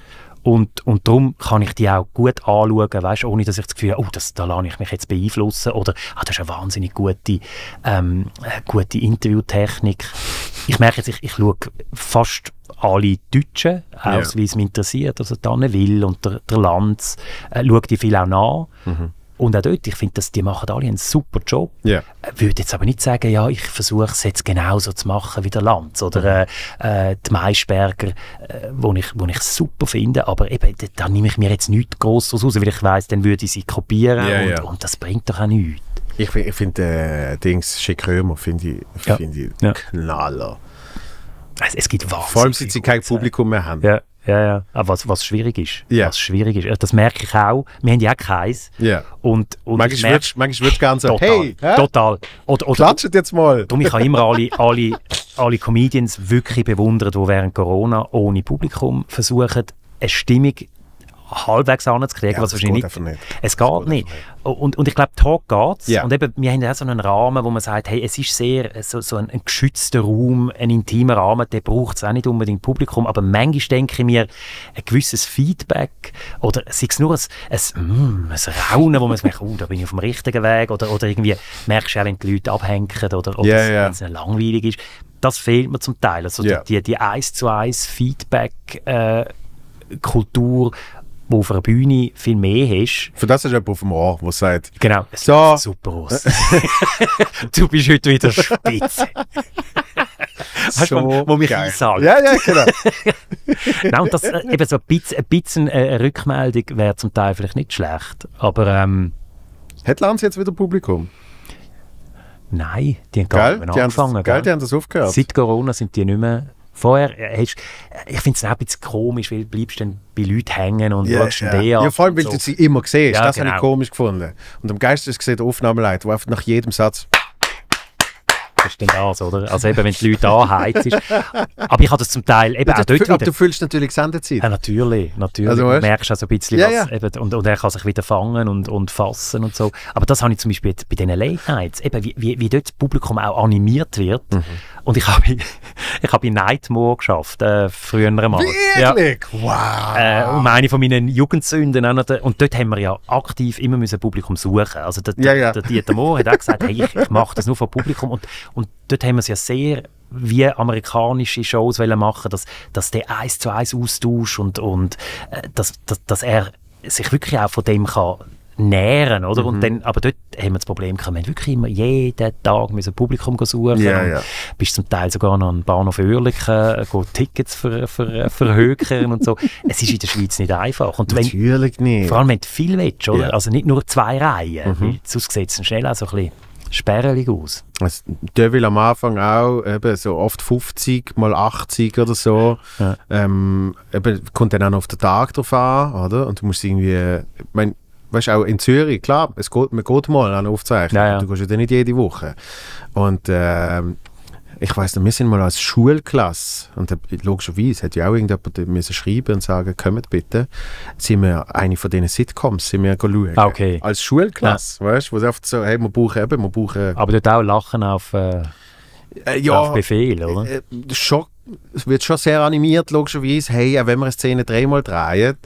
Und darum kann ich die auch gut anschauen, weißt, ohne dass ich das Gefühl habe, oh, da lasse ich mich jetzt beeinflussen. Oder, ah, das ist eine wahnsinnig gute Interviewtechnik. Ich merke jetzt, ich schaue fast alle Deutschen aus, ja. Wie es mich interessiert. Also Tanne Will und der Lanz, schaue die viel auch nach. Mhm. Und auch dort, ich finde, die machen alle einen super Job. Yeah. Ich würde jetzt aber nicht sagen, ja, ich versuche es jetzt genauso zu machen wie der Lanz oder die Maischberger, wo ich super finde, aber eben, da nehme ich mir jetzt nichts gross raus, weil ich weiss, dann würde ich sie kopieren, yeah, und das bringt doch auch nichts. Ich finde Dings Schick Römer, finde ich Knaller. Also, es gibt wahnsinnig. Vor allem, seit sie kein Publikum mehr haben. Yeah. Ja. Aber was schwierig ist. Yeah. Was schwierig ist. Das merke ich auch. Wir haben ja auch keins. Yeah. Und manchmal wird es ganz total. Hey, total. Oder, klatscht jetzt mal. Ich habe immer alle Comedians wirklich bewundert, die während Corona ohne Publikum versuchen, eine Stimmung halbwegs anzukriegen, ja, was wahrscheinlich nicht. Es geht nicht. Und ich glaube, Talk geht's. Yeah. Und eben, wir haben ja so einen Rahmen, wo man sagt, hey, es ist sehr so ein geschützter Raum, ein intimer Rahmen, der braucht es auch nicht unbedingt Publikum, aber manchmal denke ich mir, ein gewisses Feedback oder sei es nur ein Raunen, wo man merkt, oh, da bin ich auf dem richtigen Weg, oder irgendwie merkst du auch, wenn die Leute abhängen oder es langweilig ist. Das fehlt mir zum Teil. Also die 1:1 Feedback Kultur, wo auf einer Bühne viel mehr hast. Für das ist jemand auf dem Ohr, der sagt, genau, es so. Super aus. Du bist heute wieder spitze. Hast du so wo mich einsagt? Ja, genau. Nein, und das, eben so ein bisschen eine Rückmeldung wäre zum Teil vielleicht nicht schlecht, aber... Hat Lanz jetzt wieder Publikum? Nein, die haben gar nicht angefangen. Die haben das aufgehört. Seit Corona sind die nicht mehr... Vorher, ich finde es auch ein bisschen komisch, weil du bleibst dann bei Leuten hängen und schaust den an. Ja, vor allem, weil du sie immer siehst. Ja, das habe ich komisch gefunden. Und am Geist ist gesehen der Aufnahmeleiter, der einfach nach jedem Satz... Das ist dann das, oder? Also eben, wenn die Leute anheizt. Aber ich habe das zum Teil eben auch dort wieder... Aber du fühlst natürlich Sendezeit. Ja, natürlich. Also, du merkst auch so ein bisschen was. Ja. Eben, und er kann sich wieder fangen und fassen und so. Aber das habe ich zum Beispiel bei diesen Late Nights. Eben, wie dort das Publikum auch animiert wird. Mhm. Und ich habe in Nightmore geschafft, früher einmal. Wirklich? Ja. Wow! Und eine von meinen Jugendsünden. Und dort haben wir ja aktiv immer müssen Publikum suchen. Also der Dieter Mohr hat auch gesagt, hey, ich mache das nur vor Publikum. Und dort haben wir es ja sehr wie amerikanische Shows machen, dass der 1:1 Austausch und dass er sich wirklich auch von dem kann nähren, oder? Mhm. Und dann, aber dort haben wir das Problem gehabt, wir haben wirklich immer jeden Tag ein Publikum suchen. Yeah. Bist zum Teil sogar noch an den Bahnhof Oerlikon, Tickets verhökern und so. Es ist in der Schweiz nicht einfach. Und natürlich nicht. Vor allem, wenn du viel willst, oder? Yeah. Also nicht nur 2 Reihen, sonst sieht es schnell auch so ein bisschen sperrig aus. Also, der will am Anfang auch eben so oft 50 mal 80 oder so. Ja. Eben, kommt dann auch noch auf den Tag drauf an, oder? Und du musst irgendwie, ich meine, weißt du, auch in Zürich, klar, man geht mal an Aufzeichnung. Ja. Du gehst ja dann nicht jede Woche. Und ich weiss noch, wir sind mal als Schulklasse, und logischerweise hat ja auch irgendjemand müssen schreiben und sagen, kommt bitte, sind wir eine von diesen Sitcoms, sind wir schauen. Okay. Als Schulklasse, ja. Weißt du, wo es oft so, hey, wir brauchen... Aber dort auch Lachen auf Befehl, oder? Es wird schon sehr animiert, logischerweise, hey, auch wenn wir eine Szene dreimal drehen,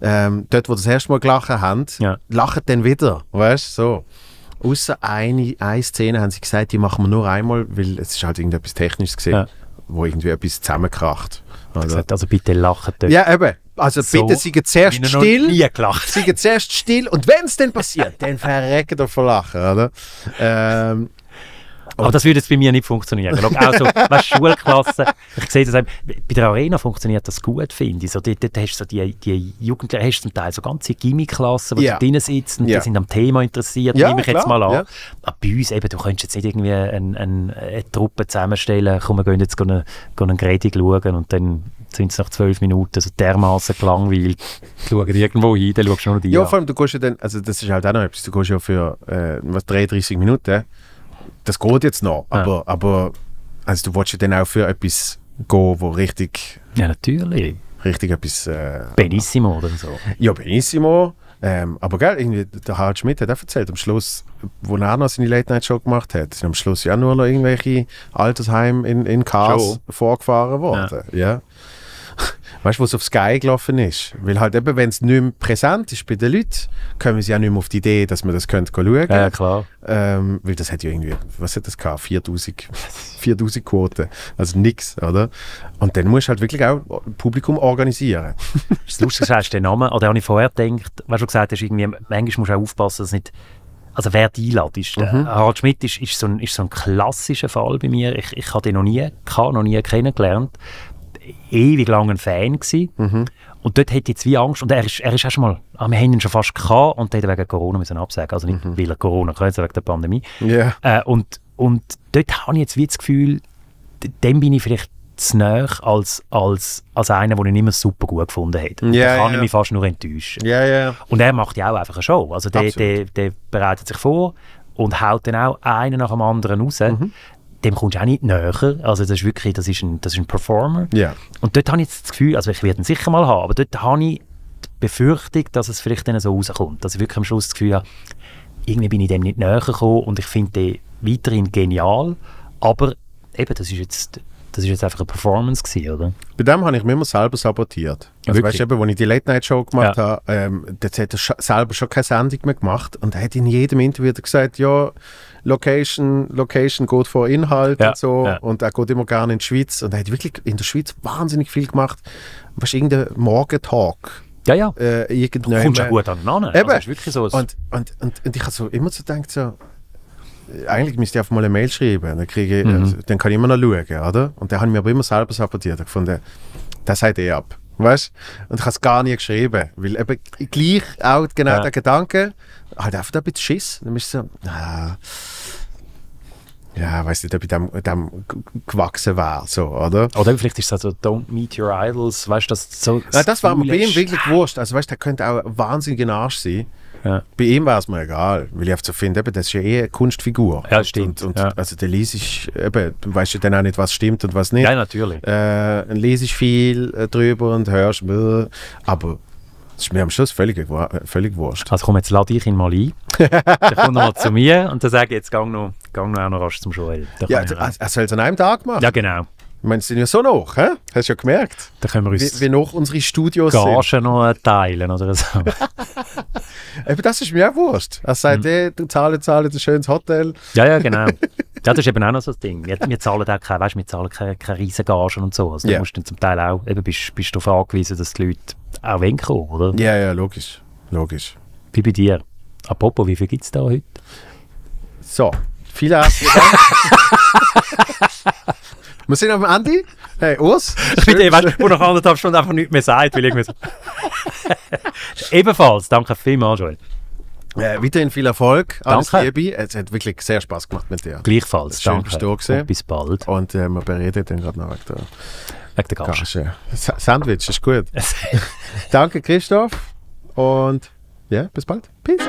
dort, wo das erste Mal gelacht haben, ja. Lachen dann wieder, weißt du, so. Außer eine Szene haben sie gesagt, die machen wir nur einmal, weil es ist halt irgendetwas Technisches gesehen, ja. Wo irgendwie etwas zusammenkracht. Also bitte lachen dort. Ja, eben. Also so, bitte, sie geht zuerst still. Sie geht zuerst still und wenn es dann passiert, dann verrecken wir vor Lachen, oder? Aber das würde jetzt bei mir nicht funktionieren. Also, weißt, Schulklassen, ich sehe das eben, bei der Arena funktioniert das gut, finde ich. So, dort hast du so die Jugendlichen, hast zum Teil so ganze Gimmiklassen, die drinnen sitzen, die sind am Thema interessiert, nehme ich jetzt mal an. Ja. Aber bei uns eben, du könntest jetzt nicht irgendwie eine Truppe zusammenstellen, komm, wir gehen jetzt einen Gredig schauen und dann sind es nach 12 Minuten so dermaßen gelangweilt. Schauen irgendwo hin, dann schaust du nur die an. Ja, vor allem, du gehst ja dann, also das ist halt auch noch etwas, du gehst ja für 33 Minuten, das geht jetzt noch, aber also du willst ja dann auch für etwas gehen, wo richtig... Ja, natürlich. Richtig etwas... Benissimo oder so. Ja, Benissimo. Aber gell, irgendwie, der Harald Schmidt hat auch erzählt, am Schluss, wo er auch noch seine Late-Night-Show gemacht hat, sind am Schluss ja nur noch irgendwelche Altersheime in Cars vorgefahren worden. Ja. Ja. Weißt du, was auf Sky gelaufen ist? Weil halt eben, wenn es nicht mehr präsent ist bei den Leuten, kommen sie ja nicht mehr auf die Idee, dass man das könnte schauen. Ja, klar. Weil das hat ja irgendwie, was hat das gehabt? 4000 Quoten. Also nichts, oder? Und dann musst du halt wirklich auch Publikum organisieren. Das Lustige ist, den Namen, oder habe ich vorher gedacht, weißt du, gesagt hast, irgendwie, manchmal musst du auch aufpassen, dass nicht... Also wer die einladest. Harald Schmidt ist so ein klassischer Fall bei mir. Ich habe den noch nie kennengelernt. Ewig lang ein Fan gewesen. Und dort hatte ich jetzt wie Angst. Und er ist auch schon mal, wir haben ihn schon fast gehabt und hat wegen Corona müssen absagen. Also nicht weil er Corona kann, sondern wegen der Pandemie. Yeah. Und dort habe ich jetzt wie das Gefühl, dem bin ich vielleicht zu nahe als einer, den ich nicht mehr super gut gefunden hätte. Yeah, da kann ich mich fast nur enttäuschen. Yeah, yeah. Und er macht ja auch einfach eine Show. Also der bereitet sich vor und haut dann auch einen nach dem anderen raus. Dem kommst du auch nicht näher. Also das ist wirklich, das ist ein Performer. Yeah. Und dort habe ich jetzt das Gefühl, also ich werde ihn sicher mal haben, aber dort habe ich die Befürchtung, dass es vielleicht dann so rauskommt. Dass ich wirklich am Schluss das Gefühl habe, irgendwie bin ich dem nicht näher gekommen und ich finde den weiterhin genial, aber eben, das ist jetzt einfach eine Performance gewesen, oder? Bei dem habe ich mich immer selber sabotiert. Also weißt du, eben, als ich die Late-Night-Show gemacht habe, das hat er selber schon keine Sendung mehr gemacht und er hat in jedem Interview gesagt, ja, Location geht vor Inhalt und so. Ja. Und er geht immer gerne in die Schweiz. Und er hat wirklich in der Schweiz wahnsinnig viel gemacht. Was irgendein Morgentalk. Ja. Du kommst ja gut aneinander. Eben. Also ist wirklich so und ich habe so immer so gedacht, so, eigentlich müsste ich einfach mal eine Mail schreiben. Dann, dann kann ich immer noch schauen, oder? Und dann habe ich mir aber immer selber sabotiert. Ich fand, das hat ab. Weißt? Und ich habe es gar nie geschrieben, weil eben gleich auch genau der Gedanke, halt einfach ein bisschen Schiss, dann bist du so, ja, weiss nicht, ob ich dem gewachsen wäre, so, oder? Oder vielleicht ist es so, don't meet your idols, weißt du, das so... Ja, das war mir bei ihm wirklich wurscht, also weißt du, der könnte auch ein wahnsinniger Arsch sein. Ja. Bei ihm war es mir egal, weil ich oft so finde, das ist ja eh eine Kunstfigur. Ja, stimmt. Und also der liest ich, eben, du weißt ja dann auch nicht, was stimmt und was nicht. Ja, natürlich. Dann lese ich viel drüber und hörst, aber das ist mir am Schluss völlig wurscht. Also komm, jetzt lade ich ihn mal ein, dann kommt er mal zu mir und dann sage ich, jetzt geh noch auch noch rasch zum Joel. Ja, er soll es an einem Tag machen. Ja, genau. Ich meine, sie sind ja so noch, hä? Hast du ja gemerkt? Da können wir uns wie noch unsere Studios Gagen noch teilen oder so. Eben, das ist mir auch wurscht. Er sagt, du zahlst ein schönes Hotel. Ja, genau. Das ist eben auch noch so ein Ding. Wir zahlen auch keine riesen Gagen und so. Also du musst dann zum Teil auch, eben bist darauf angewiesen, dass die Leute auch wollen kommen, oder? Ja, logisch. Wie bei dir. Apropos, wie viel gibt es da heute? So, vielen herzlichen Dank. Wir sind am Ende. Hey, Urs. Wo nach 1,5 Stunden einfach nichts mehr sagt, weil ich mir so. Ebenfalls, danke vielmals, Joel. Weiterhin viel Erfolg. Alles Liebe. Es hat wirklich sehr Spaß gemacht mit dir. Gleichfalls. Schön, dass du da warst. Bis bald. Und wir bereden dann gerade noch wegen der Gage. Sandwich ist gut. Danke, Christoph. Und ja, bis bald. Peace.